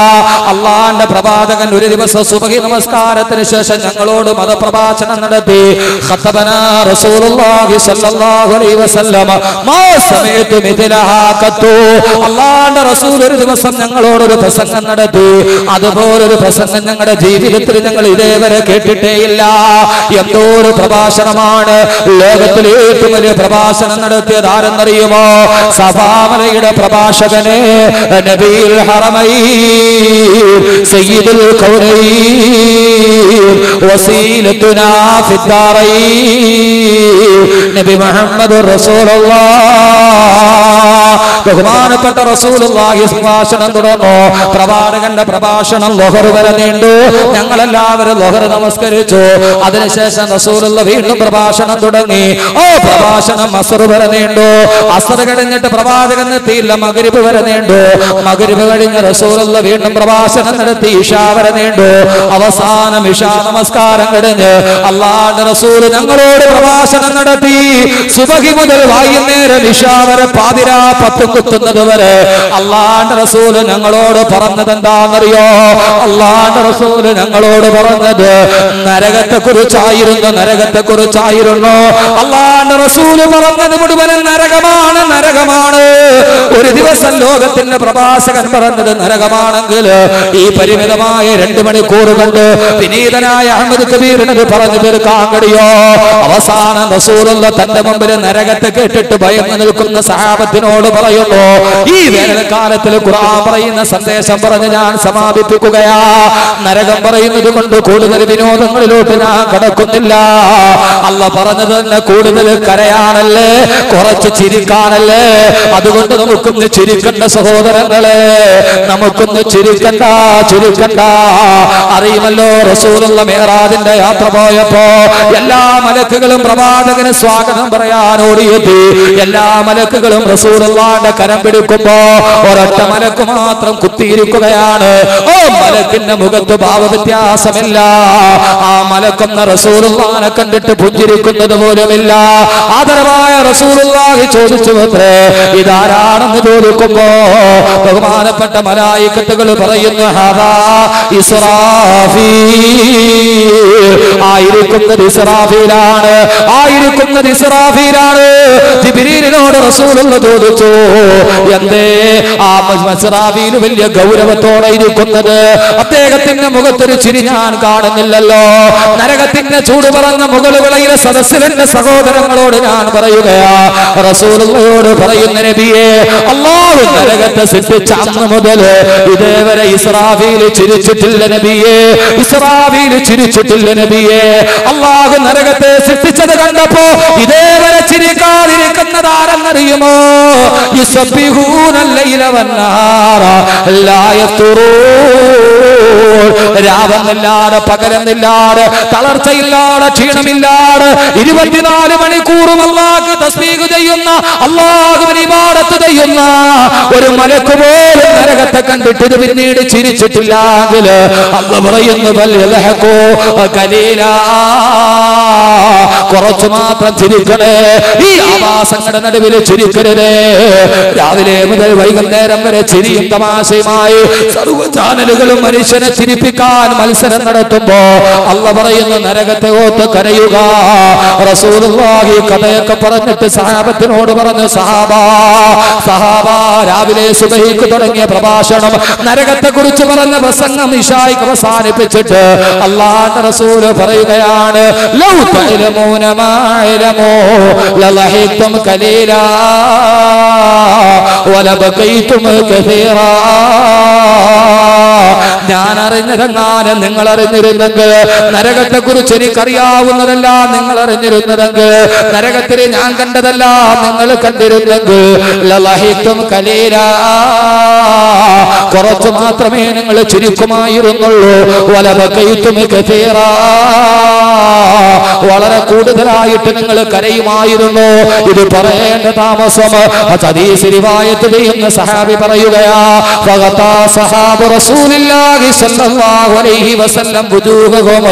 അള്ളാന്റെ പ്രവാചകൻ ഒരു ദിവസം സുബ്ഹി നമസ്കാരത്തിന് ശേഷം ഞങ്ങളോട് മതപ്രഭാഷണം നടത്തി. ഖതബനാ റസൂലുള്ളാഹി സ്വല്ലല്ലാഹു അലൈഹി വസല്ലം മാ സമഇതു മിഥലഹാ ഖത്തു. അള്ളാന്റെ റസൂൽ ഒരു ദിവസം ഞങ്ങളോട് ഒരു പ്രസംഗം നടത്തി. അതുപോലൊരു പ്രസംഗം ഞങ്ങളുടെ ജീവിതത്തിൽ ഞങ്ങൾ ഇതേവരെ കേട്ടിട്ടേയില്ല. എന്തോ ഒരു പ്രഭാഷണമാണ്. ലോകത്തിലെ ഏറ്റവും വലിയ പ്രഭാഷണം നടത്തിയത് ആരെന്നറിയുമോ? സഭാമലയുടെ പ്രഭാഷകനെ, നബിയുൽ ഹറമൈൻ സയ്യിദുൽ കൗനൈൻ വസീലത്തുനാ ഫിദ്ദാറൈൻ നബി മുഹമ്മദുർ റസൂലുള്ളാഹ്. ബഹുമാനപ്പെട്ട റസൂലുള്ളാഹി പ്രഭാഷണം തുടർന്നു. പ്രവാചകന്റെ പ്രഭാഷണം ളുഹർ വരെ നീണ്ടു. ഞങ്ങളെല്ലാവരും ളുഹർ നമസ്കരിച്ചു. അതിനുശേഷം റസൂലുള്ള വീണ്ടും പ്രഭാഷണം തുടങ്ങി. ഓ പ്രഭാഷണം അസ്ർ വരെ നീണ്ടു. അസ്ർ കഴിഞ്ഞിട്ട് പ്രവാചകൻ എത്തിയില്ല, മഗ്രിബ് വരെ നീണ്ടു. മഗ്രിബ് കഴിഞ്ഞ് റസൂലുള്ള വീണ്ടും പ്രഭാഷണം നടത്തി, ഇശാ വരെ നീണ്ടു. അവസാനം ഇശാ നമസ്കാരം കഴിഞ്ഞ് അല്ലാഹുവിന്റെ റസൂൽ ഞങ്ങളോട് പ്രഭാഷണം നടത്തി. സുബ്ഹി മുതൽ വൈകുന്നേരം ഇശാ വരെ, പാതിരാ പത്ത് കുത്തുന്നത് വരെ അല്ലാഹുവിന്റെ റസൂൽ ഞങ്ങളോട് പറഞ്ഞത് എന്താണെന്നറിയോ? അല്ലാഹുവിന്റെ റസൂൽ ഞങ്ങളോട് പറഞ്ഞത് നരകത്തെ കുറിച്ചായിരുന്നു, നരകത്തെ കുറിച്ചായിരുന്നു. അല്ലാഹുവിന്റെ റസൂല് പറഞ്ഞത് മുഴുവൻ നരകമാണ്, നരകമാണ്. ഒരു ദിവസം ലോകത്തിന്റെ പ്രഭാഷകൻ പറഞ്ഞത് നരകമാണെങ്കിൽ ഈ പരിമിതമായ 2 മണിക്കൂർ കൊണ്ട് വിനീതനായ അഹമ്മദ് കബീറിനത് പറഞ്ഞു തീർക്കാൻ കഴിയോ? അവസാനം റസൂലുള്ള തന്റെ മുമ്പിൽ നരകത്തെ കേട്ടിട്ട് ഭയന്ന് നിൽക്കുന്ന സഹാബത്തിനോട് പറയുന്നു, ഈ വേനൽക്കാലത്തിൽ ഖുർആൻ പറയുന്ന സന്ദേശം പറഞ്ഞ് ഞാൻ സമാപിപ്പിക്കുകയാ. നരകം പറയുന്നത് കൊണ്ട് കൂടുതൽ വിനോദങ്ങളിലോട്ട് ഞാൻ കടക്കുന്നില്ല. അല്ല പറഞ്ഞത് തന്നെ കൂടുതൽ കരയാനല്ലേ, കുറച്ച് ചിരിക്കാനല്ലേ. അതുകൊണ്ട് നമുക്കൊന്ന് ചിരിക്കണ്ട സഹോദരങ്ങളെ, നമുക്കൊന്ന് ചിരിക്കണ്ട, ചിരിക്കണ്ട. അറിയുമല്ലോ, റസൂലുള്ള മിഅ്റാജിന്റെ യാത്ര പോയപ്പോ എല്ലാ മലക്കുകളും പ്രവാചകന് സ്വാഗതം പറയാൻ ഓടിയെത്തി. എല്ലാ മലക്കുകളും റസൂലുള്ളാന്റെ കരം പിടിക്കുമ്പോ ഒരൊറ്റ മലക്ക് മാത്രം കുത്തിയിരിക്കുകയാണ്. ഓ മലക്കിന്റെ മുഖത്ത് ഭാവവ്യത്യാസമില്ല. ആ മലക്കൊന്ന് റസൂലുള്ളാനെ കണ്ടിട്ട് പുഞ്ചിരിക്കുന്നത് പോലുമില്ല. ആദരവായ റസൂലുള്ളാഹി ചോദിച്ചുവത്രേ, ഇതാരാണെന്ന് ചോദിക്കുമ്പോ ബഹുമാനപ്പെട്ട മലായിക്കത്തുകൾ പറയുന്നു, ഹദാ ഇസ്രാഫീൽ. ആയിരിക്കുന്നത് ഇസ്രാഫീലാണ്, ആയിരിക്കുന്നത് ഇസ്രാഫീലാണ്. ജിബ്രീലിനോട് റസൂലുള്ള ചോദിച്ചു, എന്തേ ആ ഇസ്രാഫീൽ വലിയ ഗൗരവത്തോടെ ഇരിക്കുന്നത്? അദ്ദേഹത്തിന്റെ മുഖത്തൊരു ചിരി ഞാൻ കാണുന്നില്ലല്ലോ. നരകത്തിന്റെ ചൂട് പറഞ്ഞ മുകളുകളെ സദസ്സിലെ സഹോദരങ്ങളോട് ഞാൻ പറയുകയാ, റസൂലുള്ളയോട് പറയുന്ന നബിയെ, അല്ലാഹു നരകത്തെ സൃഷ്ടിച്ച അന്ന് മുതൽ ഇതേവരെ ഇസ്രാഫീൽ ചിരിച്ചിട്ടില്ല നബിയെ, ഇസ്രാഫീൽ ചിരിച്ചിട്ടില്ല നബിയെ. അല്ലാഹു നരകത്തെ സൃഷ്ടിച്ചത് കണ്ടപ്പോ ഇതേവരെ ചിരിക്കാതിരിക്കുന്നതാരെന്നറിയുമോ? യുസബ്ബിഹൂനല്ലൈല വന്നഹാറ ലാ യഫ്തുറൂൻ. രാവെന്നില്ലാതെ പകലെന്നില്ലാതെ തളർച്ചയില്ലാതെ ക്ഷീണമില്ലാതെ 24 മണിക്കൂറും അല്ലാഹു തസ്ബീഹ് ചെയ്യുന്ന, അല്ലാഹുവിനെ ഇബാദത്ത് ചെയ്യുന്ന ഒരു മലക്ക് പോലും നരകത്തെ കണ്ടിട്ട് ഇത് പിന്നീട് ചിരിച്ചിട്ടില്ല. അല്ലാഹു പറയുന്നു, ബൽ യദഹകു ഖലീലാ, കുറച്ചു മാത്രം ചിരിക്കണേ. ഈ ആവാസങ്ങളുടെ നടുവിൽ ചിരിക്കരുതേ. രാവിലെ മുതൽ വൈകുന്നേരം വരെ ചിരിയും തമാശയുമായി സർവ്വ ചാനലുകളും മനുഷ്യനെ ചിരിപ്പിക്കാൻ മത്സരം നടത്തുമ്പോ അള്ള പറയുന്നു, നരകത്തെ ഓർത്ത് കരയുക. റസൂലുള്ളാഹി കഥയൊക്കെ പറഞ്ഞിട്ട് സഹാബത്തിനോട് പറഞ്ഞു, സഹാബ രാവിലെ സുബഹിക്ക് തുടങ്ങിയ പ്രഭാഷണം, നരകത്തെ കുറിച്ച് പറഞ്ഞ പ്രസംഗം ഇശായ്ക്ക് അവസാനിപ്പിച്ചിട്ട് അള്ളാന്റെ റസൂല് പറയുകയാണ്, ലൗ തഅലമൂന മാ അലമൂ ലളഹിഖ്തും ഖലീലാ. ولبقيتم كثيرا ഞാൻ അറിഞ്ഞിരുന്നാലും നിങ്ങൾ അറിഞ്ഞിരുന്നെങ്കിൽ നരകത്തെ കുറിച്ച് എനിക്കറിയാവുന്നതെല്ലാം നിങ്ങൾ അറിഞ്ഞിരുന്നെങ്കിൽ നരകത്തിൽ ഞാൻ കണ്ടതെല്ലാം നിങ്ങൾ കണ്ടിരുന്നെങ്കിൽ ലലഹിതും ഖലീലാ കുറച്ചു മാത്രമേ നിങ്ങൾ ചിരിക്കുമായിരുന്നുള്ളൂ വലബഖൈതും കസീറാ വളരെ കൂടുതലായിട്ട് നിങ്ങൾ കരയുമായിരുന്നു ഇത് പറയേണ്ട താമസം ഹദീസ് റിവായത്ത് ചെയ്യുന്ന സഹാബി പറയുകയാ ഫഖതാ സഹാബു റസൂലുള്ളാഹി صلى الله عليه وسلم وجوههم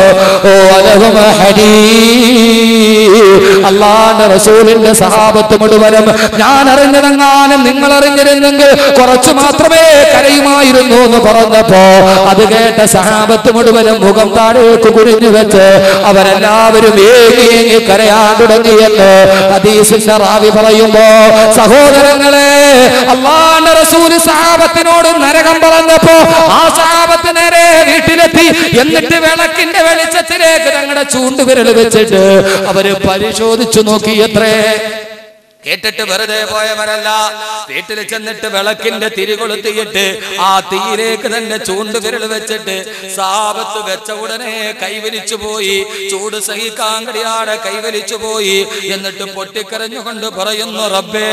ولهم حديد അല്ലാഹുവിന്റെ റസൂലിന്റെ സഹാബത്ത് മുഴുവനും ഞാൻ അറിഞ്ഞതെങ്ങാനും നിങ്ങൾ അറിഞ്ഞിരുന്നെങ്കിൽ കുറച്ചു മാത്രമേ കരയുമായിരുന്നു എന്ന് പറഞ്ഞപ്പോ അത് കേട്ട സഹാബത്ത് മുഴുവനും മുഖം താഴേക്ക് കുനിഞ്ഞു വെച്ച് അവരെല്ലാവരും ഏകി കരയാൻ തുടങ്ങിയെന്ന് ഹദീസിന്റെ റാവി പറയുമ്പോ സഹോദരങ്ങളെ അല്ലാഹുവിന്റെ റസൂൽ സഹാബത്തിനോട് നരകം പറഞ്ഞപ്പോ ആ സഹാബത്ത് നേരെ വീട്ടിലെത്തി എന്നിട്ട് വിളക്കിന്റെ വെളിച്ചത്തിലേക്ക് തങ്ങളുടെ ചൂണ്ടുവിരൽ വെച്ചിട്ട് അവര് പരിശോധിച്ചു നോക്കി എത്രേ കേട്ടിട്ട് വെറുതെ പോയവരല്ല വീട്ടിൽ ചെന്നിട്ട് വിളക്കിന്റെ തിരികൊളുത്തിയിട്ട് ആ തീയിലേക്ക് തന്നെ ചൂണ്ട് വിരൽ വെച്ചിട്ട് സാപത്ത് വെച്ച ഉടനെ കൈവലിച്ചു പോയി ചൂട് സഹിക്കാൻ കഴിയാതെ കൈവലിച്ചു പോയി എന്നിട്ട് പൊട്ടിക്കരഞ്ഞുകൊണ്ട് പറയുന്നു റബ്ബേ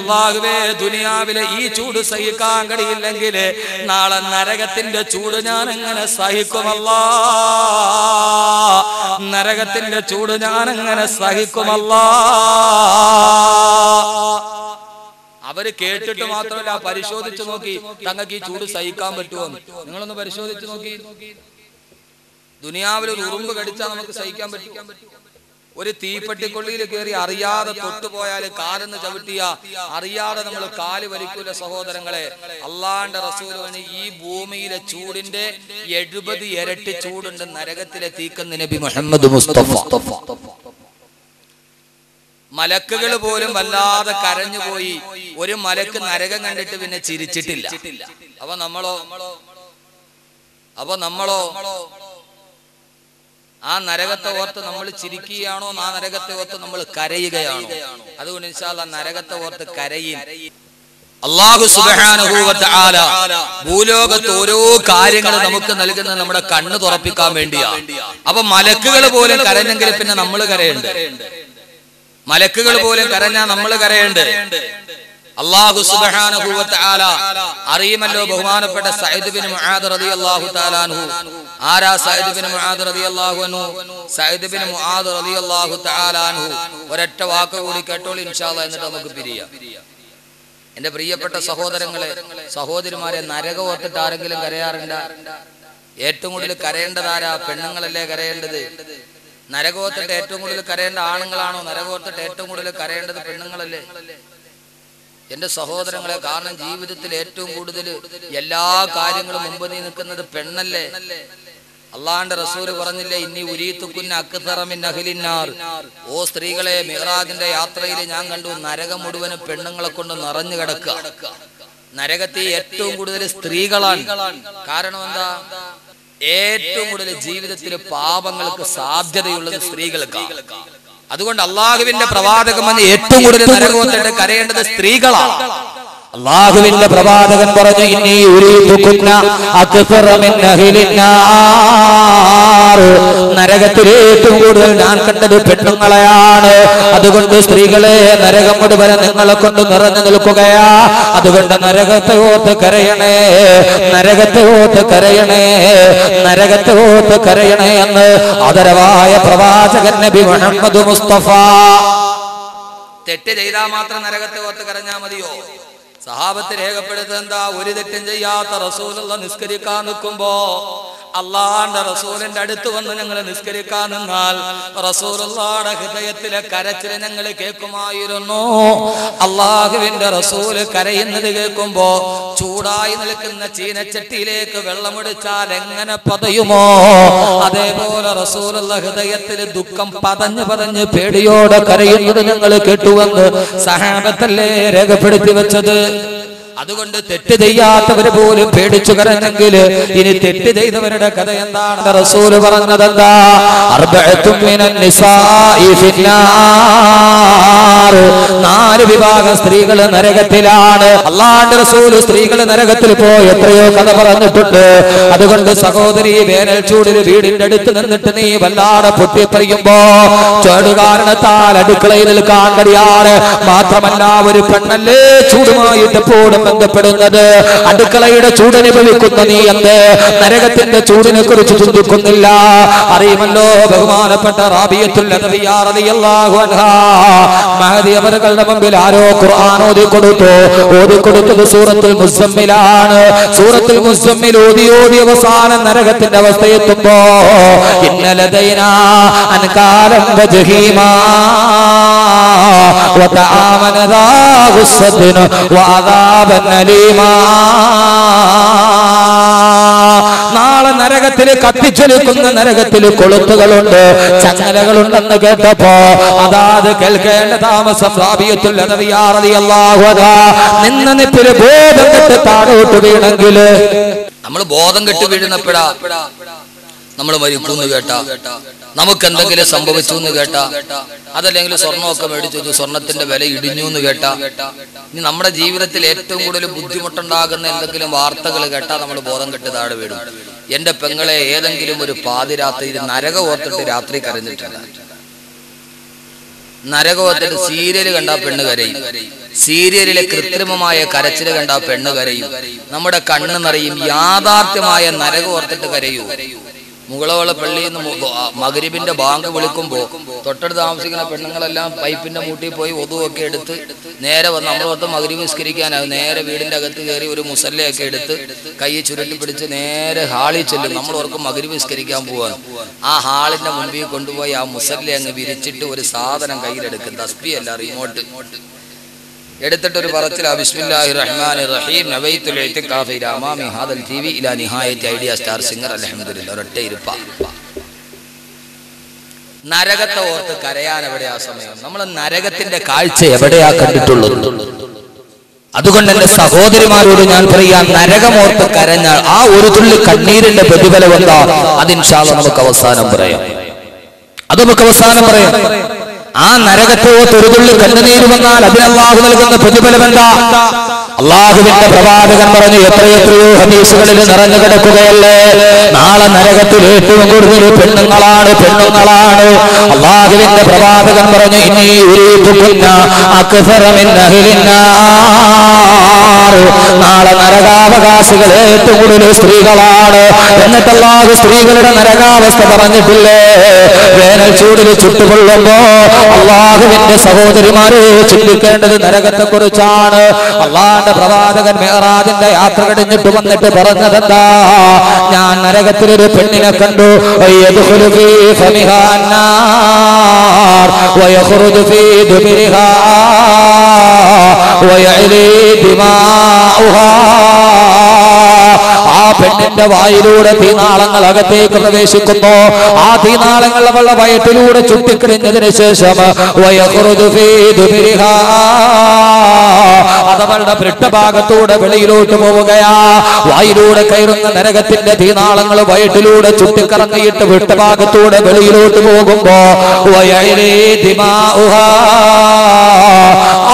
അല്ലാഹുവേ ദുനിയാവിലെ ഈ ചൂട് സഹിക്കാൻ കഴിയില്ലെങ്കിൽ നാളെ നരകത്തിന്റെ ചൂട് ഞാൻ എങ്ങനെ സഹിക്കുമല്ലാ നരകത്തിന്റെ ചൂട് ഞാൻ എങ്ങനെ സഹിക്കുമല്ലാ അവര് കേട്ടിട്ട് മാത്രമല്ല പരിശോധിച്ചു നോക്കി തങ്ങൾക്ക് ഈ ചൂട് സഹിക്കാൻ പറ്റുമോ നിങ്ങളൊന്ന് പരിശോധിച്ചു നോക്കി ദുനിയാവിൽ ഒരു ഉറുമ്പ് കടിച്ചാൽ നമുക്ക് സഹിക്കാൻ പറ്റും ഒരു തീപ്പെട്ടിക്കൊള്ളിയിൽ കയറി അറിയാതെ തൊട്ടുപോയാല് കാലെന്ന് ചവിട്ടിയ അറിയാതെ നമ്മൾ കാല് വലിക്കൂല സഹോദരങ്ങളെ അല്ലാഹുവിന്റെ റസൂലിന് ഈ ഭൂമിയിലെ ചൂടിന്റെ 70 ഇരട്ടി ചൂടുണ്ട് നരകത്തിലെ തീക്കുന്ന നബി മുഹമ്മദ് മുസ്തഫ മലക്കുകൾ പോലും വല്ലാതെ കരഞ്ഞുപോയി ഒരു മലക്ക് നരകം കണ്ടിട്ട് പിന്നെ ചിരിച്ചിട്ടില്ല അപ്പൊ നമ്മളോ ആ നരകത്തെ ഓർത്ത് നമ്മൾ ചിരിക്കുകയാണോ ആ നരകത്തെ ഓർത്ത് നമ്മൾ കരയുകയാണോ അതുകൊണ്ട് ഇൻഷാ അല്ലാഹ് നരകത്തെ ഓർത്ത് കരയും അല്ലാഹു സുബ്ഹാനഹു വ തആല ഭൂലോകത്ത് ഓരോ കാര്യങ്ങൾ നമുക്ക് നൽകുന്നത് നമ്മുടെ കണ്ണ് തുറപ്പിക്കാൻ വേണ്ടിയാണ് അപ്പൊ മലക്കുകൾ പോലും കരഞ്ഞെങ്കിൽ പിന്നെ നമ്മൾ കരയുണ്ട് മലക്കുകൾ പോലും കരഞ്ഞാ നമ്മൾ കരയുണ്ട് അല്ലാഹു സുബ്ഹാനഹു വ തആല അറിയുമല്ലോ ബഹുമാനപ്പെട്ട സഅദ് ബിൻ മുആദ് റളിയല്ലാഹു തആല അൻഹു ആരാ സഅദ് ബിൻ മുആദ് റളിയല്ലാഹു അൻഹു സഅദ് ബിൻ മുആദ് റളിയല്ലാഹു തആല അൻഹു ഒരൊറ്റ വാക്ക് കൂടി കേട്ടോളൂ ഇൻഷാ അല്ലാഹ് എന്നിട്ട് നമുക്ക് പിരിയാം എന്റെ പ്രിയപ്പെട്ട സഹോദരങ്ങളെ സഹോദരിമാരെ നരകം ഓർത്തിട്ട് ആരെങ്കിലും കരയാറുണ്ട് ഏറ്റവും കൂടുതൽ കരയേണ്ടതാരാ പെണ്ണുങ്ങളല്ലേ കരയേണ്ടത് നരകോത്തിട്ട് ഏറ്റവും കൂടുതൽ കരയേണ്ട ആണുങ്ങളാണോ നരകോത്തിട്ട് ഏറ്റവും കൂടുതൽ കരയേണ്ടത് പെണ്ണുങ്ങളല്ലേ എന്റെ സഹോദരങ്ങളെ കാരണം ജീവിതത്തിൽ ഏറ്റവും കൂടുതൽ എല്ലാ കാര്യങ്ങളും മുമ്പ് നീ നിൽക്കുന്നത് പെണ്ണല്ലേ അല്ലാഹുവിന്റെ റസൂൽ പറഞ്ഞില്ലേ ഇന്നി ഉരീതുകുന്ന അക്സറ മിൻ അഹ്ലിന്നാർ ഓ സ്ത്രീകളെ മിഹ്റാജിന്റെ യാത്രയിൽ ഞാൻ കണ്ടു നരകം മുഴുവനും പെണ്ണുങ്ങളെ കൊണ്ട് നിറഞ്ഞു കിടക്കുക നരകത്തെ ഏറ്റവും കൂടുതൽ സ്ത്രീകളാണ് കാരണം എന്താ ഏറ്റവും കൂടുതൽ ജീവിതത്തിൽ പാപങ്ങൾക്ക് സാധ്യതയുള്ളത് സ്ത്രീകൾക്കാണ് അതുകൊണ്ട് അല്ലാഹുവിന്റെ പ്രവാചകൻ വന്ന് ഏറ്റവും കൂടുതൽ നരകോത്തിട്ട് കരയേണ്ടത് സ്ത്രീകളാണ് അല്ലാഹുവിന്റെ പ്രവാചകൻ പറഞ്ഞു ഇന്നി ഉരീതുകുന്ന അക്സറ മിൻ അഹ്ലിന്നാർ നരകത്തിൽ ഏറ്റവും കൂടുതൽ ഞാൻ കണ്ടത് പെണ്ണുങ്ങളെയാണ് അതുകൊണ്ട് സ്ത്രീകളെ നരകം മുഴുവൻ നിങ്ങളെ കൊണ്ട് നിറഞ്ഞു നിൽക്കുകയാ അതുകൊണ്ട് നരകത്തെ ഓർത്ത് കരയണേ നരകത്തെ ഓർത്ത് കരയണേ നരകത്തെ ഓർത്ത് കരയണേ എന്ന് ആദരവായ പ്രവാചകൻ നബി മുഹമ്മദ് മുസ്തഫ തെറ്റ് ചെയ്താൽ മാത്രം നരകത്തെ ഓർത്ത് കരഞ്ഞാൽ മതിയോ സഹാബത്ത് രേഖപ്പെടുത്തുന്ന ഒരു തെറ്റും ചെയ്യാത്ത റസൂലുള്ള നിസ്കരിക്കാൻ നിൽക്കുമ്പോ അല്ലാഹുവിന്റെ റസൂലിന്റെ അടുത്ത് വന്ന് ഞങ്ങൾ നിസ്കരിക്കാൻ നിന്നാൽ റസൂലുള്ളാഹിയുടെ ഹൃദയത്തിലെ കരച്ചിൽ ഞങ്ങൾ കേൾക്കുമായിരുന്നു അല്ലാഹുവിന്റെ റസൂല് കരയുന്നത് കേൾക്കുമ്പോ ചൂടായി നിൽക്കുന്ന ചീനച്ചട്ടിയിലേക്ക് വെള്ളമൊഴിച്ചാൽ എങ്ങനെ പതയുമോ അതേപോലെ റസൂലുള്ള ഹൃദയത്തിൽ ദുഃഖം പതഞ്ഞു പതഞ്ഞ് പേടിയോടെ കരയുന്നത് ഞങ്ങൾ കേട്ടുവെന്ന് സഹാബത്തല്ലേ രേഖപ്പെടുത്തി വെച്ചത് അതുകൊണ്ട് തെറ്റ് ചെയ്യാത്തവരെ പോലും പേടിച്ചു കരഞ്ഞെങ്കിൽ ഇനി തെറ്റ് ചെയ്തവരുടെ കഥ എന്താണെന്ന് റസൂൽ പറഞ്ഞത് എന്താ? അർബഅതു മിനൻ നിസാഇ ഫിന്നാർ. നാല് വിഭാഗം സ്ത്രീകൾ നരകത്തിലാണ്. അല്ലാഹുവിന്റെ റസൂൽ സ്ത്രീകൾ നരകത്തിൽ പോയി എത്രയോ കഥ പറഞ്ഞിട്ടുണ്ട്. അതുകൊണ്ട് സഹോദരി, വേനൽ ചൂടിൽ വീടിന്റെ അടുത്ത് നിന്നിട്ട് നീ വല്ലാതെ പൊട്ടിപ്പറിയുമ്പോ ചൂട് കാരണത്താൽ അടുക്കളയിൽ നിൽക്കാൻ കഴിയാതെ, മാത്രമല്ല ഒരു പെണ്ണല്ലേ ചൂടുമായിട്ട് എപ്പോഴും ബന്ധപ്പെടുന്നത്. അടുക്കളയുടെ ചൂടനുഭവിക്കുന്ന നീ എന്ത് നരകത്തിന്റെ ചൂടിനെ കുറിച്ച് ചിന്തിക്കുന്നില്ല? അറിയുമല്ലോ ബഹുമാനപ്പെട്ട റബീഅത്തുൽ അദവിയ റളിയല്ലാഹു അൻഹാ മഹദി അവരുടെ മുമ്പിൽ ആരോ ഖുർആൻ ഓതിക്കൊടുത്തത് സൂറത്തുൽ മുസ്സമ്മിലാണ്. സൂറത്തുൽ മുസ്സമ്മിൽ ഓതി അവസാനം നരകത്തിന്റെ അവസ്ഥയെത്തുമ്പോ ഇന്ന ലദൈനാ അൻകാലം വജഹീമാ وطعاماً ذا غصة وعذاباً أليماً. നാളെ നരകത്തിൽ കത്തിച്ചൊലിക്കുന്ന നരകത്തിൽ കൊളുത്തുകളുണ്ട്, ചങ്ങലകളുണ്ടെന്ന് കേട്ടപ്പോ അതാത് കേൾക്കേണ്ട താമസം റബീഅത്തുൽ അദവിയ റളിയല്ലാഹു അൻഹാ നിന്ന നിപ്പിൽ ബോധം കെട്ട് താഴോട്ട് വീണെങ്കിൽ, നമ്മൾ ബോധം കെട്ട് വീഴുന്നപ്പോഴാ നമ്മൾ മരിക്കൂന്ന് കേട്ട, നമുക്ക് എന്തെങ്കിലും സംഭവിച്ചു എന്ന് കേട്ട, അതല്ലെങ്കിൽ സ്വർണ്ണമൊക്കെ മേടിച്ചു സ്വർണത്തിന്റെ വില ഇടിഞ്ഞു എന്ന് കേട്ട, ഇനി നമ്മുടെ ജീവിതത്തിൽ ഏറ്റവും കൂടുതൽ ബുദ്ധിമുട്ടുണ്ടാകുന്ന എന്തെങ്കിലും വാർത്തകൾ കേട്ടാ നമ്മൾ ബോധം കെട്ട് താഴെ വീടും. എന്റെ പെങ്ങളെ, ഏതെങ്കിലും ഒരു പാതിരാത്രിയിൽ നരക ഓർത്തിട്ട് രാത്രി കരഞ്ഞിട്ടുണ്ട്? നരക ഓർത്തിട്ട് സീരിയൽ കണ്ട പെണ്ണ് കരയും, സീരിയലിലെ കൃത്രിമമായ കരച്ചിൽ കണ്ട പെണ്ണ് കരയും, നമ്മുടെ കണ്ണ് നിറയും. യാഥാർത്ഥ്യമായ നരക ഓർത്തിട്ട് കരയൂ? മുകളവള പള്ളിയിൽ നിന്ന് മഗ്‌രിബിന്റെ ബാങ്ക് വിളിക്കുമ്പോൾ തൊട്ടടുത്ത് താമസിക്കുന്ന പെണ്ണുങ്ങളെല്ലാം പൈപ്പിന്റെ മൂട്ടിൽ പോയി ഒതുവൊക്കെ എടുത്ത് നേരെ വന്ന് നമ്മളോർത്ത് മഗ്‌രിബ് നിസ്കരിക്കാനാകും. നേരെ വീടിന്റെ അകത്ത് കയറി ഒരു മുസല്ലയൊക്കെ എടുത്ത് കൈ ചുരുട്ടി പിടിച്ച് നേരെ ഹാളിൽ ചെല്ലും. നമ്മളോർക്ക് മഗ്‌രിബ് നിസ്കരിക്കാൻ പോവാൻ ആ ഹാളിന്റെ മുമ്പിൽ കൊണ്ടുപോയി ആ മുസല്ല അങ്ങ് വിരിച്ചിട്ട് ഒരു സാധനം കയ്യിലെടുക്കും, തസ്ബീഹ് അല്ല റിമോട്ട് എടുത്തിട്ട് ഒരു പറച്ചിൽ ബിസ്മില്ലാഹിർ റഹ്മാനിർ റഹീം നവൈതുൽ ഇതിഖാഫി രാമാമി ഹാദൽ ടിവി ഇലാ നിഹായത്ത് ഐഡിയ സ്റ്റാർ സിംഗർ അൽഹംദുലില്ലാഹ്. ഒരൊറ്റ ഇരുപ്പ നരകത്തെ ഓർത്ത് കരയാൻ എവിടെയാ സമയം? നമ്മൾ നരകത്തിന്റെ കാഴ്ച എവിടെയാ കണ്ടിട്ടുള്ളൂ? അതുകൊണ്ട് എന്റെ സഹോദരിമാരോട് ഞാൻ പറയാ, നരകമോർത്ത് കരഞ്ഞാൽ ആ ഒരു തുള്ളി കണ്ണീരിന്റെ പ്രതിഫലം എന്താ? അത് ഇൻഷാ അല്ലാഹ് നമുക്ക് അവസാനം പറയാം. ആ നരകത്തെ ഒരു തുള്ളി കണ്ണുനീര് വന്നാൽ അതിന് അല്ലാഹു നൽകുന്ന പ്രതിഫലം എന്താ? അല്ലാഹുവിന്റെ പ്രവാചകൻ പറഞ്ഞു, എത്രയെത്രയോ ഹദീസുകളിൽ നിറഞ്ഞു കിടക്കുകയല്ലേ, നാളെ നരകത്തിൽ ഏറ്റവും കൂടുതൽ പെണ്ണുങ്ങളാണ് പെണ്ണുങ്ങളാണ്. അല്ലാഹുവിന്റെ പ്രവാചകൻ പറഞ്ഞു, ഇനി അക്സറ മിൻ അഹ്ലിൻ നാർ. നാളെ നരകാവകാശികൾ ഏറ്റവും കൂടുതൽ സ്ത്രീകളാണ്. എന്നിട്ട് അല്ലാഹു സ്ത്രീകളുടെ നരകാവസ്ഥ പറഞ്ഞിട്ടില്ലേ? വേനൽ ചൂടിൽ ചുട്ടുകൊള്ളുമ്പോ അള്ളാഹുവിന്റെ സഹോദരിമാരെ ചിന്തിക്കേണ്ടത് നരകത്തെ കുറിച്ചാണ്. അള്ളാഹുവിന്റെ പ്രവാചകൻ മെഹറാജിന്റെ യാത്ര കഴിഞ്ഞിട്ട് വന്നിട്ട് പറഞ്ഞതെന്താ? ഞാൻ നരകത്തിലൊരു പെണ്ണിനെ കണ്ടു, ആ പെണ്ണിന്റെ വായിലൂടെ തീനാളങ്ങൾ അകത്തേക്ക് പ്രവേശിക്കുന്നു, ആ തീനാളങ്ങൾ അവളുടെ വയറ്റിലൂടെ ചുറ്റിക്കളിഞ്ഞതിന് ശേഷം അതവളുടെ പൃഷ്ഠഭാഗത്തൂടെ വെളിയിലോട്ട് പോവുകയാ. വായിലൂടെ കയറുന്ന നരകത്തിന്റെ തീനാളങ്ങൾ വയറ്റിലൂടെ ചുറ്റിക്കറങ്ങിയിട്ട് പൃഷ്ഠഭാഗത്തൂടെ വെളിയിലോട്ട് പോകുമ്പോ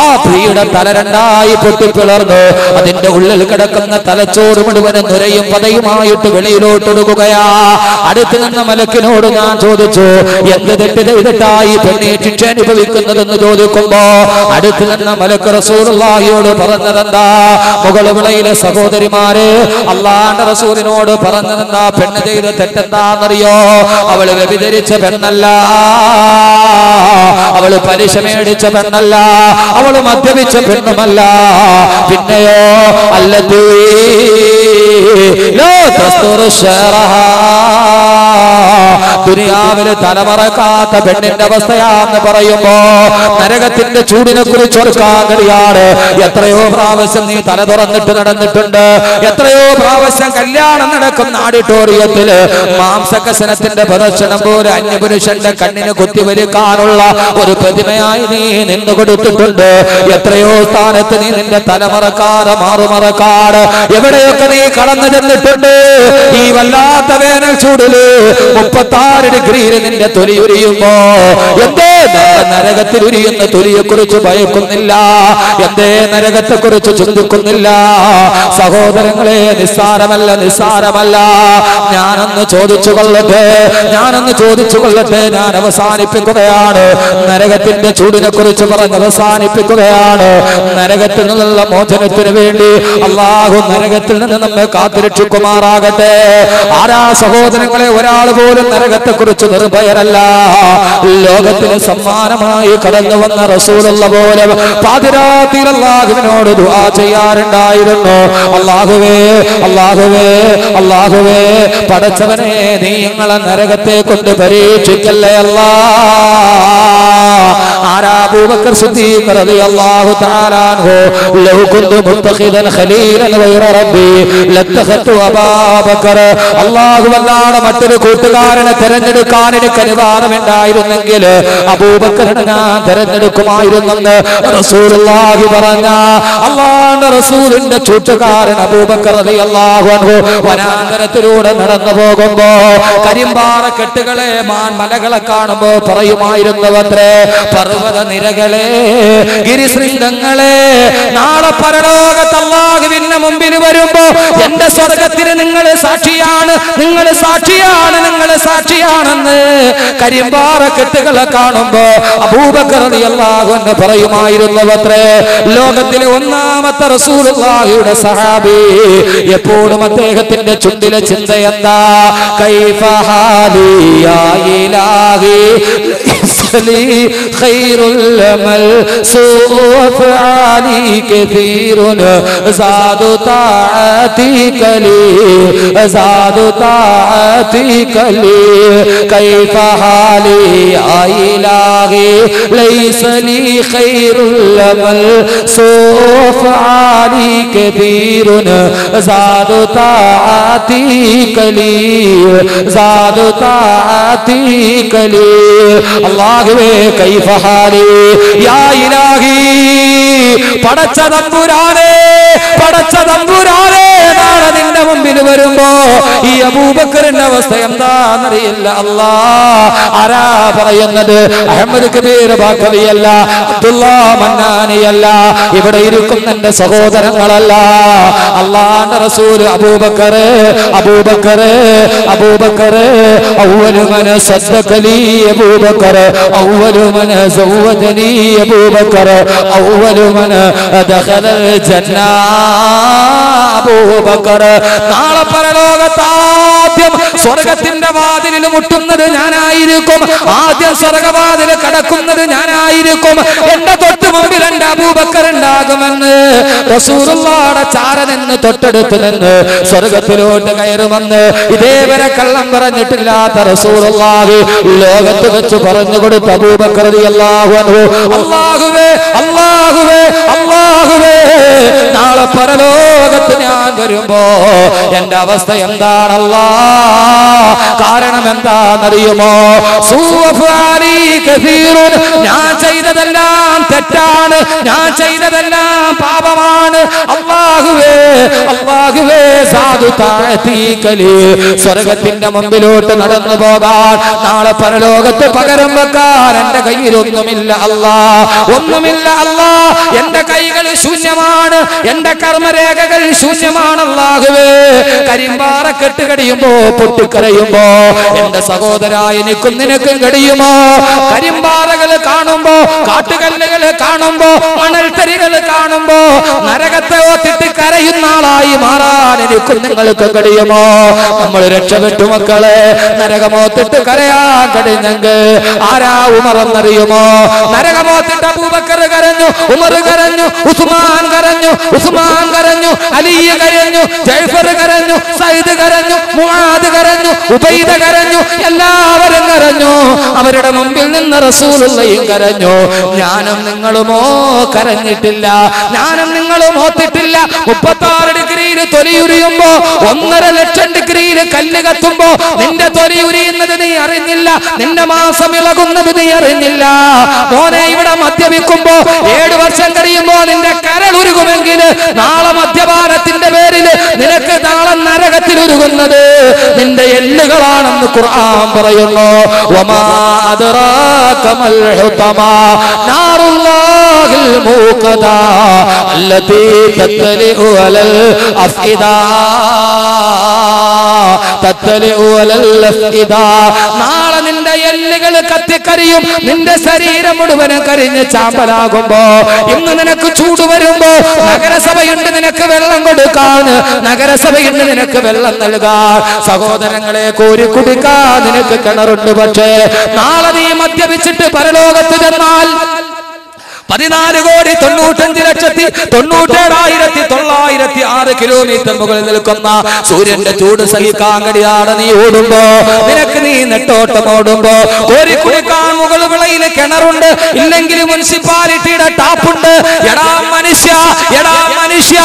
ആ സ്ത്രീയുടെ തല രണ്ടായി പൊട്ടിപ്പിളർന്നു, അതിന്റെ ഉള്ളിൽ കിടക്കുന്ന തലച്ചോറ് മുഴുവനും നുരയും പതയുമായിട്ട് വെളിയിലോട്ടൊടുക്കുകയാ. അടുത്ത് നിന്ന് മലക്കിനോട് ഞാൻ ചോദിച്ചു, എന്ത് തെറ്റ് ചെയ്തിട്ടായി പെണ്ണി ശിക്ഷ അനുഭവിക്കുന്നതെന്ന് ചോദിക്കുമ്പോ അടുത്ത് നിന്ന് മലക്ക് റസൂലുള്ളാഹിയോട് പറഞ്ഞതെന്താ? മുകളുവിളയിലെ സഹോദരിമാര് അല്ലാഹുവിന്റെ റസൂലിനോട് പറഞ്ഞതെന്താ? പെണ്ണ് ചെയ്ത് തെറ്റെന്താന്നറിയോ? അവള് വ്യഭിചരിച്ച പെണ്ണല്ല, അവള് പലിശ മേടിച്ച പെണ്ണല്ല, അവള് മദ്യപിച്ച പെണ്ണുമല്ല. പിന്നെയോ അല്ലതീ لا تستر الشرها ദുനിയാവിൽ തലമറക്കാത്ത പെണ്ണിന്റെ അവസ്ഥയാണെന്ന് പറയുമ്പോ നരകത്തിന്റെ ചൂടിനെ കുറിച്ച് ഓർക്കാൻ കഴിയാണ്. എത്രയോ പ്രാവശ്യം നീ തല തുറന്നിട്ട് നടന്നിട്ടുണ്ട്, എത്രയോ പ്രാവശ്യം കല്യാണം നടക്കുന്ന ഓഡിറ്റോറിയത്തില് മാംസകസനത്തിന്റെ പ്രദർശനം പോലെ അന്യപുരുഷന്റെ കണ്ണിന് കുത്തിവെക്കാനുള്ള ഒരു പ്രതിമയായി നീ നിന്നു കൊടുത്തിട്ടുണ്ട്. എത്രയോ സ്ഥാനത്ത് നീ നിന്റെ തലമറക്കാറ് മാറുമറക്കാട് എവിടെയൊക്കെ നീ കടന്നു ചെന്നിട്ടുണ്ട്. ഈ വല്ലാത്ത വേനൽ ചൂടില് 36 ഡിഗ്രിയിൽ നിന്റെ തൊലി ഉരിയുമ്പോ എന്തേ നരകത്തിൽ ഉരിയുന്ന തൊലിയെ കുറിച്ച് ഭയക്കുന്നില്ല, എന്തേ നരകത്തെ കുറിച്ച് ചിന്തിക്കുന്നില്ല? സഹോദരങ്ങളെ, നിസ്സാരമല്ല, നിസ്സാരമല്ല. ഞാനൊന്ന് ചോദിച്ചു കൊള്ളട്ടെ, ഞാൻ അവസാനിപ്പിക്കുകയാണ്. നരകത്തിന്റെ ചൂടിനെ കുറിച്ച് പറഞ്ഞ് അവസാനിപ്പിക്കുകയാണ്. നരകത്തിൽ നിന്നുള്ള മോചനത്തിന് വേണ്ടി അല്ലാഹു നരകത്തിൽ നിന്ന് നമ്മെ കാത്തുരക്ഷിക്കുമാറാകട്ടെ. ആരാ സഹോദരങ്ങളെ, ഒരാൾ പോലും നരകത്തെ കുറിച്ച് നിർഭയരല്ല. ലോകത്തിന് സമ്മാനമായി കടന്നു വന്ന റസൂലുള്ള പോലെ പാതിരാത്രിയിൽ അല്ലാഹുവിനോട് ദുആ ചെയ്യാറുണ്ടായിരുന്നു. അല്ലാഹുവേ, അല്ലാഹുവേ, അല്ലാഹുവേ, പടച്ചവനെ നീ ഞങ്ങളെ നരകത്തെ കൊണ്ട് പരീക്ഷിക്കല്ലേ അല്ലാ. ആരാ അബൂബക്കർ സിദ്ദീഖ് റളിയല്ലാഹു തആല അൻഹു ലൗ കുന്തു മുത്തഖിദൻ ഖലീലൻ ഗൈറ റബ്ബി ലത്തഖത്തു അബൂബക്കർ. അല്ലാഹു വല്ലാതെ മറ്റൊരു കൂട്ടുകാരനെ തിരഞ്ഞെടുക്കാൻ എനിക്ക് അനുവാദമുണ്ടായിരുന്നെങ്കിൽ അബൂബക്കറിനെ ഞാൻ തിരഞ്ഞെടുക്കുമായിരുന്നെന്ന് റസൂലുള്ളാഹി പറഞ്ഞ അല്ലാഹുവിന്റെ റസൂലിന്റെ ചൂട്ടുകാരൻ അബൂബക്കർ റളിയല്ലാഹു അൻഹു വനാന്തരത്തിലൂടെ നടന്നു പോകുമ്പോ കരിമ്പാറ കെട്ടുകളെ മലകളെ കാണുമ്പോ പറയുമായിരുന്നവത്രേ, പർവ്വത നിരകളെ, ഗിരിശൃംഗങ്ങളെ, നാളെ പരലോകത്ത് അല്ലാഹുവിന്റെ മുമ്പിൽ വരുമ്പോ എന്റെ സ്വർഗത്തിന് നിങ്ങൾ സാക്ഷിയാണ്, നിങ്ങൾ സാക്ഷിയാണ്, നിങ്ങൾ സാക്ഷിയാണെന്ന് കരിമ്പാറ കെട്ടുകളെ കാണുമ്പോ അബൂബക്കർ റളിയല്ലാഹു അൻഹു പറയുമായിരുന്നവത്രേ. ലോകത്തിലെ ഒന്നാമത്തെ റസൂലുള്ളാഹിയുടെ സഹാബി, എപ്പോഴും അദ്ദേഹത്തിന്റെ ചുണ്ടിലെ ചിന്ത എന്താ? കൈഫ ഹാലി യാ ഇലാഹി لي خير العمل سوف علي كثير زاد طاعتك لي زاد طاعتك لي كيف حالي يا إلهي ليس لي خير العمل سوف علي كثير زاد طاعتك لي زاد طاعتك لي الله പടച്ച തമ്പുരാനേ, പടച്ച തമ്പുരാനേ, നാളെ നിന്റെ മുമ്പിൽ വരുമ്പോ ഈ അബൂബക്കറിന്റെ അവസ്ഥ എന്താണെന്നറിയില്ല അല്ലാ. ആരാ പറയുന്നത്? അഹമ്മദ് കബീർ ബാഖവിയല്ല, അബ്ദുള്ള മന്നാനിയല്ല, ഇവിടെ ഇരിക്കുന്ന എന്റെ സഹോദരങ്ങളല്ല. അല്ലാഹുവിന്റെ റസൂൽ അബൂബക്കറേ, അബൂബക്കറേ, അബൂബക്കറേ, അവ്വലു മൻ സദ്ദഖലി അബൂബക്കറേ, അവ്വലു മൻ സൗവദനി അബൂബക്കറേ, അവ്വലു മൻ ദഖലൽ ജന്ന അബൂബക്കർ. നാളെ പരലോകത്ത് ആദ്യം സ്വർഗത്തിന്റെ വാതിലിൽ മുട്ടുന്നത് ഞാനായിരിക്കും, ആദ്യം സ്വർഗവാതിൽ കടക്കുന്നത് ഞാനായിരിക്കും, എന്റെ തൊട്ട് മുമ്പിൽ എന്റെ അബൂബക്കർ ഉണ്ടാകുമെന്ന് റസൂലുള്ളാഹിയുടെ ചാരനെന്ന് തൊട്ടടുത്ത് നിന്ന് സ്വർഗത്തിലോട്ട് കയറുമെന്ന് ഇതേവരെ കള്ളം പറഞ്ഞിട്ടില്ലാത്ത റസൂലുള്ളാഹി ലോകത്ത് വെച്ച് പറഞ്ഞു കൊടുത്ത അബൂബക്കർ റളിയല്ലാഹു അൻഹു അല്ലാഹുവേ, അല്ലാഹുവേ, അല്ലാഹുവേ, നാളെ പരലോകത്ത് ഞാൻ വരുമ്പോ എന്റെ അവസ്ഥ എന്താണല്ലാ? കാരണം എന്താണെന്നറിയുമോ? ഞാൻ ചെയ്തതെല്ലാം തെറ്റാണ്, ഞാൻ ചെയ്തതെല്ലാം പാപമാണ് അല്ലാഹുവേ, അല്ലാഹുവേ. സ്വർഗത്തിന്റെ മുമ്പിലോട്ട് നടന്നു പോകാൻ, നാളെ പരലോകത്ത് പകരം വെക്കാൻ എന്റെ കയ്യിൽ ഒന്നുമില്ല അല്ലാ, ഒന്നുമില്ല അല്ലാ. എന്റെ കൈകൾ ശൂന്യമാണ്, എന്റെ കർമ്മരേഖകൾ ശൂന്യമാണ് അല്ലാഹുവേ. കരിമ്പാറ കെട്ടുകടിയുമ്പോ പൊട്ടിക്കരയുമ്പോ എന്റെ സഹോദരായ എനിക്കും നിനക്കും കഴിയുമോ? കരിമ്പാറകൾ കാണുമ്പോ, കാട്ടുകല്ലുകൾ കാണുമ്പോ, മണൽത്തരികൾ കാണുമ്പോ നരകത്തെ ഓർത്തിട്ട് കരയുന്ന ആളായി മാറാൻ എനിക്കും നിങ്ങൾക്ക് കഴിയുമോ? നമ്മൾ രക്ഷപ്പെട്ടു മക്കളെ. നരകമോത്തിട്ട് കരയാൻ കഴിഞ്ഞെങ്കിൽ ആരാ ഉമറെന്നറിയുമോ? നരകമോത്തിട്ട് അബൂബക്കർ കരഞ്ഞു, ഉമർ കരഞ്ഞു, ഉസ്മാൻ കരഞ്ഞു, അലി കരഞ്ഞു, ജഅ്ഫർ കരഞ്ഞു, സയ്യിദ് കരഞ്ഞു, മുആദ് കരഞ്ഞു, ഉബൈദ കരഞ്ഞു, എല്ലാവരും കരഞ്ഞു. അവരുടെ മുമ്പിൽ നിന്ന് റസൂലുള്ളയും കരഞ്ഞു. ഞാനും നിങ്ങളുമോ കരഞ്ഞിട്ടില്ല, ഞാനും നിങ്ങളും ഓത്തിട്ടില്ല. 36 ഡിഗ്രിയിൽ തൊലിയുരിയുമ്പോ, 1.5 ലക്ഷം ഡിഗ്രിയിൽ കല്ല് കത്തുമ്പോ നിന്റെ തൊലിയുരിയുന്നത് നീ അറിഞ്ഞില്ല, നിന്റെ മാസം ഇളകുന്നത് നീ അറിഞ്ഞില്ല. മോനെ, ഇവിടെ മദ്യപിക്കുമ്പോ 7 വർഷം കഴിയുമ്പോ നിന്റെ കരളുരുകുമെങ്കിൽ നാളെ മദ്യപാനത്തിന്റെ പേരിൽ നിനക്ക് നാളെ നരകത്തിലുരുകുന്നത് നിന്റെ എല്ലുകളാണെന്ന് ഖുർആൻ പറയുന്നു. വമാ അദ്റാക മൽ ഹുതമാ നാറുല്ലാഹിൽ മൂഖദാ അല്ലതീ تتلئ على الأفئدة تتلئ على الأفئدة نار നിന്റെ എല്ലുകൾ കത്തിക്കരിയും. നിന്റെ ശരീരം മുഴുവനും കരിഞ്ഞ് ചാമ്പലാകുമ്പോ ഇന്ന് നിനക്ക് ചൂട് വരുമ്പോ നഗരസഭയുണ്ട് നിനക്ക് വെള്ളം കൊടുക്കാൻ, നഗരസഭയുണ്ട് നിനക്ക് വെള്ളം നൽകാൻ, സഹോദരങ്ങളെ കോരി കുടിക്കാൻ നിനക്ക് കിണറുണ്ട്. പക്ഷേ നാളെ നീ മദ്യപിച്ചിട്ട് പരലോകത്ത് ചെന്നാൽ 14,95,976 കിലോമീറ്റർ മുകളിൽ നിൽക്കുന്ന സൂര്യന്റെ ചൂട് സഹിക്കാൻ കഴിയാതെ നീ ഓടുമ്പോ, നിനക്ക് നീ നെട്ടോട്ടം ഓടുമ്പോ ഒരു കുളിക്കാൻ മുകൾ വിളയിലെ കിണറുണ്ട്, ഇല്ലെങ്കിൽ മുനിസിപ്പാലിറ്റിയുടെ ടാപ്പുണ്ട്. എടാ മനുഷ്യ,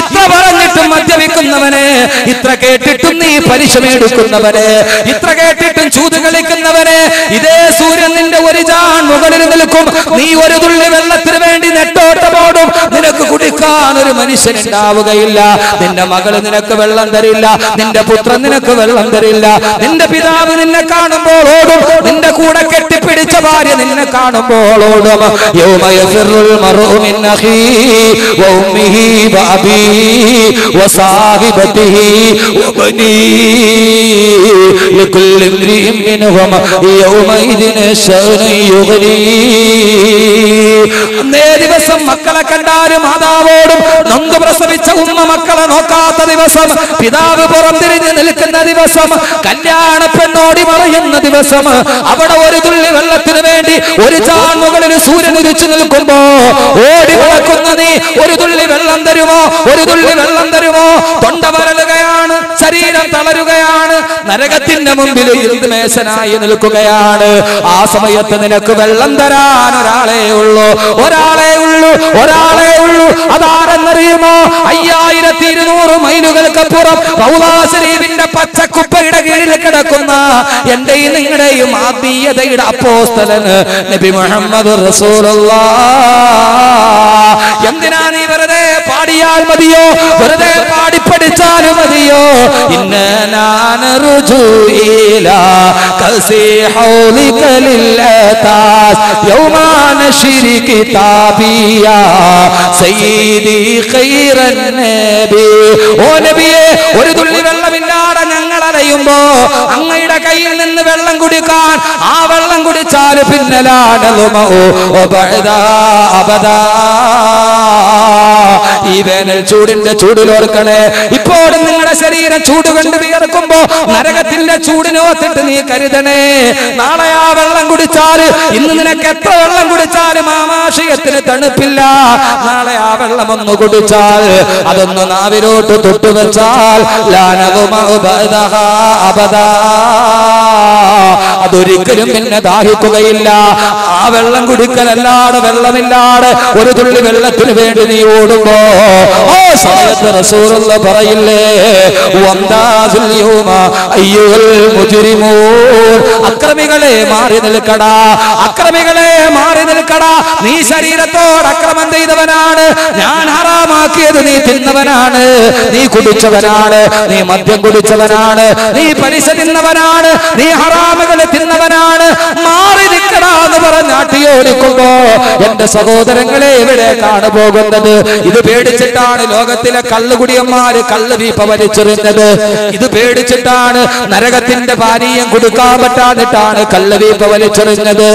ഇത്ര പറഞ്ഞിട്ടും മദ്യപിക്കുന്നവനെ, ഇത്ര കേട്ടിട്ടും നീ പലിശ മേടിക്കുന്നവനെ, ഇത്ര കേട്ടിട്ടും ചൂത് കളിക്കുന്നവനെ, ഇതേ സൂര്യൻ നിന്റെ ഒരു ചാൺ മുകളിൽ നിൽക്കും. നീ ഒരു തുള്ളി വെള്ളത്തിന് വേണ്ടി നെട്ടോട്ടമോടും, നിനക്ക് കുടിക്കാൻ ഒരു മനുഷ്യൻ ഉണ്ടാവുകയില്ല. നിന്റെ മകള് നിനക്ക് വെള്ളം തരില്ല, നിന്റെ പുത്രൻ നിനക്ക് വെള്ളം തരില്ല, നിന്റെ പിതാവ് നിന്നെ കാണുമ്പോൾ ഓടും, നിന്റെ കൂടെ കെട്ടിപ്പിടിച്ച ഭാര്യ നിന്നെ കാണുമ്പോൾ ഓടും. യൗമയഫിറുൽ മർഉ മിൻ അഖീഹി വഉമ്മിഹി വഅബീഹി വസാഹിബതിഹി വബനീഹി ലികുല്ലി ഇംരിഇൻ മിൻഹും യൗമഇദിൻ ശഅ്നുൻ യുഗ്നീഹി. അന്നേ ദിവസം മക്കളെ കണ്ടാലും മാതാവോടും, നൊന്ത് പ്രസവിച്ച ഉമ്മ മക്കളെ നോക്കാത്ത ദിവസം, പിതാവ് പുറംതിരിഞ്ഞ് നിൽക്കുന്ന ദിവസം, കല്യാണ പെണ്ണോടി മറയുന്ന ദിവസം, അവിടെ ഒരു തുള്ളി വെള്ളത്തിന് വേണ്ടി ഒരു ചാൺമുകളിൽ സൂര്യൻ ഉദിച്ചു നിൽക്കുമ്പോ ഓടി വളക്കുന്ന നീ ഒരു തുള്ളി വെള്ളം തരുമോ? തൊണ്ട വരലുകയാണ്, ശരീരം തളരുകയാണ്, നരകത്തിന്റെ മുമ്പിൽ ഇരുന്മേശനായി നിൽക്കുകയാണ്. ആ സമയത്ത് നിനക്ക് വെള്ളം തരാൻ ഒരാളേ ഉള്ളൂ. അതാരെന്നറിയുമോ? 5200 മൈലുകൾക്കപ്പുറം റൗളാ ശരീഫിന്റെ പച്ചക്കുപ്പയുടെ കീഴിൽ കിടക്കുന്ന എന്റെയും നിങ്ങളുടെയും ആത്മീയതയുടെ അപ്പോസ്തലൻ നബി മുഹമ്മദ് റസൂലുള്ളാഹ്. എന്തിനാ നീ വെറുതെ പാടിയാൽ മതിയോ? വെറുതെ പാടി പഠിച്ചാൽ മതിയോ? ഒരു തുള്ളി വെള്ളമില്ലാതെ ഞങ്ങൾ അലയുമ്പോ അങ്ങയുടെ കയ്യിൽ നിന്ന് വെള്ളം കുടിക്കാൻ, ആ വെള്ളം കുടിച്ചാൽ ഈ വേനൽ ചൂടിന്റെ ചൂടിലോർക്കണേ. ഇപ്പോഴും നിങ്ങളുടെ ശരീരം ചൂട് കണ്ട് വിയർക്കുമ്പോ നരകത്തിന്റെ ചൂടിനോത്തിട്ട് നീ കരുതണേ. നാളെ ആ വെള്ളം കുടിച്ചാൽ, ഇന്ന് നിനക്ക് എത്ര വെള്ളം കുടിച്ചാലും ആമാശയത്തിന് തണുപ്പില്ല. നാളെ ആ വെള്ളം ഒന്ന് കുടിച്ചാൽ, അതൊന്ന് നാവിലോട്ട് തൊട്ടുവെച്ചാൽ അതൊരിക്കലും പിന്നെ ദാഹിക്കുകയില്ല. ആ വെള്ളം കുടിക്കലല്ലാതെ വെള്ളമില്ലാതെ ഒരു തുള്ളി വെള്ളത്തിന് വേണ്ടി നീ ഓടുമ്പോ ഓ സമയത്ത് റസൂലുള്ള പറയില്ലേ, അക്രമികളെ മാറി നിൽക്കടാ, നീ ശരീരത്തോട് അക്രമം ചെയ്തവനാണ്, ഞാൻ ഹറാമാക്കിയത് നീ തിന്നവനാണ്, നീ കുടിച്ചവനാണ്, നീ മദ്യം കുടിച്ചവനാണ്, നീ പലിശ തിന്നവനാണ്, നീ ഹറാമുകൾ തിന്നവനാണ്, മാറി നിൽക്കടാ എന്ന് പറഞ്ഞാട്ടിയോടിക്കുമ്പോ എന്റെ സഹോദരങ്ങളെ എവിടേക്കാണ് പോകുന്നത്? ഇത് പേടിച്ചിട്ടാണ് ലോകത്തിലെ കള്ളുകുടിയന്മാര് കള്ളുവീപ്പ വലിച്ചെറിഞ്ഞത്. ഇത് പേടിച്ചിട്ടാണ് നരകത്തിന്റെ പാനീയം കൊടുക്കാൻ പറ്റാതിട്ടാണ് കള്ളുവീപ്പ വലിച്ചെറിഞ്ഞത്.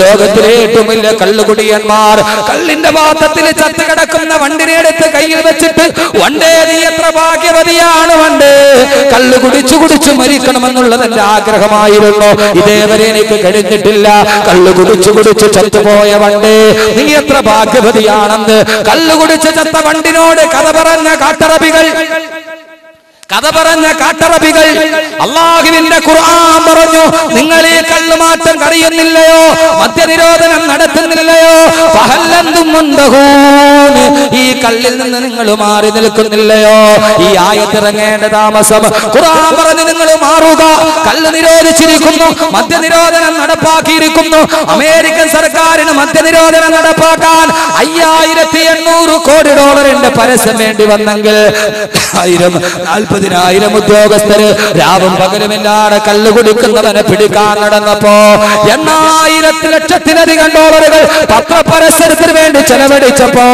ലോകത്തിലെ ഏറ്റവും വലിയ കള്ളുകുടിയന്മാർ കള്ളിന്റെ പാത്രത്തിൽ ചത്തുകിടക്കുന്ന വണ്ടിനെ എടുത്ത് കയ്യിൽ വെച്ചിട്ട് വണ്ടേ നീ എത്ര ഭാഗ്യവതിയാണ് വണ്ട്, കള്ളു കുടിച്ചു കുടിച്ചു മരിക്കണമെന്നുള്ളത് എന്റെ ആഗ്രഹമായിരുന്നു, ഇതേവരെ എനിക്ക് കഴിഞ്ഞിട്ടില്ല. കള്ളു കുടിച്ചു കുടിച്ച് ചത്തുപോയ വണ്ട് നീ എത്ര ഭാഗ്യവതിയാണെന്ന് കള്ളു കുടിച്ച് ചത്ത വണ്ടിനോട് കഥ പറഞ്ഞ കാട്ടറബികൾ, കഥ പറഞ്ഞ കാട്ടറബികൾ അല്ലാഹുവിന്റെ ഖുർആൻ പറഞ്ഞു, നിങ്ങൾ ഈ കള്ളുമാറ്റം കറിയുന്നില്ലയോ, മദ്യനിരോധനം നടത്തുന്നില്ലയോ, ഈ കള്ളിൽ നിന്ന് നിങ്ങൾ മാറി നിൽക്കുന്നില്ലയോ. ഈ ആയത്ത് ഇറങ്ങേണ്ട താമസം ഖുർആൻ പറഞ്ഞു നിങ്ങൾ മാറുക. കള്ള് നിരോധിച്ചിരിക്കുന്നു, മദ്യനിരോധനം നടപ്പാക്കിയിരിക്കുന്നു. അമേരിക്കൻ സർക്കാരിന് മദ്യനിരോധനം നടപ്പാക്കാൻ 5800 കോടി ഡോളറിന്റെ പരസ്യം വേണ്ടി വന്നെങ്കിൽ 40,000 ഉദ്യോഗസ്ഥര് രാവും പകലുമില്ലാതെ കല്ല് കുടിക്കുന്നവനെ പിടിക്കാൻ നടന്നപ്പോ 8,000 ലക്ഷത്തിലധികം ഡോളറുകൾ പത്രപരസ്യത്തിന് വേണ്ടി ചെലവഴിച്ചപ്പോ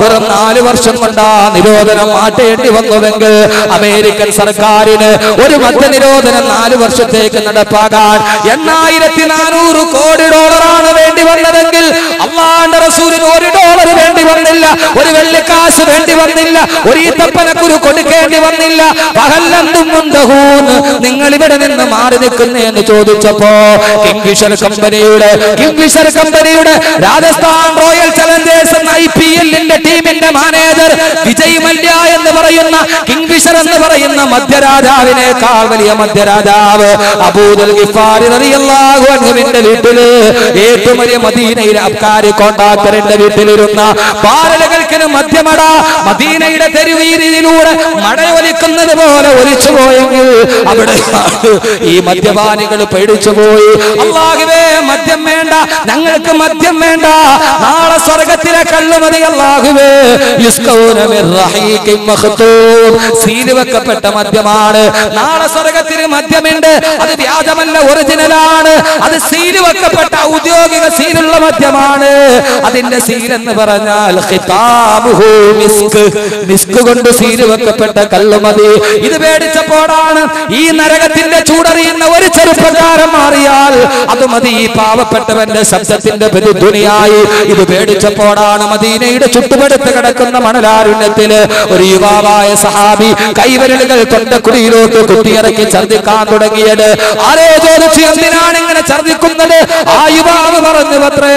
വെറും 4 വർഷം കൊണ്ട് ആ നിരോധനം മാറ്റേണ്ടി വന്നുവെങ്കിൽ അമേരിക്കൻ സർക്കാരിന് ഒരു മദ്യനിരോധനം 4 വർഷത്തേക്ക് നടപ്പാകാൻ 8,400 കോടി ഡോളറാണ് വേണ്ടി വന്നതെങ്കിൽ അല്ലാഹുവിന്റെ റസൂലിന് $1 വേണ്ടി വന്നില്ല, ഒരു വെള്ളിക്കാശ് വേണ്ടി വന്നില്ല, ഒരു ഈത്തപ്പനക്കുരു കൊടുക്കേണ്ടി വന്നില്ല. നിങ്ങൾ ഇവിടെ നിന്ന് മാറി നിൽക്കുന്നേ എന്ന് ചോദിച്ചപ്പോ കിംഗ്ഫിഷർ കമ്പനിയുടെ രാജസ്ഥാൻ റോയൽ ചലഞ്ചേഴ്സ് എന്ന IPL ടീമിന്റെ മാനേജർ വിജയ് മല്യ എന്ന് പറയുന്ന കിംഗ്ഫിഷർ എന്ന് പറയുന്ന മധ്യരാജാവിനേക്കാൾ വലിയ മധ്യരാജാവ് അബൂദുൽ ഗിഫാരി റളിയല്ലാഹു അൻഹുവിന്റെ വീട്ടില് ഏറ്റവും വലിയ മദീനയിലെ അബ്കാരി കോൺട്രാക്ടറിന്റെ വീട്ടിലിരുന്ന പാരലകൽക്കിന് മധ്യമട മദീനയുടെ തെരുവീതിയിലൂടെ മടയൊലിക്കുന്ന പോലെ ഒലിച്ചു പോയെങ്കിൽ അവിടെ ഈ മദ്യപാനികൾ പേടിച്ചു പോയി. അല്ലാഹുവേ മദ്യം വേണ്ട, ഞങ്ങൾക്ക് മദ്യം വേണ്ട, നാളെ സ്വർഗത്തിലെ കള്ളു മതി അല്ലാഹുവേ. യുസ്കൗന മിർ റഹീഖിൻ മഖ്തൂം, സീലുവക്കപ്പെട്ട മദ്യമാണ്. നാളെ സ്വർഗത്തിൽ മദ്യമുണ്ട്, അത് വ്യാജമല്ല, ഒറിജിനലാണ്. അത് സീലുവക്കപ്പെട്ട ഔദ്യോഗിക സീലുള്ള മദ്യമാണ്. അതിന്റെ സീൽ എന്ന് പറഞ്ഞാൽ ഖിതാമുഹു മിസ്ക്, മിസ്ക് കൊണ്ട് സീലുവക്കപ്പെട്ട കള്ളു മതി. ഇത് പേടിച്ചപ്പോഴാണ് ഈ നരകത്തിന്റെ ചൂടറിയുന്ന ഒരു ചെറുപ്പക്കാരൻ മാറിയാൽ അത് മതി ഈ പാവപ്പെട്ടവന്റെ ശബ്ദത്തിന്റെ പ്രതിധ്വനിയായി. ഇത് പേടിച്ചപ്പോഴാണ് മദീനയുടെ ചുട്ടുപടുത്ത് കിടക്കുന്ന മണലാരുണ്യത്തില് ഒരു യുവാവായ സഹാബി കൈവരലുകൾ തൊണ്ടക്കുടിയിലോട്ട് കുത്തിയിറക്കി ഛർദിക്കാൻ തുടങ്ങിയത്. ആരോ ചോദിച്ചു എന്തിനാണ് ഇങ്ങനെ ഛർദിക്കുന്നത്? ആ യുവാവ് പറഞ്ഞു പത്രേ,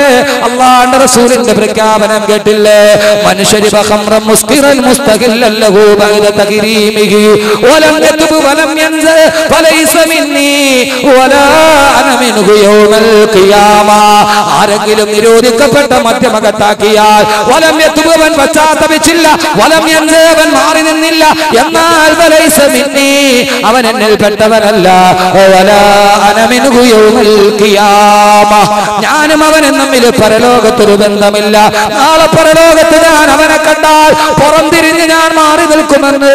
അല്ലാഹുവിന്റെ റസൂലിന്റെ പ്രഖ്യാപനം കേട്ടില്ലേ, മനുഷ്യരി ولم يتب ولم ينزل فليس مني ولا انا منه يوم القيامه. ആരെങ്കിലും നിരോധിക്കപ്പെട്ട മദ്യമകത്താക്കിയാൽ വലം യതുബൻ പശ്ചാത്തപിച്ചില്ല, വലം യൻസവൻ മാറി നിന്നില്ല, എന്നാൽ ഫലൈസ മിന്നി അവൻ എന്നിൽ പെട്ടവനല്ല, വലാ അന മിൻഹു യൗമൽ ഖിയാമ ഞാനും അവനും തമ്മിൽ പരലോകത്തൊരു ബന്ധമില്ല. നാളെ പരലോകത്ത് ഞാൻ അവനെ കണ്ടാൽ പുറംതിരിഞ്ഞ് ഞാൻ മാറി നിൽക്കുമെന്ന്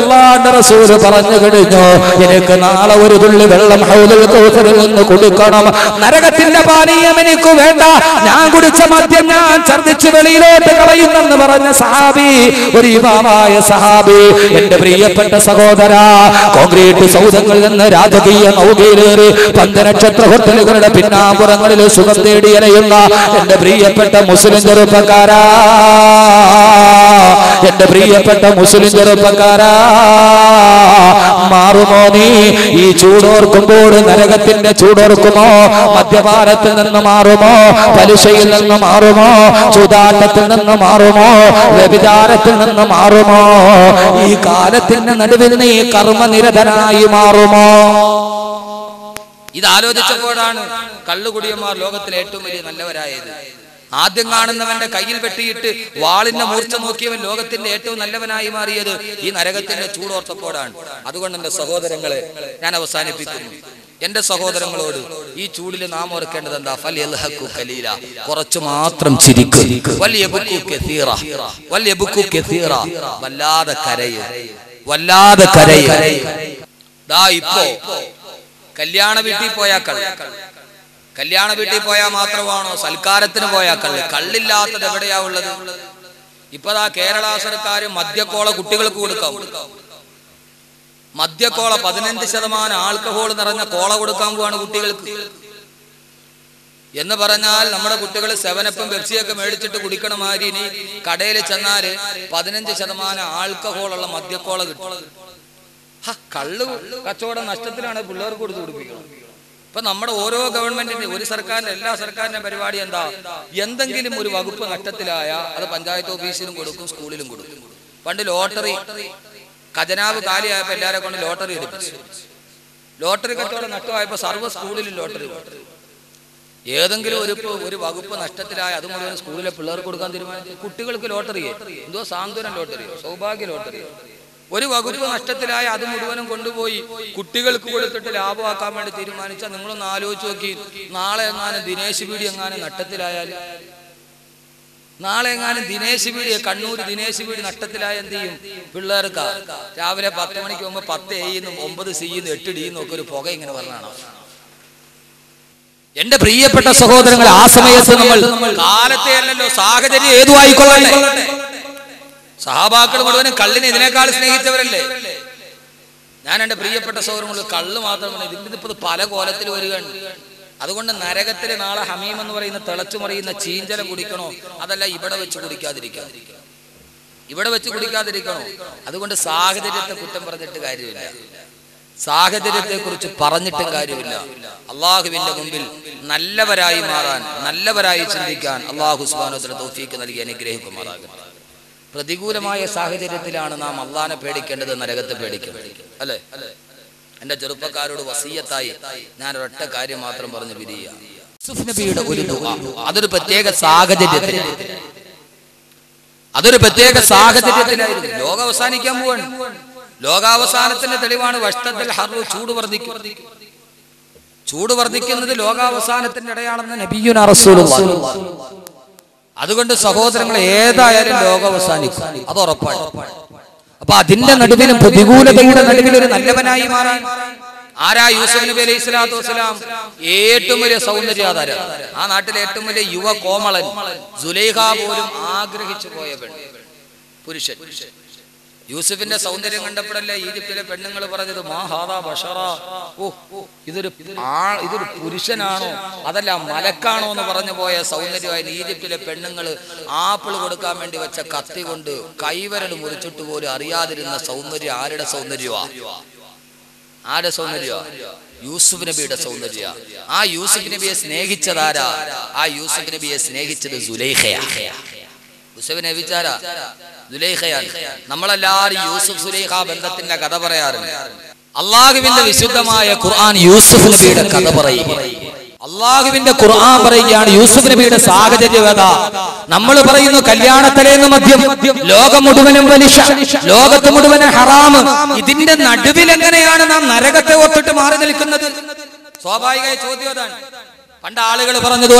അല്ലാഹുവിന്റെ റസൂൽ പറഞ്ഞു കഴിഞ്ഞു. എനിക്ക് നാളെ ഒരു തുള്ളി വെള്ളം ഹൗദുൽ കൗസറിൽ നിന്ന് കൊടുക്കണം, നരകത്തിന്റെ പാനീയം എനിക്ക് വേണ്ട, ഞാൻ കുടിച്ച മദ്യം ഞാൻ ഛർദിച്ചു വെളിയിലോട്ട് കളയുന്നെന്ന് പറഞ്ഞ സഹാബി, ഒരു ഇമാമായ സഹാബി. എന്റെ പ്രിയപ്പെട്ട സഹോദരാ, കോൺക്രീറ്റ് സൗധങ്ങളിൽ നിന്ന് രാജകീയ നൗകയിലേറി പഞ്ചനക്ഷത്ര ഹോട്ടലുകളുടെ പിന്നാമ്പുറങ്ങളിൽ സുഖം തേടി അലയുന്ന എന്റെ പ്രിയപ്പെട്ട മുസ്ലിം ചെറുപ്പക്കാരാ, എന്റെ പ്രിയപ്പെട്ട മുസ്ലിം ചെറുപ്പക്കാരാ, മാറുമോ നീ? ഈ ചൂടോർക്കുമ്പോൾ നരകത്തിന്റെ ചൂടോർക്കുമോ? മദ്യപാനത്തിൽ നിന്ന് മാറുമോ? പലിശയിൽ നിന്ന് മാറുമോ? ചൂതാട്ടത്തിൽ നിന്ന് മാറുമോ? വ്യഭിചാരത്തിൽ നിന്ന് മാറുമോ? ഈ കാലത്തിന്റെ നടുവിൽ നീ കർമ്മനിരതനായി മാറുമോ? ഇതാലോചിച്ചപ്പോഴാണ് കള്ളുകുടിയന്മാർ ലോകത്തിലെ ഏറ്റവും വലിയ നല്ലവരായത്. ആദ്യം കാണുന്നവന്റെ കയ്യിൽ വെട്ടിയിട്ട് വാളിന്റെ മൂർച്ച നോക്കിയവൻ ലോകത്തിന്റെ ഏറ്റവും നല്ലവനായി മാറിയത് ഈ നരകത്തിന്റെ ചൂടോർത്തപ്പോഴാണ്. അതുകൊണ്ട് എന്റെ സഹോദരങ്ങളെ, ഞാൻ അവസാനിപ്പിക്കുന്നു. എന്റെ സഹോദരങ്ങളോട് ഈ ചൂടിൽ നാം ഓർക്കേണ്ടത് എന്താ? ഫൽയൽഹഖു ഖലീല, കുറച്ചു മാത്രം ചിരിക്ക്, വൽയബ്കു കസീറ, വൽയബ്കു കസീറ വല്ലാതെ കരയ്, വല്ലാതെ കരയ്. ദാ ഇപ്പോ കല്യാണ വീട്ടിൽ പോയാക്കൾ, കല്യാണ വീട്ടിൽ പോയാൽ മാത്രമാണോ? സൽക്കാരത്തിന് പോയാൽ കള്ള്, കള്ളില്ലാത്തത് എവിടെയാ ഉള്ളത്? ഇപ്പതാ കേരള സർക്കാർ മദ്യക്കോള കുട്ടികൾക്ക് കൊടുക്കാം. മദ്യക്കോള 15% ആൽക്കഹോൾ നിറഞ്ഞ കോള കൊടുക്കാൻ പോവാണ് കുട്ടികൾക്ക്. എന്ന് പറഞ്ഞാൽ നമ്മുടെ കുട്ടികൾ സെവനപ്പം പെപ്സിയൊക്കെ മേടിച്ചിട്ട് കുടിക്കണമാതിരി ഇനി കടയിൽ ചെന്നാൽ 15% ആൽക്കഹോളുള്ള മദ്യക്കോള കിട്ടും. കള്ളു കച്ചവടം നഷ്ടത്തിലാണ് പിള്ളേർക്ക് കൊടുത്തു കൊടുപ്പിക്കുന്നത്. ഇപ്പൊ നമ്മുടെ ഓരോ ഗവൺമെന്റിന്റെ ഒരു സർക്കാരിന്റെ എല്ലാ സർക്കാരിന്റെയും പരിപാടി എന്താ, എന്തെങ്കിലും ഒരു വകുപ്പ് നഷ്ടത്തിലായ അത് പഞ്ചായത്ത് ഓഫീസിലും കൊടുക്കും സ്കൂളിലും കൊടുക്കും. പണ്ട് ലോട്ടറി ഖജനാവ് കാലിയായപ്പോ എല്ലാരെ കൊണ്ട് ലോട്ടറി എടുപ്പിച്ചു. ലോട്ടറി കച്ചവടം നഷ്ടമായപ്പോ സർവ്വ സ്കൂളിലും ലോട്ടറി. ഏതെങ്കിലും ഒരു വകുപ്പ് നഷ്ടത്തിലായ അത് മുഴുവൻ സ്കൂളിലെ പിള്ളേർക്ക് കൊടുക്കാൻ തീരുമാനിച്ചു. കുട്ടികൾക്ക് ലോട്ടറിയെ എന്തോ സാന്ത്വനം ലോട്ടറിയോ സൗഭാഗ്യ ലോട്ടറിയോ. ഒരു വകുപ്പ് നഷ്ടത്തിലായ അത് മുഴുവനും കൊണ്ടുപോയി കുട്ടികൾക്ക് കൊടുത്തിട്ട് ലാഭമാക്കാൻ വേണ്ടി തീരുമാനിച്ചാൽ നിങ്ങളൊന്ന് ആലോചിച്ച് നോക്കി, നാളെ എങ്ങാനും ദിനേശ് പീടി എങ്ങാനും നഷ്ടത്തിലായാൽ, നാളെ എങ്ങാനും ദിനേശ് പീടി കണ്ണൂർ ദിനേശ് പീടി നഷ്ടത്തിലായ എന്ത് ചെയ്യും പിള്ളേർക്ക്? രാവിലെ 10 മണിക്ക് മുമ്പ് 10 എന്നും 9 സിന്നും 8 ഡിന്നും ഒക്കെ ഒരു പുക ഇങ്ങനെ വരണാണ്. എന്റെ പ്രിയപ്പെട്ട സഹോദരങ്ങൾ, ആ സമയത്ത് നമ്മൾ കാലത്തെ അല്ലല്ലോ, സാഹചര്യം ഏതു ആയിക്കൊള്ളട്ടെ, സഹാബാക്കൾ മുഴുവനും കള്ളിനെ ഇതിനേക്കാൾ സ്നേഹിച്ചവരല്ലേ. ഞാൻ എന്റെ പ്രിയപ്പെട്ട സഹോദരങ്ങൾ, കള്ള് മാത്രമല്ല, ഇതിനിപ്പോ പല കോലത്തിൽ വരികയാണ്. അതുകൊണ്ട് നരകത്തിലെ നാളെ ഹമീം എന്ന് പറയുന്ന തിളച്ചു മറിയുന്ന ചീഞ്ചല കുടിക്കണോ, അതല്ല ഇവിടെ വെച്ച് കുടിക്കാതിരിക്കണോ, ഇവിടെ വെച്ച് കുടിക്കാതിരിക്കണോ. അതുകൊണ്ട് സാഹചര്യത്തെ കുറ്റം പറഞ്ഞിട്ട് കാര്യമില്ല, സാഹചര്യത്തെ കുറിച്ച് പറഞ്ഞിട്ടും കാര്യമില്ല. അള്ളാഹുവിന്റെ മുമ്പിൽ നല്ലവരായി മാറാൻ, നല്ലവരായി ചിന്തിക്കാൻ അള്ളാഹു സുബ്ഹാനഹു വ തആല തൗഫീഖ് നൽകി അനുഗ്രഹിക്കുമാറാകട്ടെ. പ്രതികൂലമായ സാഹചര്യത്തിലാണ് നാം അള്ളാഹനെ പേടിക്കേണ്ടത്, നരകത്തെ പേടിക്കേണ്ടത് അല്ലെ. എന്റെ ചെറുപ്പക്കാരോട് വസീയത്തായി ഞാൻ ഒരൊറ്റ കാര്യം മാത്രം പറഞ്ഞു പിരിയുക. യൂസുഫ് നബിയുടെ ഒരു ദുആ, അതൊരു പ്രത്യേക സാഹചര്യത്തിൽ, അതൊരു പ്രത്യേക സാഹചര്യത്തിലായിരുന്നു. ലോകം അവസാനിക്കാൻ പോവാണ്. ലോകാവസാനത്തിന്റെ തെളിവാണ് വഷ്തത്തിൽ ഹർറു, ചൂട് വർദ്ധിക്കും. ചൂട് വർദ്ധിക്കുന്നത് ലോകാവസാനത്തിന്റെ ഇടയാണെന്ന് നബിയുന റസൂലുള്ളാഹി. അതുകൊണ്ട് സഹോദരങ്ങൾ, ഏതായാലും ലോകാവസാനിക്കും, അത് ഉറപ്പാണ്. അപ്പൊ അതിന്റെ നടുവിലും പ്രതികൂലതയുടെ നടുവിൽ ഒരു നല്ലവനായി മാറാൻ ആരാ? യൂസുഫ് നബി അലൈഹി സ്വലാത്തു വസ്സലാം ഏറ്റവും വലിയ സൗന്ദര്യാധാരം, ആ നാട്ടിലെ ഏറ്റവും വലിയ യുവ കോമളൻ, സുലൈഖ പോലും ആഗ്രഹിച്ചു പോയ പുരുഷൻ. യൂസുഫിന്റെ സൗന്ദര്യം കണ്ടപ്പോഴല്ലേ ഈജിപ്തിലെ പെണ്ണുങ്ങൾ പറഞ്ഞത് മാഹാദാ ബഷറ, ഇതൊരു പുരുഷനാണോ അതല്ല മലക്കാണോ എന്ന് പറഞ്ഞു പോയ സൗന്ദര്യമായിരുന്നു. ഈജിപ്തിലെ പെണ്ണുങ്ങൾ ആപ്പിൾ കൊടുക്കാൻ വേണ്ടി വെച്ച കത്തി കൊണ്ട് കൈവരൽ മുറിച്ചിട്ട് പോലും അറിയാതിരുന്ന സൗന്ദര്യം ആരുടെ സൗന്ദര്യമാ? ആരുടെ സൗന്ദര്യമാ? യൂസുഫ് നബിയുടെ സൗന്ദര്യ. ആ യൂസുഫ് നബിയെ സ്നേഹിച്ചതാരാ? ആ യൂസുഫ് നബിയെ സ്നേഹിച്ചത് സുലൈഖയാ. യൂസുഫ് നബി ചാരാ? സുലൈഖയാണ്. നമ്മളെല്ലാവരും യൂസുഫ് സുലൈഖ ബന്ധത്തിന്റെ കഥ പറയാറുണ്ട്. അള്ളാഹുവിന്റെ വിശുദ്ധമായ ഖുർആൻ യൂസുഫ് നബിയുടെ കഥ പറയും. അള്ളാഹുവിന്റെ ഖുർആൻ പറയുകയാണ് യൂസുഫ് നബിയുടെ സാഹചര്യം ഏതാ. നമ്മൾ പറയുന്നു കല്യാണത്തിലേന്ന് മദ്യം, ലോകം മുഴുവനും പലിശ, ലോകത്ത് മുഴുവനും ഹറാം. ഇതിന്റെ നടുവിൽ എങ്ങനെയാണ് നാം നരകത്തെ ഓർത്തിട്ട് മാറി നിൽക്കുന്നത്? സ്വാഭാവികമായ ചോദ്യം അതാണ്. പണ്ട് ആളുകൾ പറഞ്ഞത്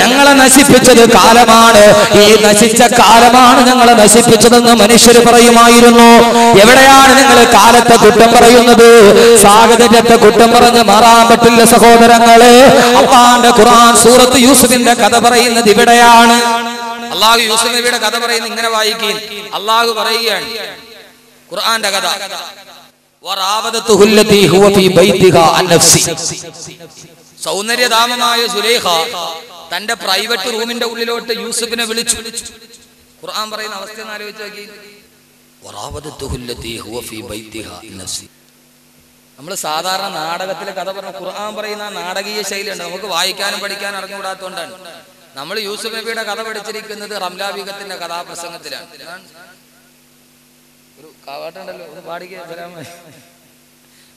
ഞങ്ങളെ നശിപ്പിച്ചത് കാലമാണ്, ഈ നശിച്ച കാലമാണ് ഞങ്ങളെ നശിപ്പിച്ചതെന്ന് മനുഷ്യർ പറയുമായിരുന്നു. എവിടെയാണ് നിങ്ങൾ കാലത്തെ കുറ്റം പറയുന്നത്? സാഹചര്യത്തെ കുറ്റം പറഞ്ഞ് മാറാൻ പറ്റില്ല സഹോദരങ്ങളെ. അള്ളാന്റെ ഖുർആൻ സൂറത്ത് യൂസുഫിന്റെ കഥ പറയുന്നത് ഇവിടെയാണ്. അള്ളാഹു യൂസുഫ് നബിയുടെ കഥ പറയുന്നത് ഇങ്ങനെ വായിക്കുകയും അള്ളാഹു പറയുകയാണ് ഖുർആന്റെ കഥ. സൗന്ദര്യധാമമായ സുലൈഖ തന്റെ പ്രൈവറ്റ് റൂമിന്റെ ഉള്ളിലോട്ട് യൂസുഫിനെ വിളിച്ചു. ഖുർആൻ പറയുന്ന അവസ്ഥ ഒന്ന് ആലോചിച്ച് നോക്കി. നമ്മൾ സാധാരണ നാടകത്തിലെ കഥ പറഞ്ഞു, ഖുർആൻ പറയുന്ന നാടകീയ ശൈലിയുണ്ട്. നമുക്ക് വായിക്കാനും പഠിക്കാനും അറിഞ്ഞുകൂടാത്തോണ്ടാണ് നമ്മൾ യൂസുഫ് നബിയുടെ കഥ പഠിച്ചിരിക്കുന്നത്. റംലാ ബീഗത്തിന്റെ കഥാപ്രസംഗത്തിലാണ്. ഒരു കാവാട്ടുണ്ടല്ലോ, ഒന്ന് പാടിക്കാൻ.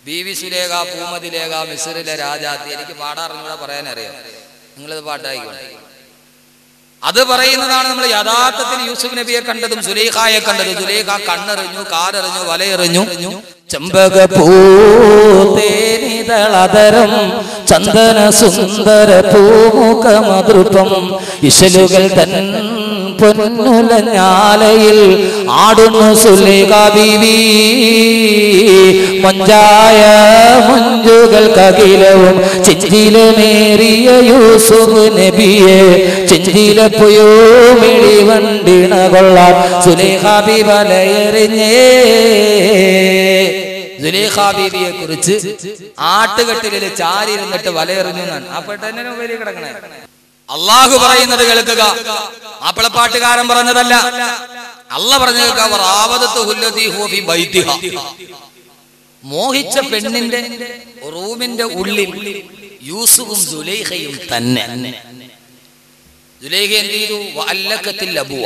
ബീവി സുലേഖ പൂമതിലേഖ മിസ്റിലെ രാജാത്തി. എനിക്ക് പാടാറിഞ്ഞൂടെ, പറയാനറിയാം, നിങ്ങളിത് പാട്ടായിക്കോട്ടെ. അത് പറയുന്നതാണ് നമ്മൾ യഥാർത്ഥത്തിൽ യൂസുഫ് നബിയെ കണ്ടതും സുലൈഖായെ കണ്ടതും. സുലൈഖ കണ്ണെറിഞ്ഞു, കാലെറിഞ്ഞു, വലയെറിഞ്ഞു. ചെമ്പകപൂതേനിതളതരം ചന്ദന സുന്ദര പൂമുഖമതൃപം ഇശലുകൾ തൻ പൊന്നുല ഞാലയിൽ ആടുന്നു സുലൈഖ ബീവി മഞ്ചായ മഞ്ചുകൾക്കകിലവും ചിഞ്ചിലമേറിയ യൂസുഫ് നബിയെ ചിഞ്ചില പോയോ മിളിവണ്ടിണ കൊള്ളാൻ സുലൈഖ ബീവി വലയെറിഞ്ഞേ. സുലൈഖ ബീവിയെ കുറിച്ച് ആട്ടുകെട്ടിലെ ചാരി ഇരുന്നിട്ട് വലയെറിഞ്ഞു എന്നാണ് ആ പെട്ടെന്നെ മൊബൈലിൽ കിടക്കണേ. അള്ളാഹു പറയുന്നത് കേൾക്കുക, അപ്പളപ്പാട്ടുകാരൻ പറഞ്ഞതല്ല, അള്ളാഹ് പറഞ്ഞു കേൾക്കുക. മോഹിച്ച പെണ്ണിന്റെ റൂമിന്റെ ഉള്ളിൽ യൂസുഫും സുലൈഖയും തന്നെ. സുലൈഖ എന്ത് ചെയ്തു?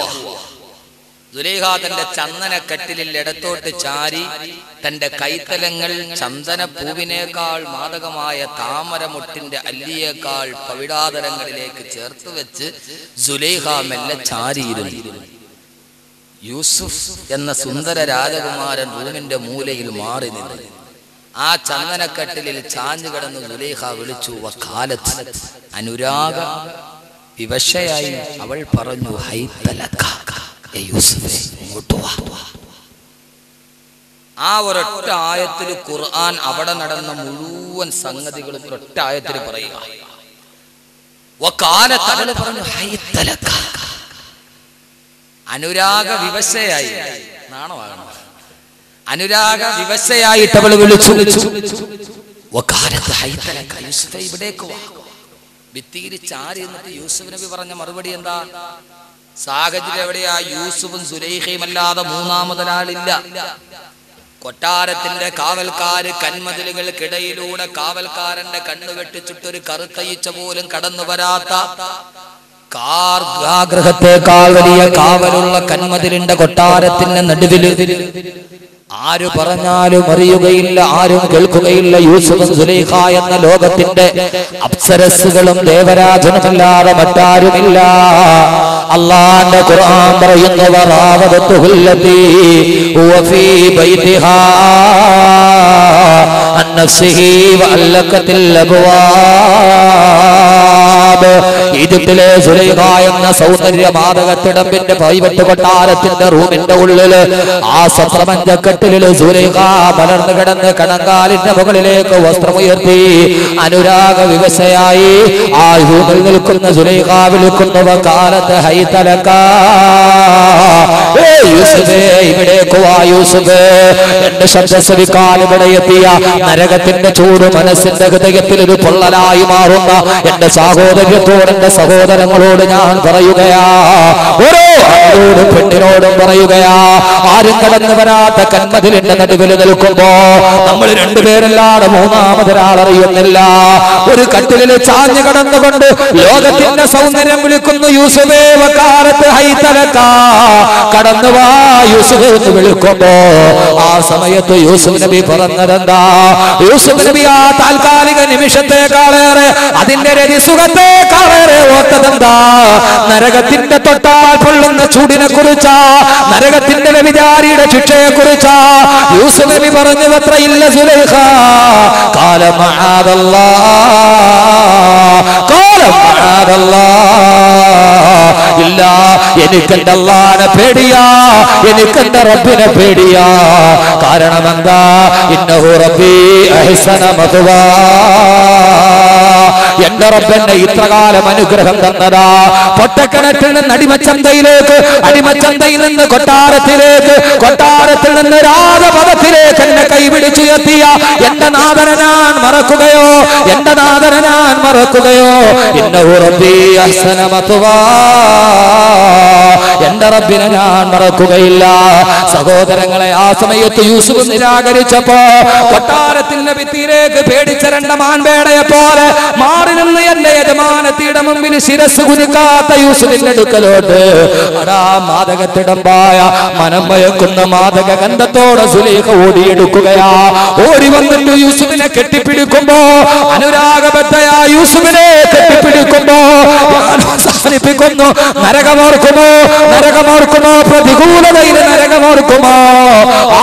സുലൈഖ തന്റെ ചന്ദനക്കട്ടിലിൽ ഇടത്തോട്ട് ചാരി തന്റെ കൈത്തലങ്ങൾ ചന്ദനപ്പൂവിനേക്കാൾ മാദകമായ താമരമൊട്ടിന്റെ അല്ലിയേക്കാൾ പവിടാതരങ്ങളിലേക്ക് ചേർത്ത് വെച്ച് സുലൈഖ മെല്ലെ ചാരിയിരുന്നു. യൂസുഫ് എന്ന സുന്ദര രാജകുമാരൻ റൂമിന്റെ മൂലയിൽ മാറി നിന്നു. ആ ചന്ദനക്കട്ടിലിൽ ചാഞ്ഞു കിടന്ന് സുലൈഖ വിളിച്ചു വഖാലത്ത്, അനുരാഗ വിവശയായി അവൾ പറഞ്ഞു ഹൈതലക, ആ ഒരൊറ്റ ആയത്തിൽ ഖുർആൻ അവിടെ നടന്ന മുഴുവൻ സംഗതികളും ഒരൊറ്റ ആയത്തിൽ പറയുക. അനുരാഗ വിവശയായി, നാണമാണ്, അനുരാഗ വിവശയായിട്ട് അവൾ വിളിച്ചു ഇവിടേക്ക് വാ. ഭിത്തിയിൽ ചാരി എന്നിട്ട് യൂസുഫ് നബി പറഞ്ഞ മറുപടി എന്താ? സാഹചര്യം എവിടെയാ? യൂസുഫും സുലൈഖയും അല്ലാതെ മൂന്നാമതൊരാളില്ല. കൊട്ടാരത്തിന്റെ കാവൽക്കാര് കന്മതിലുകൾക്കിടയിലൂടെ കാവൽക്കാരന്റെ കണ്ണു വെട്ടിച്ചിട്ടൊരു കറുത്തയിച്ച പോലും കടന്നു വരാത്ത കാർഗ്രഹത്തെക്കാൾ വലിയ കാവലുള്ള കന്മതിലിന്റെ കൊട്ടാരത്തിന്റെ നടുവില് ആര് പറഞ്ഞാലും അറിയുകയില്ല, ആരും കേൾക്കുകയില്ല. യൂസുഫ് സുലൈഖ എന്ന ലോകത്തിന്റെ അപ്സരസ്സുകളും ദേവരാജനുമല്ലാതെ മറ്റാരുമില്ല. അല്ലാഹുവിന്റെ ഖുർആൻ പറയുന്നു വറാവത്തുഹുല്ലതി ഹുവ ഫീ ബൈതിഹാ അൻ നഫ്സിഹി വഅല്ലഖത്തിൽ അബ്വാബ്. ഈജിപ്തിലെ സുലൈഖ എന്ന സൗന്ദര്യ മാതകത്തിടമ്പിന്റെ പൈവറ്റ് കൊട്ടാരത്തിന്റെ റൂമിന്റെ ഉള്ളില് ആ സത്രമഞ്ചക്ക മലർന്നു കിടന്ന് കണങ്കാലിന്റെ മുകളിലേക്ക് വസ്ത്രമുയർത്തി അനുരാഗ വിവശയായി ആ യൂമിൽ നിൽക്കുന്ന സുലൈഖ വിളിക്കുന്ന കാലത്ത് ഹൈതലക, ഇവിടേക്ക് വാ യൂസുഫ്. എന്റെ ശബ്ദം ശ്രവിക്കാൻ ഇവിടെ എത്തിയ നരകത്തിന്റെ ചൂട് മനസ്സിന്റെ ഹൃദയത്തിൽ ഒരു പൊള്ളലായി മാറുന്ന എന്റെ സഹോദരത്തോട് എന്റെ സഹോദരങ്ങളോട് ഞാൻ പറയുകയാ, ഓരോ ആളോടും പെണ്ണിനോടും പറയുകയാ, ആരും കടന്നു വരാത്ത കന്മതിലിന്റെ നടുവിൽ നിൽക്കുമ്പോ നമ്മൾ രണ്ടുപേരല്ലാതെ മൂന്നാമതൊരാളറിയുന്നില്ല. ഒരു കട്ടിലിൽ ചാഞ്ഞു കടന്നുകൊണ്ട് ലോകത്തിന്റെ സൗന്ദര്യം വിളിക്കുന്നു യൂസുഫേ വകാരത്ത് ഹൈതലക, കടന്നു വാ യൂസുഫേ എന്ന് വിളിക്കുമ്പോ ആ സമയത്ത് യൂസുഫ് നബി പറഞ്ഞതെന്താ? യൂസുഫ് നബി ആ താൽക്കാലിക നിമിഷത്തെക്കാളേറെ അതിന്റെ രതിസുഖത്തെക്കാളേറെ ഓർത്തതെന്താ? നരകത്തിന്റെ തൊട്ടാൽ കൊള്ളുന്ന ചൂടിനെ കുറിച്ചാ, നരകത്തിന്റെ വ്യഭിചാരിയുടെ ശിക്ഷയെ കുറിച്ച് യൂസുഫ് നബി പറഞ്ഞു അത്രയില്ല സുലൈഖ. ഖാല മഅദല്ലാഹ്, ഖാല മഅദല്ലാഹ്, ഇല്ല എനിക്കെന്റെ അല്ലാഹുവിനെ പേടിയാ, എനിക്കെന്റെ റബ്ബിനെ പേടിയാ. കാരണം എന്താ? ഇന്നഹു റബ്ബി അഹ്സന മത്വായ, എന്റെ റബ്ബെന്നെ ഇത്രകാലം അനുഗ്രഹം തന്നതാ. പൊട്ടക്കിണറ്റിൽ നിന്ന് അടിമച്ചന്തയിലേക്ക്, അടിമച്ചന്തയിൽ നിന്ന് കൊട്ടാരത്തിലേക്ക്, കൊട്ടാരത്തിൽ നിന്ന് രാജപദത്തിലേക്ക് എന്നെ കൈപിടിച്ചുയർത്തിയ എന്റെ നാഥനെ ഞാൻ മറക്കുകയോ, എന്റെ നാഥനെ ഞാൻ മറക്കുകയോ? ഇന്നഹു റബ്ബി അഹ്സന മത്വാ, എന്റെ റബ്ബിനെ ഞാൻ മറക്കുകയില്ല. സഹോദരങ്ങളെ, ആ സമയത്ത് യൂസുഫ് നിരാകരിച്ചപ്പോ കൊട്ടാരത്തിന്റെ ഭിത്തിയിലേക്ക് പേടിച്ച രണ്ട് മാൻപേടയെ പോലെ മാറി നിന്ന് എന്റെ യജമാനത്തിയുടെ മുമ്പിൽ ശിരസ് കുനിക്കാത്ത യൂസുഫിന്റെ അടുക്കലോട്ട് അതാ മാദകത്തിടമ്പായ മനം മയക്കുന്ന മാദക ഗന്ധത്തോടെ സുലൈഖ ഓടിയെടുക്കുകയാ. ഓടി വന്നിട്ട് യൂസുഫിനെ കെട്ടിപ്പിടിക്കുമ്പോ, അനുരാഗബദ്ധയായ യൂസുഫിനെ കെട്ടിപ്പിടിക്കുമ്പോ ആശ്രയിപ്പിക്കുന്നു. നരകമോർക്കുമോ, നരകമോർക്കുമോ, പ്രതികൂലതയിൽ നരകമോർക്കുമോ?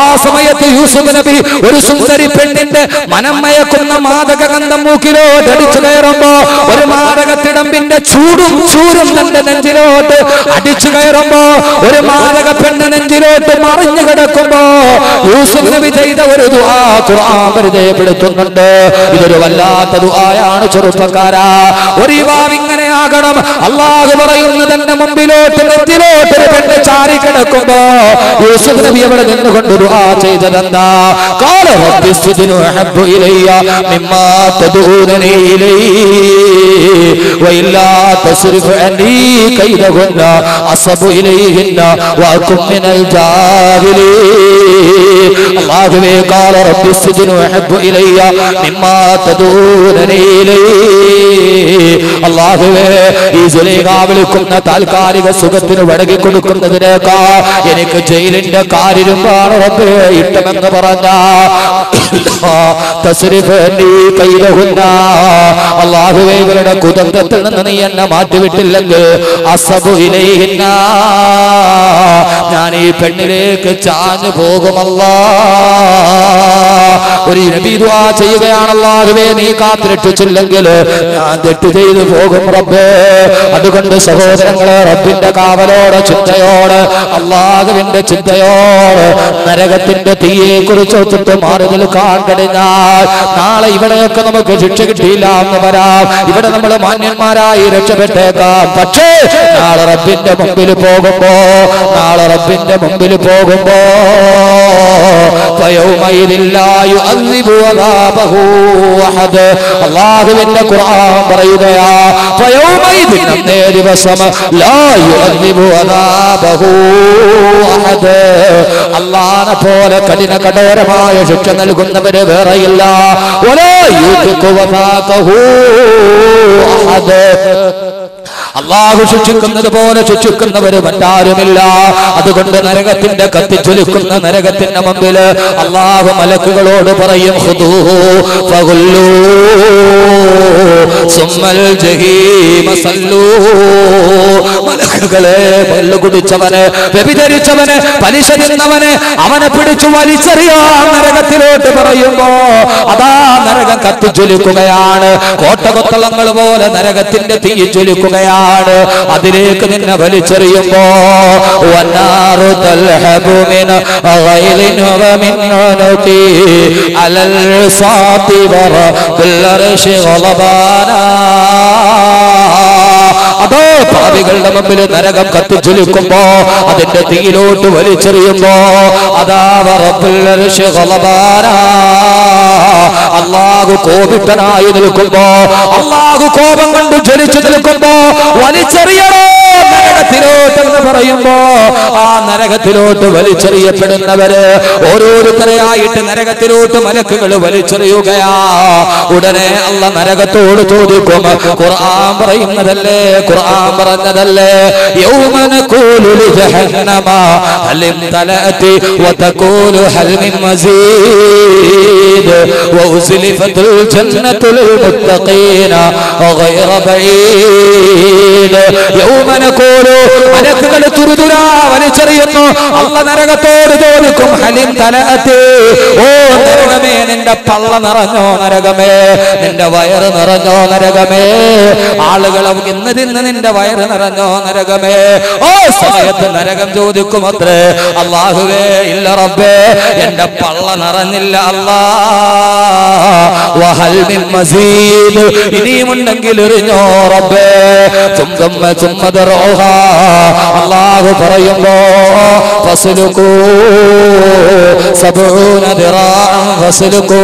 ആ സമയത്ത് യൂസുഫ് നബി ഒരു സുന്ദരി പെണ്ണിന്റെ മനമയക്കുന്ന മാദക ഗന്ധം മൂക്കിലോട്ട് അടിച്ചു കയറുമ്പോ, ഒരു മാദകത്തിടമ്പിന്റെ ചൂടും ചൂരും തന്റെ നെഞ്ചിലോട്ട് അടിച്ചു കയറുമ്പോ, ഒരു മാദക പെണ്ണ് നെഞ്ചിലോട്ട് മറിഞ്ഞു കിടക്കുമ്പോ യൂസുഫ് നബി ചെയ്ത ഒരു ദുആ ഖുർആൻ പരിചയപ്പെടുത്തുന്നുണ്ട്. ഇതൊരു വല്ലാത്ത ദുആയാണ് ചെറുപ്പക്കാരാ. ഒരു യുവാവ് ഇങ്ങനെയാകണം. അല്ലാഹു പറയുന്നതിന്റെ മുമ്പിലോട്ട് നെഞ്ചിലോട്ട് ഒരു പെണ്ണ് ചാരി കിടക്കുമ്പോ യൂസുഫ് നബി അവിടെ നിന്നുകൊണ്ട് ദുആ ചെയ്തതെന്താ? ഖാല റബ്ബി സ്ജിനു ഹബ്ബു ഇലയ്യ മിമ്മാ തദൂനനി ഇലൈഹി വഇല്ലാ തസ്രിഫ് അനി കൈദഹുന്ന അസബു ഇലൈഹിന്ന വഅകും മിനൽ ജാഹിലീൻ. അല്ലാഹുവേ, ഖാല റബ്ബി സ്ജിനു ഹബ്ബു ഇലയ്യ മിമ്മാ തദൂനനി ഇലൈഹി. അല്ലാഹുവേ, ഈ സുലൈഖ വിളിക്കുന്ന താൽക്കാലിക സുഖത്തിന് വഴങ്ങി കൊടുക്കുന്നതിനേക്കാൾ എനിക്ക് ജയിലിന്റെ കാരിരുമ്പാണ് റബ്ബേ ഇട്ടമെന്ന് പറഞ്ഞ അല്ലാഹുവേ, ഇവരുടെ കുതന്ത്രത്തിൽ നിന്ന് നീ എന്നെ മാറ്റിവിട്ടില്ലെങ്കിൽ ഞാൻ ഈ പെണ്ണിലേക്ക് ചാഞ്ഞു പോകുമല്ലാ. ഒരു നബി ദുആ ചെയ്യുകയാണ്, അല്ലാഹുവേ നീ കാത്തിരക്ഷിച്ചില്ലെങ്കിൽ ഞാൻ തെറ്റ് ചെയ്തു പോകും റബ്ബേ. അതുകൊണ്ട് സഹോദരങ്ങളെ, റബ്ബിന്റെ കാവലോട്, ചിന്തയോട്, അല്ലാഹുവിന്റെ ചിന്തയോട് നരകത്തിന്റെ തീയെ കുറിച്ച് ഒത്തിട്ട് മാറി നിൽക്കാൻ കഴിഞ്ഞാൽ നാളെ ഇവിടെയൊക്കെ നമുക്ക് ശിക്ഷ കിട്ടിയില്ല എന്ന് വരാം. ഇവിടെ നമ്മൾ മാന്യന്മാരായി രക്ഷപ്പെട്ടേക്കാം. പക്ഷേ നാളെ റബ്ബിന്റെ മുമ്പിൽ പോകുമ്പോ, നാളെ റബ്ബിന്റെ മുമ്പിൽ പോകുമ്പോ അല്ലാഹുവിന്റെ ഖുർആൻ പറയുകയാ, അന്നേ ദിവസം അല്ലാഹുവിനെ പോലെ കഠിന കഠോരമായ ശിക്ഷ നൽകുന്നവര് വേറെയില്ല. അല്ലാഹു ശിക്ഷിക്കുന്നത് പോലെ ശിക്ഷിക്കുന്നവര് മറ്റാരുമില്ല. അതുകൊണ്ട് നരകത്തിന്റെ കത്തിച്ചൊലിക്കുന്ന നരകത്തിന്റെ മുമ്പില് അല്ലാഹു മലക്കുകളോട് പറയും, മലക്കുകളെ, പല്ലു കുടിച്ചവന്, വ്യഭിചരിച്ചവന്, പലിശ തിന്നവന് അവനെ പിടിച്ചു വലിച്ചെറിയാൻ നരകത്തിലോട്ട് പറയുമ്പോ അതാ നരകം കത്തിച്ചൊലിക്കുകയാണ്. കോട്ടകൊത്തളങ്ങൾ പോലെ നരകത്തിന്റെ തീ ചൊലിക്കുകയാണ്. അതിലേക്ക് നിന്നെ വലിച്ചെറിയുമ്പോ അതോ പാപികളുടെ മുമ്പിൽ നരകം കത്തിച്ചൊലിക്കുമ്പോ അതിന്റെ തീയിലോട്ട് വലിച്ചെറിയുമ്പോ അതാ അല്ലാഹു കോപിതനായി നിൽക്കുമ്പോ, അല്ലാഹു കോപം കൊണ്ട് ജ്വലിച്ചു നിൽക്കുമ്പോ വലിച്ചെറിയണോ നരകത്തിലോട്ടെന്ന് പറയുമ്പോ ആ നരകത്തിലോട്ട് വലിച്ചെറിയപ്പെടുന്നവര് ഓരോരുത്തരെയായിട്ട് നരകത്തിലോട്ട് മലക്കുകൾ വലിച്ചെറിയുകയാ. ഉടനെ അല്ലാഹു നരകത്തോട് ചോദിക്കും, ഖുർആൻ പറയുന്നതല്ലേ, ഖുർആൻ പറഞ്ഞതല്ലേ, യൗമന ഖൂലു ലിജഹന്നമ ഹൽ ഇംതലഅതി വതഖൂലു ഹൽ മിൻ മസീദ് വഉസ്ലിഫത്തുൽ ജന്നത്തു ലിൽ മുത്തഖീന ഗൈറ ബഈദ്. യൗമന ഖൂലു, മലക്കുകൾ തുരുതുരാ വലിച്ചെറിയുന്നു. അല്ലാഹു നരകത്തോട് ചോദിക്കും, ഹൽ ഇംതലഅതി, ഓ നരകമേ നിന്റെ പള്ള നിറഞ്ഞോ നരകമേ, നിന്റെ വയറ് നിറഞ്ഞോ നരകമേ, ആളുകളെ ഇന്ന് തിന്ന് നിന്റെ വയറ് നിറഞ്ഞോ നരകമേ. ഓ സമയത്ത് നരകം ചോദിക്കും അത്രേ, അല്ലാഹുവേ ഇല്ല റബ്ബേ, എന്റെ പള്ള നിറഞ്ഞില്ല അല്ലാ, വഹൽ മിൻ മസീദ്, ഇനിയുമുണ്ടെങ്കിൽ എറിഞ്ഞോ റബ്ബേ. അല്ലാഹു പറയുമ്പോ ഫസ്ലുകൂ സബൂന ദിറാഅൻ ഫസ്ലുകൂ,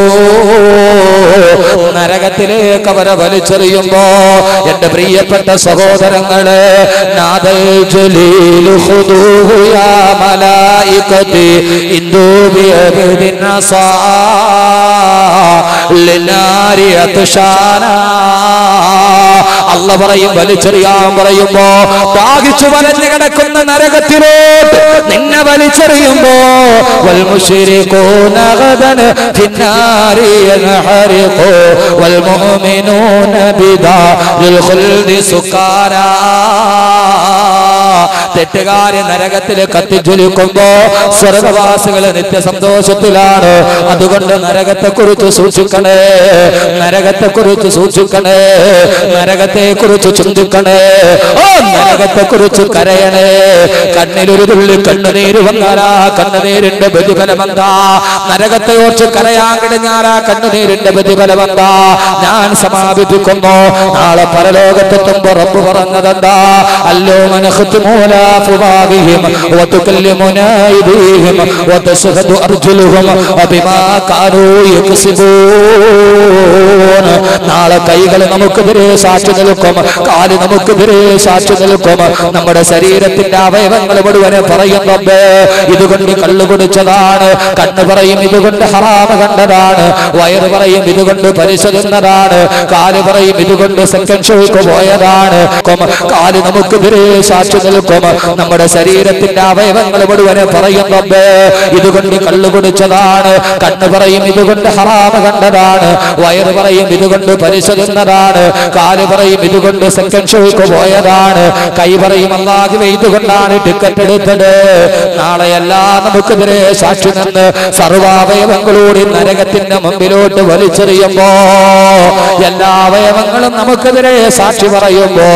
നരകത്തിലേക്ക് അവരെ വലിച്ചെറിയുമ്പോ എന്റെ പ്രിയപ്പെട്ട സഹോദരങ്ങളെ, നാദൽ ജലീലു ഖുദൂഹു യാ മലായികതി Indu ബിഅബദിൻ നസാ ലിനാരി അത്ഷാന. Allah parayum valicheriyan parayumbo daagichu valannu kadakkunna naragathilote ninne valicheriyumbo wal mushrikuna ghadan finnari yanhariqu wal mu'minuna bidaril khuldi sukara തെറ്റുകാരെ നരകത്തിൽ കത്തിജ്വലിക്കുമ്പോൾ സ്വർഗ്ഗവാസികൾ നിത്യ സന്തോഷത്തിലാണ് അതുകൊണ്ട് നരകത്തെക്കുറിച്ച് സൂചിക്കണേ നരകത്തെക്കുറിച്ച് സൂചിക്കണേ നരകത്തെക്കുറിച്ച് ചിന്തിക്കണേ ഓ നരകത്തെക്കുറിച്ച് കരയണേ കണ്ണിലൊരു തുള്ളി കണ്ണുനീര് വന്നാൽ ആ കണ്ണുനീരിന്റെ പ്രതിഫലമെന്താ നരകത്തെ ഓർത്ത് കരയാൻ കഴിഞ്ഞാൽ ആ കണ്ണുനീരിന്റെ പ്രതിഫലമെന്താ ഞാൻ സമാപിപ്പിക്കുന്നു നാളെ പരലോകത്തെത്തുമ്പോൾ റബ്ബ് പറഞ്ഞതെന്താ അല്ലോ മനഃഖുത്മു فواغهم وتكلمنا ايديهم وتشهد ارجلهم بما كانوا يكسبون നാളെ കൈകൾ നമുക്കെതിരെ സാക്ഷി നിൽക്കും കാല് നമുക്കെതിരെ സാക്ഷി നിൽക്കും നമ്മുടെ ശരീരത്തിന്റെ അവയവങ്ങൾ മുഴുവനെ പറയുന്നുണ്ട് ഇതുകൊണ്ട് കള്ളു കുടിച്ചതാണ് കണ്ണ് പറയും ഇതുകൊണ്ട് ഹറാമ് കണ്ടതാണ് വയറ് പറയും ഇതുകൊണ്ട് പരിശോധിക്കുന്നതാണ് കാല് പറയും ഇതുകൊണ്ട് സെക്കൻഡ് ഷോക്ക് പോയതാണ് കാല് നമുക്കെതിരെ സാക്ഷി നിൽക്കും നമ്മുടെ ശരീരത്തിന്റെ അവയവങ്ങൾ മുഴുവനെ പറയുന്നുണ്ട് ഇതുകൊണ്ട് കള്ളു കുടിച്ചതാണ് കണ്ണ് പറയും ഇതുകൊണ്ട് ഹറാമ് കണ്ടതാണ് വയറ് പറയും ഇതുകൊണ്ട് പരിശോധിക്കുന്നതാണ് കാല് പറയും ഇതുകൊണ്ട് സെക്കൻഡ് ഷോക്ക് പോയതാണ് കൈ പറയും അല്ലാഹുവേ ഇതുകൊണ്ടാണ് ടിക്കറ്റ് എടുത്തത് നാളെയെല്ലാം നമുക്കെതിരെ സാക്ഷി നിന്ന് സർവാവയവങ്ങളോട് നരകത്തിന്റെ മുമ്പിലോട്ട് വലിച്ചെറിയുമ്പോ എല്ലാ അവയവങ്ങളും നമുക്കെതിരെ സാക്ഷി പറയുമ്പോ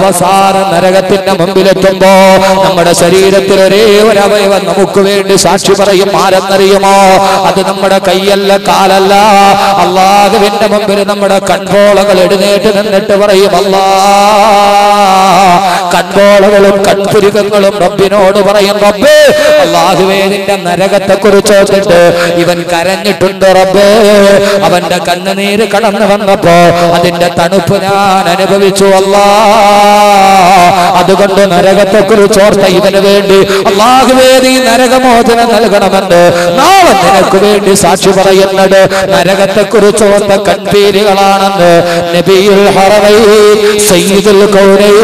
അവസാന നരകത്തിന്റെ മുമ്പിലെത്തുമ്പോ നമ്മുടെ ശരീരത്തിൽ ഒരേ ഒരു അവയവം നമുക്ക് വേണ്ടി സാക്ഷി പറയും ആരെന്നറിയുമോ അത് നമ്മുടെ കൈയല്ല കാലല്ല അല്ലാഹുവിന്റെ മുമ്പിൽ നമ്മുടെ കൺപോളകൾ എഴുന്നേറ്റ് നിന്നിട്ട് പറയും അല്ലാ കൺപോളകളും കൺപുരികങ്ങളും റബ്ബിനോട് പറയും റബ്ബേ അല്ലാഹുവേ നിന്റെ നരകത്തെക്കുറിച്ച് ഓർത്തിട്ട് ഇവൻ കരഞ്ഞിട്ടുണ്ട് റബ്ബേ അവന്റെ കണ്ണുനീര് കടന്നു വന്നപ്പോ അതിന്റെ തണുപ്പ് ഞാൻ അനുഭവിച്ചു അല്ലാ അതുകൊണ്ട് നരകത്തെ കുറിച്ചോർത്ത ഇതിനു വേണ്ടി അല്ലാഹുവേ നീ നരകമോചനം നൽകണമെന്ന് നാളെ നിനക്ക് വേണ്ടി സാക്ഷി പറയുന്നത് നരകത്തെ കുറിച്ചോർത്ത കൺപീലികളാണെന്ന് നബിയുൽ ഹറമൈൻ സയ്യിദുൽ കൗനൈൻ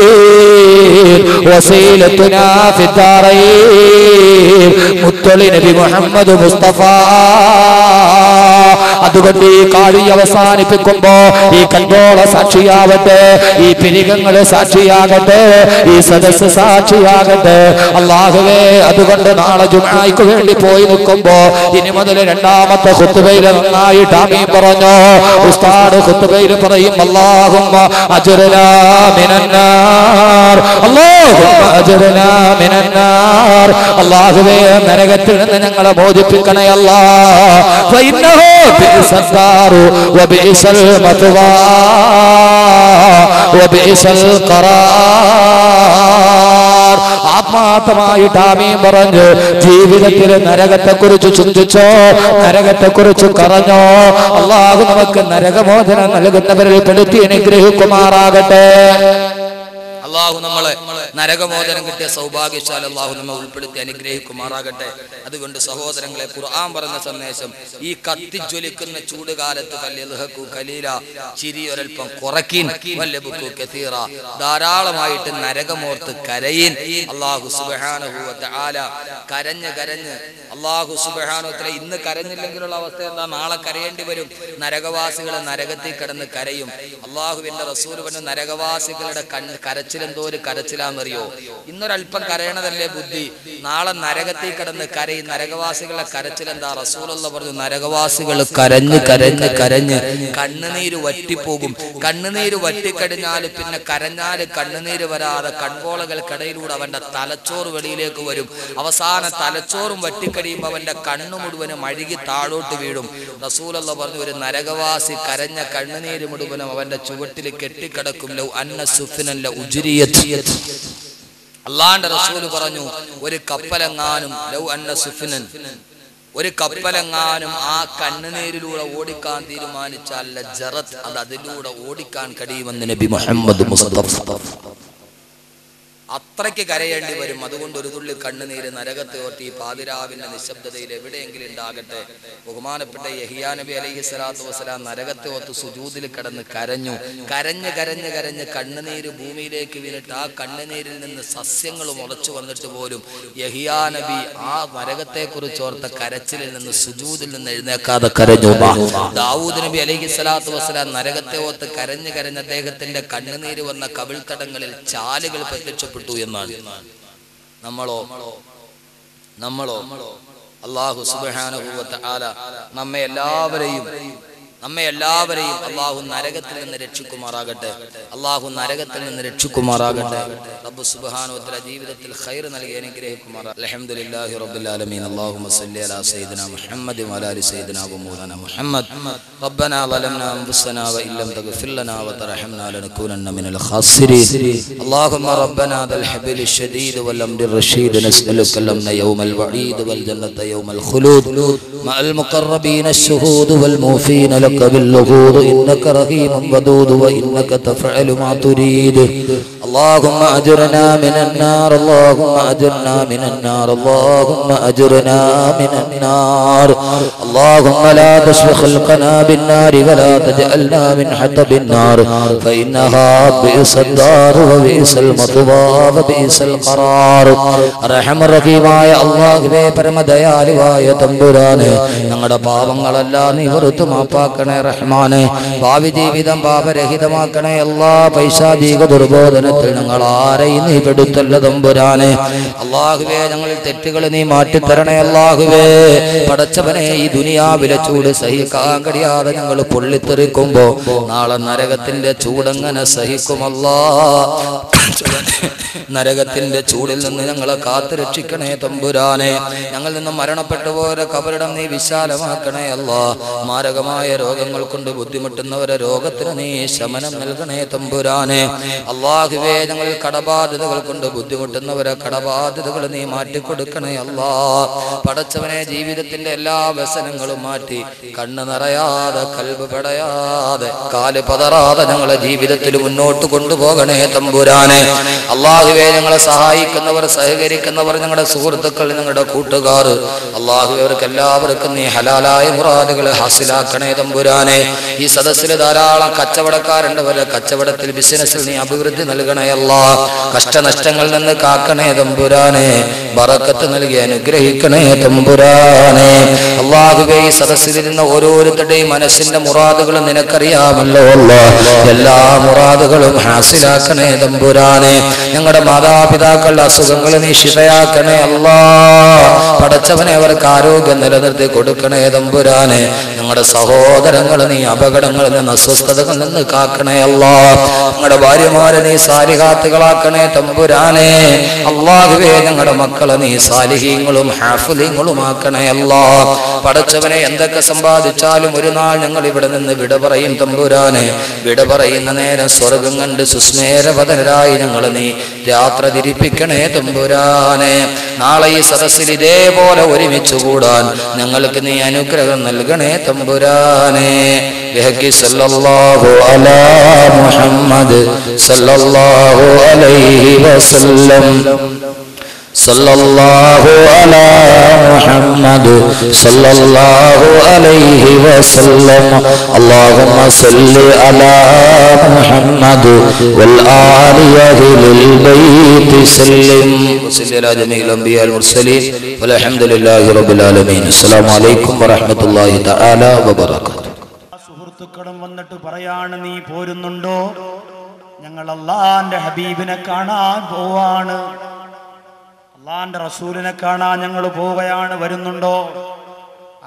വസീലത്തുനാ ഫിദ്ദാറൈൻ മുത്തളി നബി മുഹമ്മദ് മുസ്തഫ അതുകൊണ്ട് ഈ കാഴി അവസാനിപ്പിക്കുമ്പോ ഈ കൺപോള സാക്ഷിയാവട്ടെ ഈ പിരികങ്ങള് സാക്ഷിയാകട്ടെ ഈ സദസ് സാക്ഷിയാകട്ടെ അല്ലാഹുവേ അതുകൊണ്ട് നാളെ ജുമുഅയ്ക്ക് വേണ്ടി പോയി നിൽക്കുമ്പോ ഇനി മുതൽ രണ്ടാമത്തെ ഖുത്ബയിൽ നന്നായിട്ട് ആമീൻ പറഞ്ഞു ഉസ്താദ് ഖുത്ബയിൽ പറയും അല്ലാഹുമ്മ അജ്റനാ മിനന്നാർ അല്ലാഹുമ്മ അജ്റനാ മിനന്നാർ അല്ലാഹുവേ നരകത്തിൽ നിന്ന് ഞങ്ങളെ മോചിപ്പിക്കണേ അല്ലാ ഫഇന്നഹു ബിഅസ്സാറു വബിഅസൽ മത്വാ വബിഅസൽ ഖറാർ ആത്മാർത്ഥമായിട്ട് ആമീൻ പറഞ്ഞു ജീവിതത്തിലെ നരകത്തെക്കുറിച്ച് ചിന്തിച്ചോ നരകത്തെക്കുറിച്ച് കരഞ്ഞോ അല്ലാഹു നമുക്ക് നരകമോചനം നൽകുന്നവരിൽ പെടുത്തി അനുഗ്രഹിക്കുമാറാകട്ടെ അല്ലാഹു നമ്മളെ നരകമോചനം കിട്ടിയ സൗഭാഗ്യശാല അല്ലാഹു നമ്മെ ഉൾപ്പെടുത്തി അനുഗ്രഹിക്കുമാറാകട്ടെ അതുകൊണ്ട് സഹോദരങ്ങളെ ഖുർആൻ പറഞ്ഞ സന്ദേശം ഈ കത്തിജ്വലിക്കുന്ന ചൂടുകാലത്ത് വല്ലഹക്കു കലീല ചിരിയൊരൽപ്പം കുറക്കീൻ വല്ലബക്കു കസീറ ധാരാളമായിട്ട് നരകമോർത്ത് കരയീൻ അല്ലാഹു സുബ്ഹാനഹു വ തആല കരഞ്ഞ് അല്ലാഹു സുബ്ഹാനഹു വ തആല ഇന്ന് കരഞ്ഞില്ലെങ്കിലുള്ള അവസ്ഥ എന്താ നാളെ കരയേണ്ടി വരും നരകവാസികൾ നരകത്തിൽ കിടന്ന് കരയും അല്ലാഹുവിന്റെ റസൂൽ പറഞ്ഞ നരകവാസികളുടെ കരച്ചിലെന്തോ ഒരു കരച്ചിലാണെന്നറിയോ ഇന്നൊരൽപ്പം കരയണതല്ലേ ബുദ്ധി നാളെ നരകത്തിൽ കിടന്ന് കരയും നരകവാസികളുടെ കരച്ചിലെന്താ റസൂലുള്ള പറഞ്ഞു നരകവാസികൾ കരഞ്ഞ് കരഞ്ഞ് കരഞ്ഞ് കണ്ണുനീര് വറ്റിപ്പോകും കണ്ണുനീര് വറ്റിക്കഴിഞ്ഞാൽ പിന്നെ കരഞ്ഞാൽ കണ്ണുനീര് വരാതെ കൺപോളകൾക്കിടയിലൂടെ അവന്റെ തലച്ചോറ് വെളിയിലേക്ക് വരും അവസാന തലച്ചോറും വറ്റിക്കഴിയുമ്പോൾ അവന്റെ കണ്ണു മുഴുവനും അഴുകി താഴോട്ട് വീഴും റസൂലുള്ള പറഞ്ഞു ഒരു നരകവാസി കരഞ്ഞ കണ്ണുനീര് മുഴുവനും അവന്റെ ചുവട്ടിൽ കെട്ടിക്കിടക്കും ലൗ അന്ന സുഫ്നൻ ലൗ ഉജ്രിയത് അല്ലാഹുവിന്റെ റസൂല് പറഞ്ഞു ഒരു കപ്പലെങ്ങാനും ലൗ അന്ന സുഫ്നൻ ഒരു കപ്പലെങ്ങാനും ആ കണ്ണുനീരിലൂടെ ഓടിക്കാൻ തീരുമാനിച്ചാൽ ലജറത് അത് അതിലൂടെ ഓടിക്കാൻ കഴിയുമെന്ന് നബി മുഹമ്മദ് മുസ്തഫ അത്രയ്ക്ക് കരയേണ്ടി വരും. അതുകൊണ്ട് ഒരു തുള്ളി കണ്ണുനീര് നരകത്തെ ഓർത്തി പാതിരാവിന്റെ നിശബ്ദതയിൽ എവിടെയെങ്കിലും ഉണ്ടാകട്ടെ. ബഹുമാനപ്പെട്ട യഹിയാ നബി അലൈഹി സ്വലാത്തു വസ്സലാം നരകത്തെ ഓർത്ത് സുജൂദിൽ കിടന്ന് കരഞ്ഞു. കരഞ്ഞ് കരഞ്ഞ് കരഞ്ഞ് കണ്ണുനീര് ഭൂമിയിലേക്ക് വീണിട്ട് ആ കണ്ണുനീരിൽ നിന്ന് സസ്യങ്ങൾ മുളച്ചു വന്നിട്ട് പോലും യഹിയാ നബി ആ നരകത്തെ കുറിച്ച് ഓർത്ത കരച്ചിലിൽ നിന്ന് സുജൂദിൽ നിന്ന് എഴുന്നേക്കാതെ കരഞ്ഞു. ദാവൂദ് നബി അലൈഹി സ്വലാത്തു വസ്സലാം നരകത്തെ ഓർത്ത് കരഞ്ഞ് കരഞ്ഞ് അദ്ദേഹത്തിന്റെ കണ്ണുനീര് വന്ന കവിൾത്തടങ്ങളിൽ ചാലുകൾ പ്രത്യക്ഷപ്പെട്ടു എന്നാണ്. നമ്മളോ അല്ലാഹു സുബ്ഹാനഹു വ തആല നമ്മെ എല്ലാവരെയും അല്ലാഹു നരകത്തിൽ നിന്ന് രക്ഷിക്കുമാറാകട്ടെ. റബ്ബ് സുബ്ഹാനഹു വ തആല ജീവിതത്തിൽ ഖൈർ നൽകി അനുഗ്രഹിക്കുമാറാകട്ടെ. അൽഹംദുലില്ലാഹി റബ്ബിൽ ആലമീൻ. അല്ലാഹുമ്മ സല്ലി അലാ സയ്യിദിനാ മുഹമ്മദ് വഅലാ അലി സയ്യിദിനാ വ മൗലാനാ മുഹമ്മദ്. റബ്ബനാ വലംനാ അൻഫുസനാ വ ഇല്ലം തഗ്ഫിർ ലനാ വ തർഹംനാ ലനകൂനന്ന മിനൽ ഖാസിരീൻ. അല്ലാഹുമ്മ റബ്ബനാ ദൽ ഹബിൽ ശദീദ് വൽ അംരിൽ റഷീദ്. നസ്അലുക ലംന യൗമൽ വഈദ് വൽ ജന്നത യൗമൽ ഖുലൂദ് മഅൽ മുഖർറബീന അശ്ശുഹൂദ് വൽ മൂഫീന باللغور إنك رحيم ودود وإنك تفعل ما تريد. اللهم أجرنا من النار اللهم أجرنا من النار. اللهم لا تشف خلقنا بالنار ولا تجعلنا من حطب النار فإنها بئس الدار وبئس المطوى وبئس القرار. رحم الرحيماയ അല്ലാഹുവേ പരമദയാലുവായ തമ്പുരാനെ, ഞങ്ങളുടെ പാപങ്ങളെല്ലാം നീ വെറുത്തു മാപ്പാക്കണേ റഹ്മാനെ. ഭാവി ജീവിതം പാപരഹിതമാക്കണേ. എല്ലാ പൈശാചിക ദുർബോധനത്തിൽ ഞങ്ങൾ ആരെയും നീ പെടുത്തല്ല തമ്പുരാനെ. അല്ലാഹുവേ, ഞങ്ങളിൽ തെറ്റുകൾ നീ മാറ്റിത്തരണേ അല്ലാഹുവേ. പടച്ചവനെ, ഈ ദുനിയാവിലെ ചൂട് സഹിക്കാൻ കഴിയാതെ ഞങ്ങൾ പൊള്ളിത്തെറിക്കുമ്പോ നാളെ നരകത്തിന്റെ ചൂടങ്ങനെ സഹിക്കുമല്ലാ. നരകത്തിന്റെ ചൂടിൽ നിന്ന് ഞങ്ങളെ കാത്തു രക്ഷിക്കണേ തമ്പുരാനെ. ഞങ്ങളിൽ നിന്ന് മരണപ്പെട്ടു പോയ കബറിടം നീ വിശാലമാക്കണേ അല്ലാ. മാരകമായ രോഗങ്ങൾ കൊണ്ട് ബുദ്ധിമുട്ടുന്നവരെ രോഗത്തിന് നീ ശമനം നൽകണേ തമ്പുരാനെ. അല്ലാഹുവേ, ഞങ്ങൾ കടബാധ്യതകൾ കൊണ്ട് ബുദ്ധിമുട്ടുന്നവരെ കടബാധ്യതകൾ നീ മാറ്റിക്കൊടുക്കണേ അല്ലാ. പടച്ചവനെ, ജീവിതത്തിന്റെ എല്ലാ വ്യസനങ്ങളും മാറ്റി കണ്ണ് നിറയാതെ കൽബ് പെടയാതെ കാല് പതറാതെ ഞങ്ങളെ ജീവിതത്തിൽ മുന്നോട്ട് കൊണ്ടുപോകണേ തമ്പുരാനെ. അല്ലാഹുവേ, ഞങ്ങളെ സഹായിക്കുന്നവർ സഹകരിക്കുന്നവർ ഞങ്ങളുടെ സുഹൃത്തുക്കൾ ഞങ്ങളുടെ കൂട്ടുകാർ അല്ലാഹുവേ, അവർക്ക് എല്ലാവർക്കും നീ ഹലാലായ മുറാദുകൾ ഹാസിലാക്കണേ തമ്പുരാനെ. ഈ സദസ്സിൽ ധാരാളം കച്ചവടക്കാരുണ്ടവരെ കച്ചവടത്തിൽ ബിസിനസ്സിൽ നീ അഭിവൃദ്ധി നൽകണേ അല്ലാ. കഷ്ടനഷ്ടങ്ങളിൽ നിന്ന് കാക്കണേ തമ്പുരാനെ. ബറക്കത്ത് നൽകി അനുഗ്രഹിക്കണേ തമ്പുരാനെ. അല്ലാഹുവേ, ഈ സദസ്സിലിരുന്ന ഓരോരുത്തരുടെയും മനസ്സിന്റെ മുറാദുകൾ നിനക്കറിയാമല്ലോ അല്ലാ. എല്ലാ മുറാദുകളും ഹാസിലാക്കണേ തമ്പുരാനെ. ഞങ്ങളുടെ മാതാപിതാക്കളുടെ അസുഖങ്ങൾ നീ ശിഫയാക്കണേ അല്ലാ. പടച്ചവനെ, അവർക്ക് ആരോഗ്യം നിലനിർത്തി കൊടുക്കണേ തമ്പുരാനെ. ഞങ്ങളുടെ സഹോദരങ്ങൾ നീ അപകടങ്ങളിൽ നിന്ന് അസ്വസ്ഥതകളിൽ നിന്ന് കാക്കണേ അല്ലാ. ഞങ്ങളുടെ ഭാര്യമാരെ നീ സാലിഹാത്തുകളാക്കണേ തമ്പുരാനെ. അല്ലാഹുവേ, ഞങ്ങളുടെ മക്കളെ നീ സാലിഹീങ്ങളും ഹാഫിലീങ്ങളും ആക്കണേ അല്ലാ. പടച്ചവനെ, എന്തൊക്കെ സമ്പാദിച്ചാലും ഒരു നാൾ ഞങ്ങൾ ഇവിടെ നിന്ന് വിട പറയും തമ്പുരാനെ. വിട പറയുന്ന നേരം സ്വർഗം കണ്ട് സുസ്മേരവതരായി ഞങ്ങളെ നീ യാത്ര തിരിപ്പിക്കണേ തമ്പുരാനെ. നാളെ ഈ സദസ്സിൽ ഇതേപോലെ ഒരുമിച്ച് കൂടാൻ ഞങ്ങൾക്ക് നീ അനുഗ്രഹം നൽകണേ തമ്പുരാനെ. ബിഹഖി സല്ലല്ലാഹു അലാ മുഹമ്മദ് സല്ലല്ലാഹു അലൈഹി വസല്ലം. സല്ലല്ലാഹു അലാ മുഹമ്മദ് സല്ലല്ലാഹു അലൈഹി വസല്ലം. അല്ലാഹുമ്മ സല്ലി അലാ മുഹമ്മദ് വൽ ആലി അഹ്ലിൽ ബൈതി സല്ലം. വസല്ലല്ലാഹു അലാ ജമീഇൽ അംബിയാൽ മുർസലീൻ വൽഹംദുലില്ലാഹി റബ്ബിൽ ആലമീൻ. അസ്സലാമു അലൈക്കും വറഹ്മത്തുള്ളാഹി തആല വബറകാതുഹു. സുഹൃത്തുക്കളും വന്നിട്ട് പറയാണ്, നീ പോരുന്നുണ്ടോ? ഞങ്ങൾ അല്ലാഹുവിന്റെ ഹബീബിനെ കാണാൻ പോവാണ്. അള്ളാന്റെ റസൂലിനെ കാണാൻ ഞങ്ങൾ പോവുകയാണ്, വരുന്നുണ്ടോ?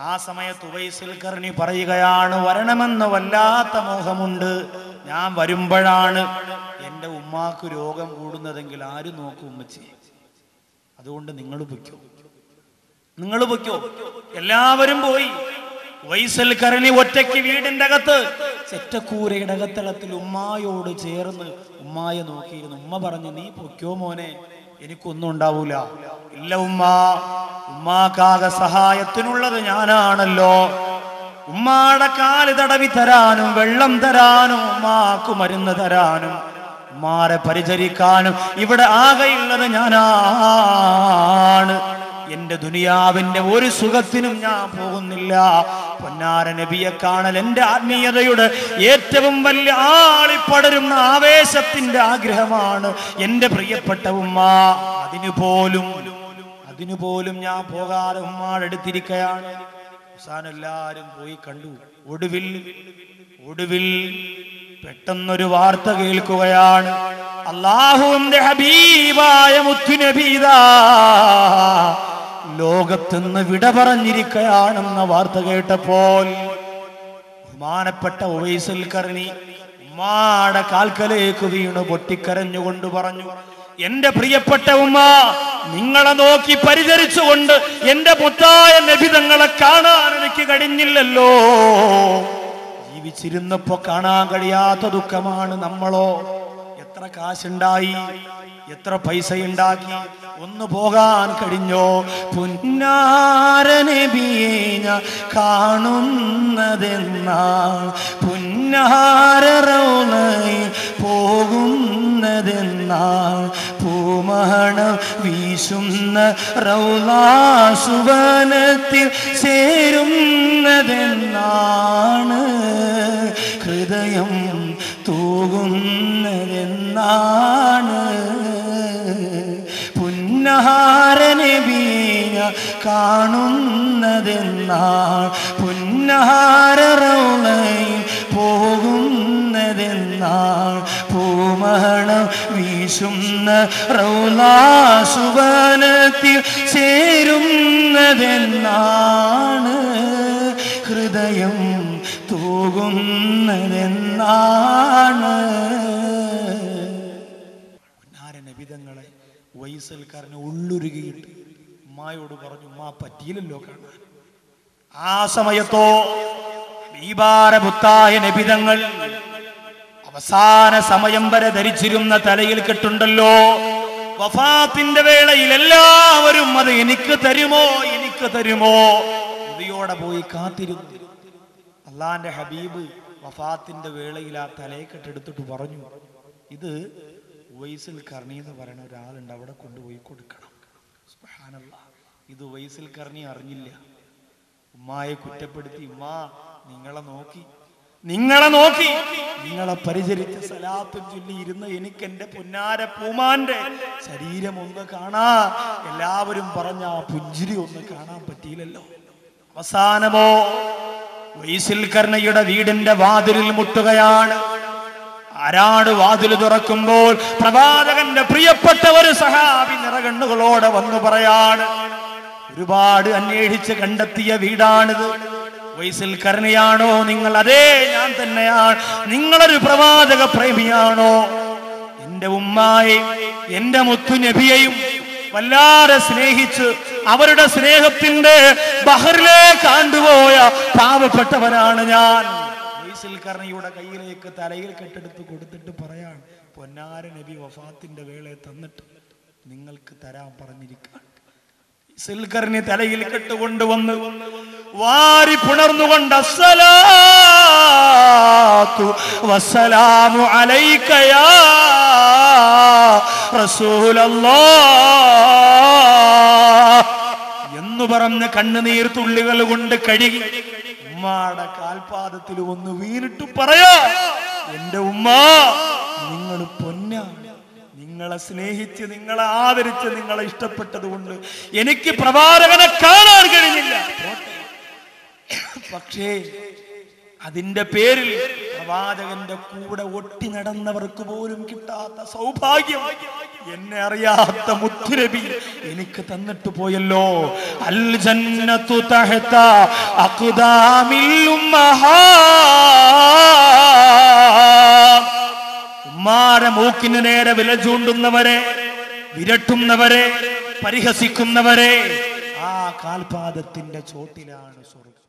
ആ സമയത്ത് ഉവൈസിൽ കർണി പറയുകയാണ്, വരണമെന്ന് വല്ലാത്ത മോഹമുണ്ട്. ഞാൻ വരുമ്പോഴാണ് എൻ്റെ ഉമ്മാക്ക് രോഗം കൂടുന്നതെങ്കിൽ ആര് നോക്കും ഉമ്മച്ചി? അതുകൊണ്ട് നിങ്ങൾ പൊയ്ക്കോ. എല്ലാവരും പോയി. ഉവൈസിൽ കർണി ഒറ്റയ്ക്ക് വീടിൻ്റെ അകത്ത് ചെറ്റക്കൂരയുടെ അകത്തളത്തിൽ ഉമ്മായോട് ചേർന്ന് ഉമ്മായെ നോക്കിയിരുന്നു. ഉമ്മ പറഞ്ഞു, നീ പൊയ്ക്കോ മോനെ, എനിക്കൊന്നും ഉണ്ടാവൂല. ഇല്ല ഉമ്മ, ഉമ്മാക്കാകെ സഹായത്തിനുള്ളത് ഞാനാണല്ലോ. ഉമ്മാടെ കാല് തടവി തരാനും വെള്ളം തരാനും ഉമ്മാക്ക് മരുന്ന് തരാനും മാരെ പരിചരിക്കാനും ഇവിടെ ആകെയുള്ളത് ഞാനാണ്. എന്റെ ദുനിയാവിന്റെ ഒരു സുഖത്തിനും ഞാൻ പോകുന്നില്ല. പൊന്നാര നബിയെ കാണൽ എന്റെ ആത്മീയതയുടെ ഏറ്റവും വലിയ ആളിപ്പടരുന്ന ആവേശത്തിന്റെ ആഗ്രഹമാണ്. എന്റെ പ്രിയപ്പെട്ട ഉമ്മ അതിനുപോലും ഞാൻ പോകാതെ ഉമ്മാടെടുത്തിരിക്കുകയാണ്. അവസാനം എല്ലാരും പോയി കണ്ടു. ഒടുവിൽ പെട്ടെന്നൊരു വാർത്ത കേൾക്കുകയാണ്. അല്ലാഹുവിന്റെ ഹബീബായ മുത്തുനബീദാ ലോകത്തുനിന്ന് വിട പറഞ്ഞിരിക്കുകയാണെന്ന വാർത്ത കേട്ടപ്പോൾ ബഹുമാനപ്പെട്ട ഉവൈസുൽ ഖർനി ഉമ്മാടെ കാൽക്കലേക്ക് വീണു പൊട്ടിക്കരഞ്ഞുകൊണ്ട് പറഞ്ഞു, എന്റെ പ്രിയപ്പെട്ട ഉമ്മ, നിങ്ങളെ നോക്കി പരിചരിച്ചുകൊണ്ട് എന്റെ മുത്തായ നബി തങ്ങളെ കാണാൻ എനിക്ക് കഴിഞ്ഞില്ലല്ലോ. ജീവിച്ചിരുന്നപ്പോ കാണാൻ കഴിയാത്ത ദുഃഖമാണ് നമ്മളോ. എത്ര കാശുണ്ടായി, എത്ര പൈസ ഉണ്ടാക്കി, ഒന്ന് പോകാൻ കഴിഞ്ഞോ? പുന്നാര നബിയെ ഞാൻ കാണുന്നതെന്നാ പുന്നാര റൗളയിൽ പോകുന്നതെന്നാ പൂമണം വീശുന്ന റൗള സുവനത്തിൽ ചേരുന്നതെന്നാണ് ഹൃദയം തൂകുന്നതെന്നാണ് പുന്നാര നബിയെ കാണുന്നതെന്നാണ് പുന്നാര റൗളയിൽ പോകുന്നതെന്നാണ് പൂമണം വീശുന്ന റൗള സുവനത്തിൽ ചേരുന്നതെന്നാണ് ഹൃദയം തൂകുന്നതെന്നാണ്. നബിതങ്ങളെ വൈസൽക്കാരന് ഉള്ളുരുകിയിട്ട് ഉമ്മായോട് പറഞ്ഞു, ഉമ്മ പറ്റിയില്ലല്ലോ കാണാൻ. ആ സമയത്തോ ബീബാരബുത്തായ നബിതങ്ങൾ അവസാന സമയം വരെ ധരിച്ചിരുന്ന തലയിൽ കെട്ടുണ്ടല്ലോ, വഫാത്തിന്റെ വേളയിൽ എല്ലാവരും അത് എനിക്ക് തരുമോ ഉദയോടെ പോയി കാത്തിരുന്നു. അള്ളാന്റെ ഹബീബ് വഫാത്തിന്റെ വേളയിൽ ആ തലയെക്കെട്ടെടുത്തിട്ട് പറഞ്ഞു, ഇത് ഉവൈസുൽ ഖർനി എന്ന് പറയുന്ന ഒരാളുണ്ട്, അവിടെ കൊണ്ടുപോയി കൊടുക്കണം. സുബ്ഹാനല്ലാഹ്, ഇത് ഉവൈസുൽ ഖർനി അറിഞ്ഞില്ല. ഉമ്മായെ കുറ്റപ്പെടുത്തി, ഉമ്മാ നിങ്ങളെ നോക്കി നിങ്ങളെ പരിചരിച്ച സലാത്തും ചൊല്ലി ഇരുന്ന് എനിക്ക് എന്റെ പൊന്നാര പൂമാന്റെ ശരീരം ഒന്ന് കാണാ, എല്ലാവരും പറഞ്ഞ ആ പുഞ്ചിരി ഒന്ന് കാണാൻ പറ്റിയില്ലല്ലോ. അവസാനമോ വൈസിൽ കർണയുടെ വീടിന്റെ വാതിലിൽ മുട്ടുകയാണ്. ആരാണ് വാതിൽ തുറക്കുമ്പോൾ പ്രവാചകന്റെ പ്രിയപ്പെട്ട ഒരു സഹാബി നിറകണ്ണുകളോടെ വന്നു പറയാണ്, ഒരുപാട് അന്വേഷിച്ച് കണ്ടെത്തിയ വീടാണിത്. വൈസിൽ കർണയാണോ നിങ്ങൾ? അതേ, ഞാൻ തന്നെയാണ്. നിങ്ങളൊരു പ്രവാചക പ്രേമിയാണോ? എന്റെ ഉമ്മായെയും എന്റെ മുത്തു നബിയെയും വല്ലാതെ സ്നേഹിച്ച് അവരുടെ സ്നേഹത്തിന്റെ ബഹറിലേക്ക് ആണ്ടുപോയ പാവപ്പെട്ടവനാണ് ഞാൻ. വൈസിൽ കർണയുടെ കയ്യിലേക്ക് തലയിൽ കെട്ടെടുത്ത് കൊടുത്തിട്ട് പറയാണ്, പൊന്നാര നബി വഫാത്തിന്റെ വേളയെ തന്നിട്ട് നിങ്ങൾക്ക് തരാൻ പറഞ്ഞിരിക്കുകയാണ്. വൈസിൽ കർണി തലയിൽ കെട്ടുകൊണ്ടുവന്ന് വാരി പുണർന്നുകൊണ്ട്, അസ്സലാത്തു വസ്സലാമു അലൈക യാ റസൂലല്ലാഹ് എന്ന് പറഞ്ഞ് കണ്ണുനീർ തുള്ളികൾ കൊണ്ട് കഴുകി ഉമ്മാടെ കാൽപാദത്തിൽ ഒന്ന് വീണിട്ട് പറയാ, എന്റെ ഉമ്മ, നിങ്ങൾ പൊന്നാണ്. നിങ്ങളെ സ്നേഹിച്ച്, നിങ്ങളെ ആദരിച്ച്, നിങ്ങളെ ഇഷ്ടപ്പെട്ടത് കൊണ്ട് എനിക്ക് പ്രവാചകനെ കാണാൻ കഴിഞ്ഞില്ല. പക്ഷേ അതിന്റെ പേരിൽ പ്രവാചകന്റെ കൂടെ ഒട്ടി നടന്നവർക്ക് പോലും കിട്ടാത്ത സൗഭാഗ്യം എന്നെ അറിയാത്ത മുത്തുനബി എനിക്ക് തന്നിട്ട് പോയല്ലോ. അൽ ജന്നത്തു തഹത അഖ്ദാമിൽ ഉമ്മഹാ, ഉമ്മാരെ മൂക്കിന് നേരെ വില ചൂണ്ടുന്നവരെ, വിരട്ടുന്നവരെ, പരിഹസിക്കുന്നവരെ ആ കാൽപാദത്തിന്റെ ചോട്ടിലാണ് സ്വർഗ്ഗം.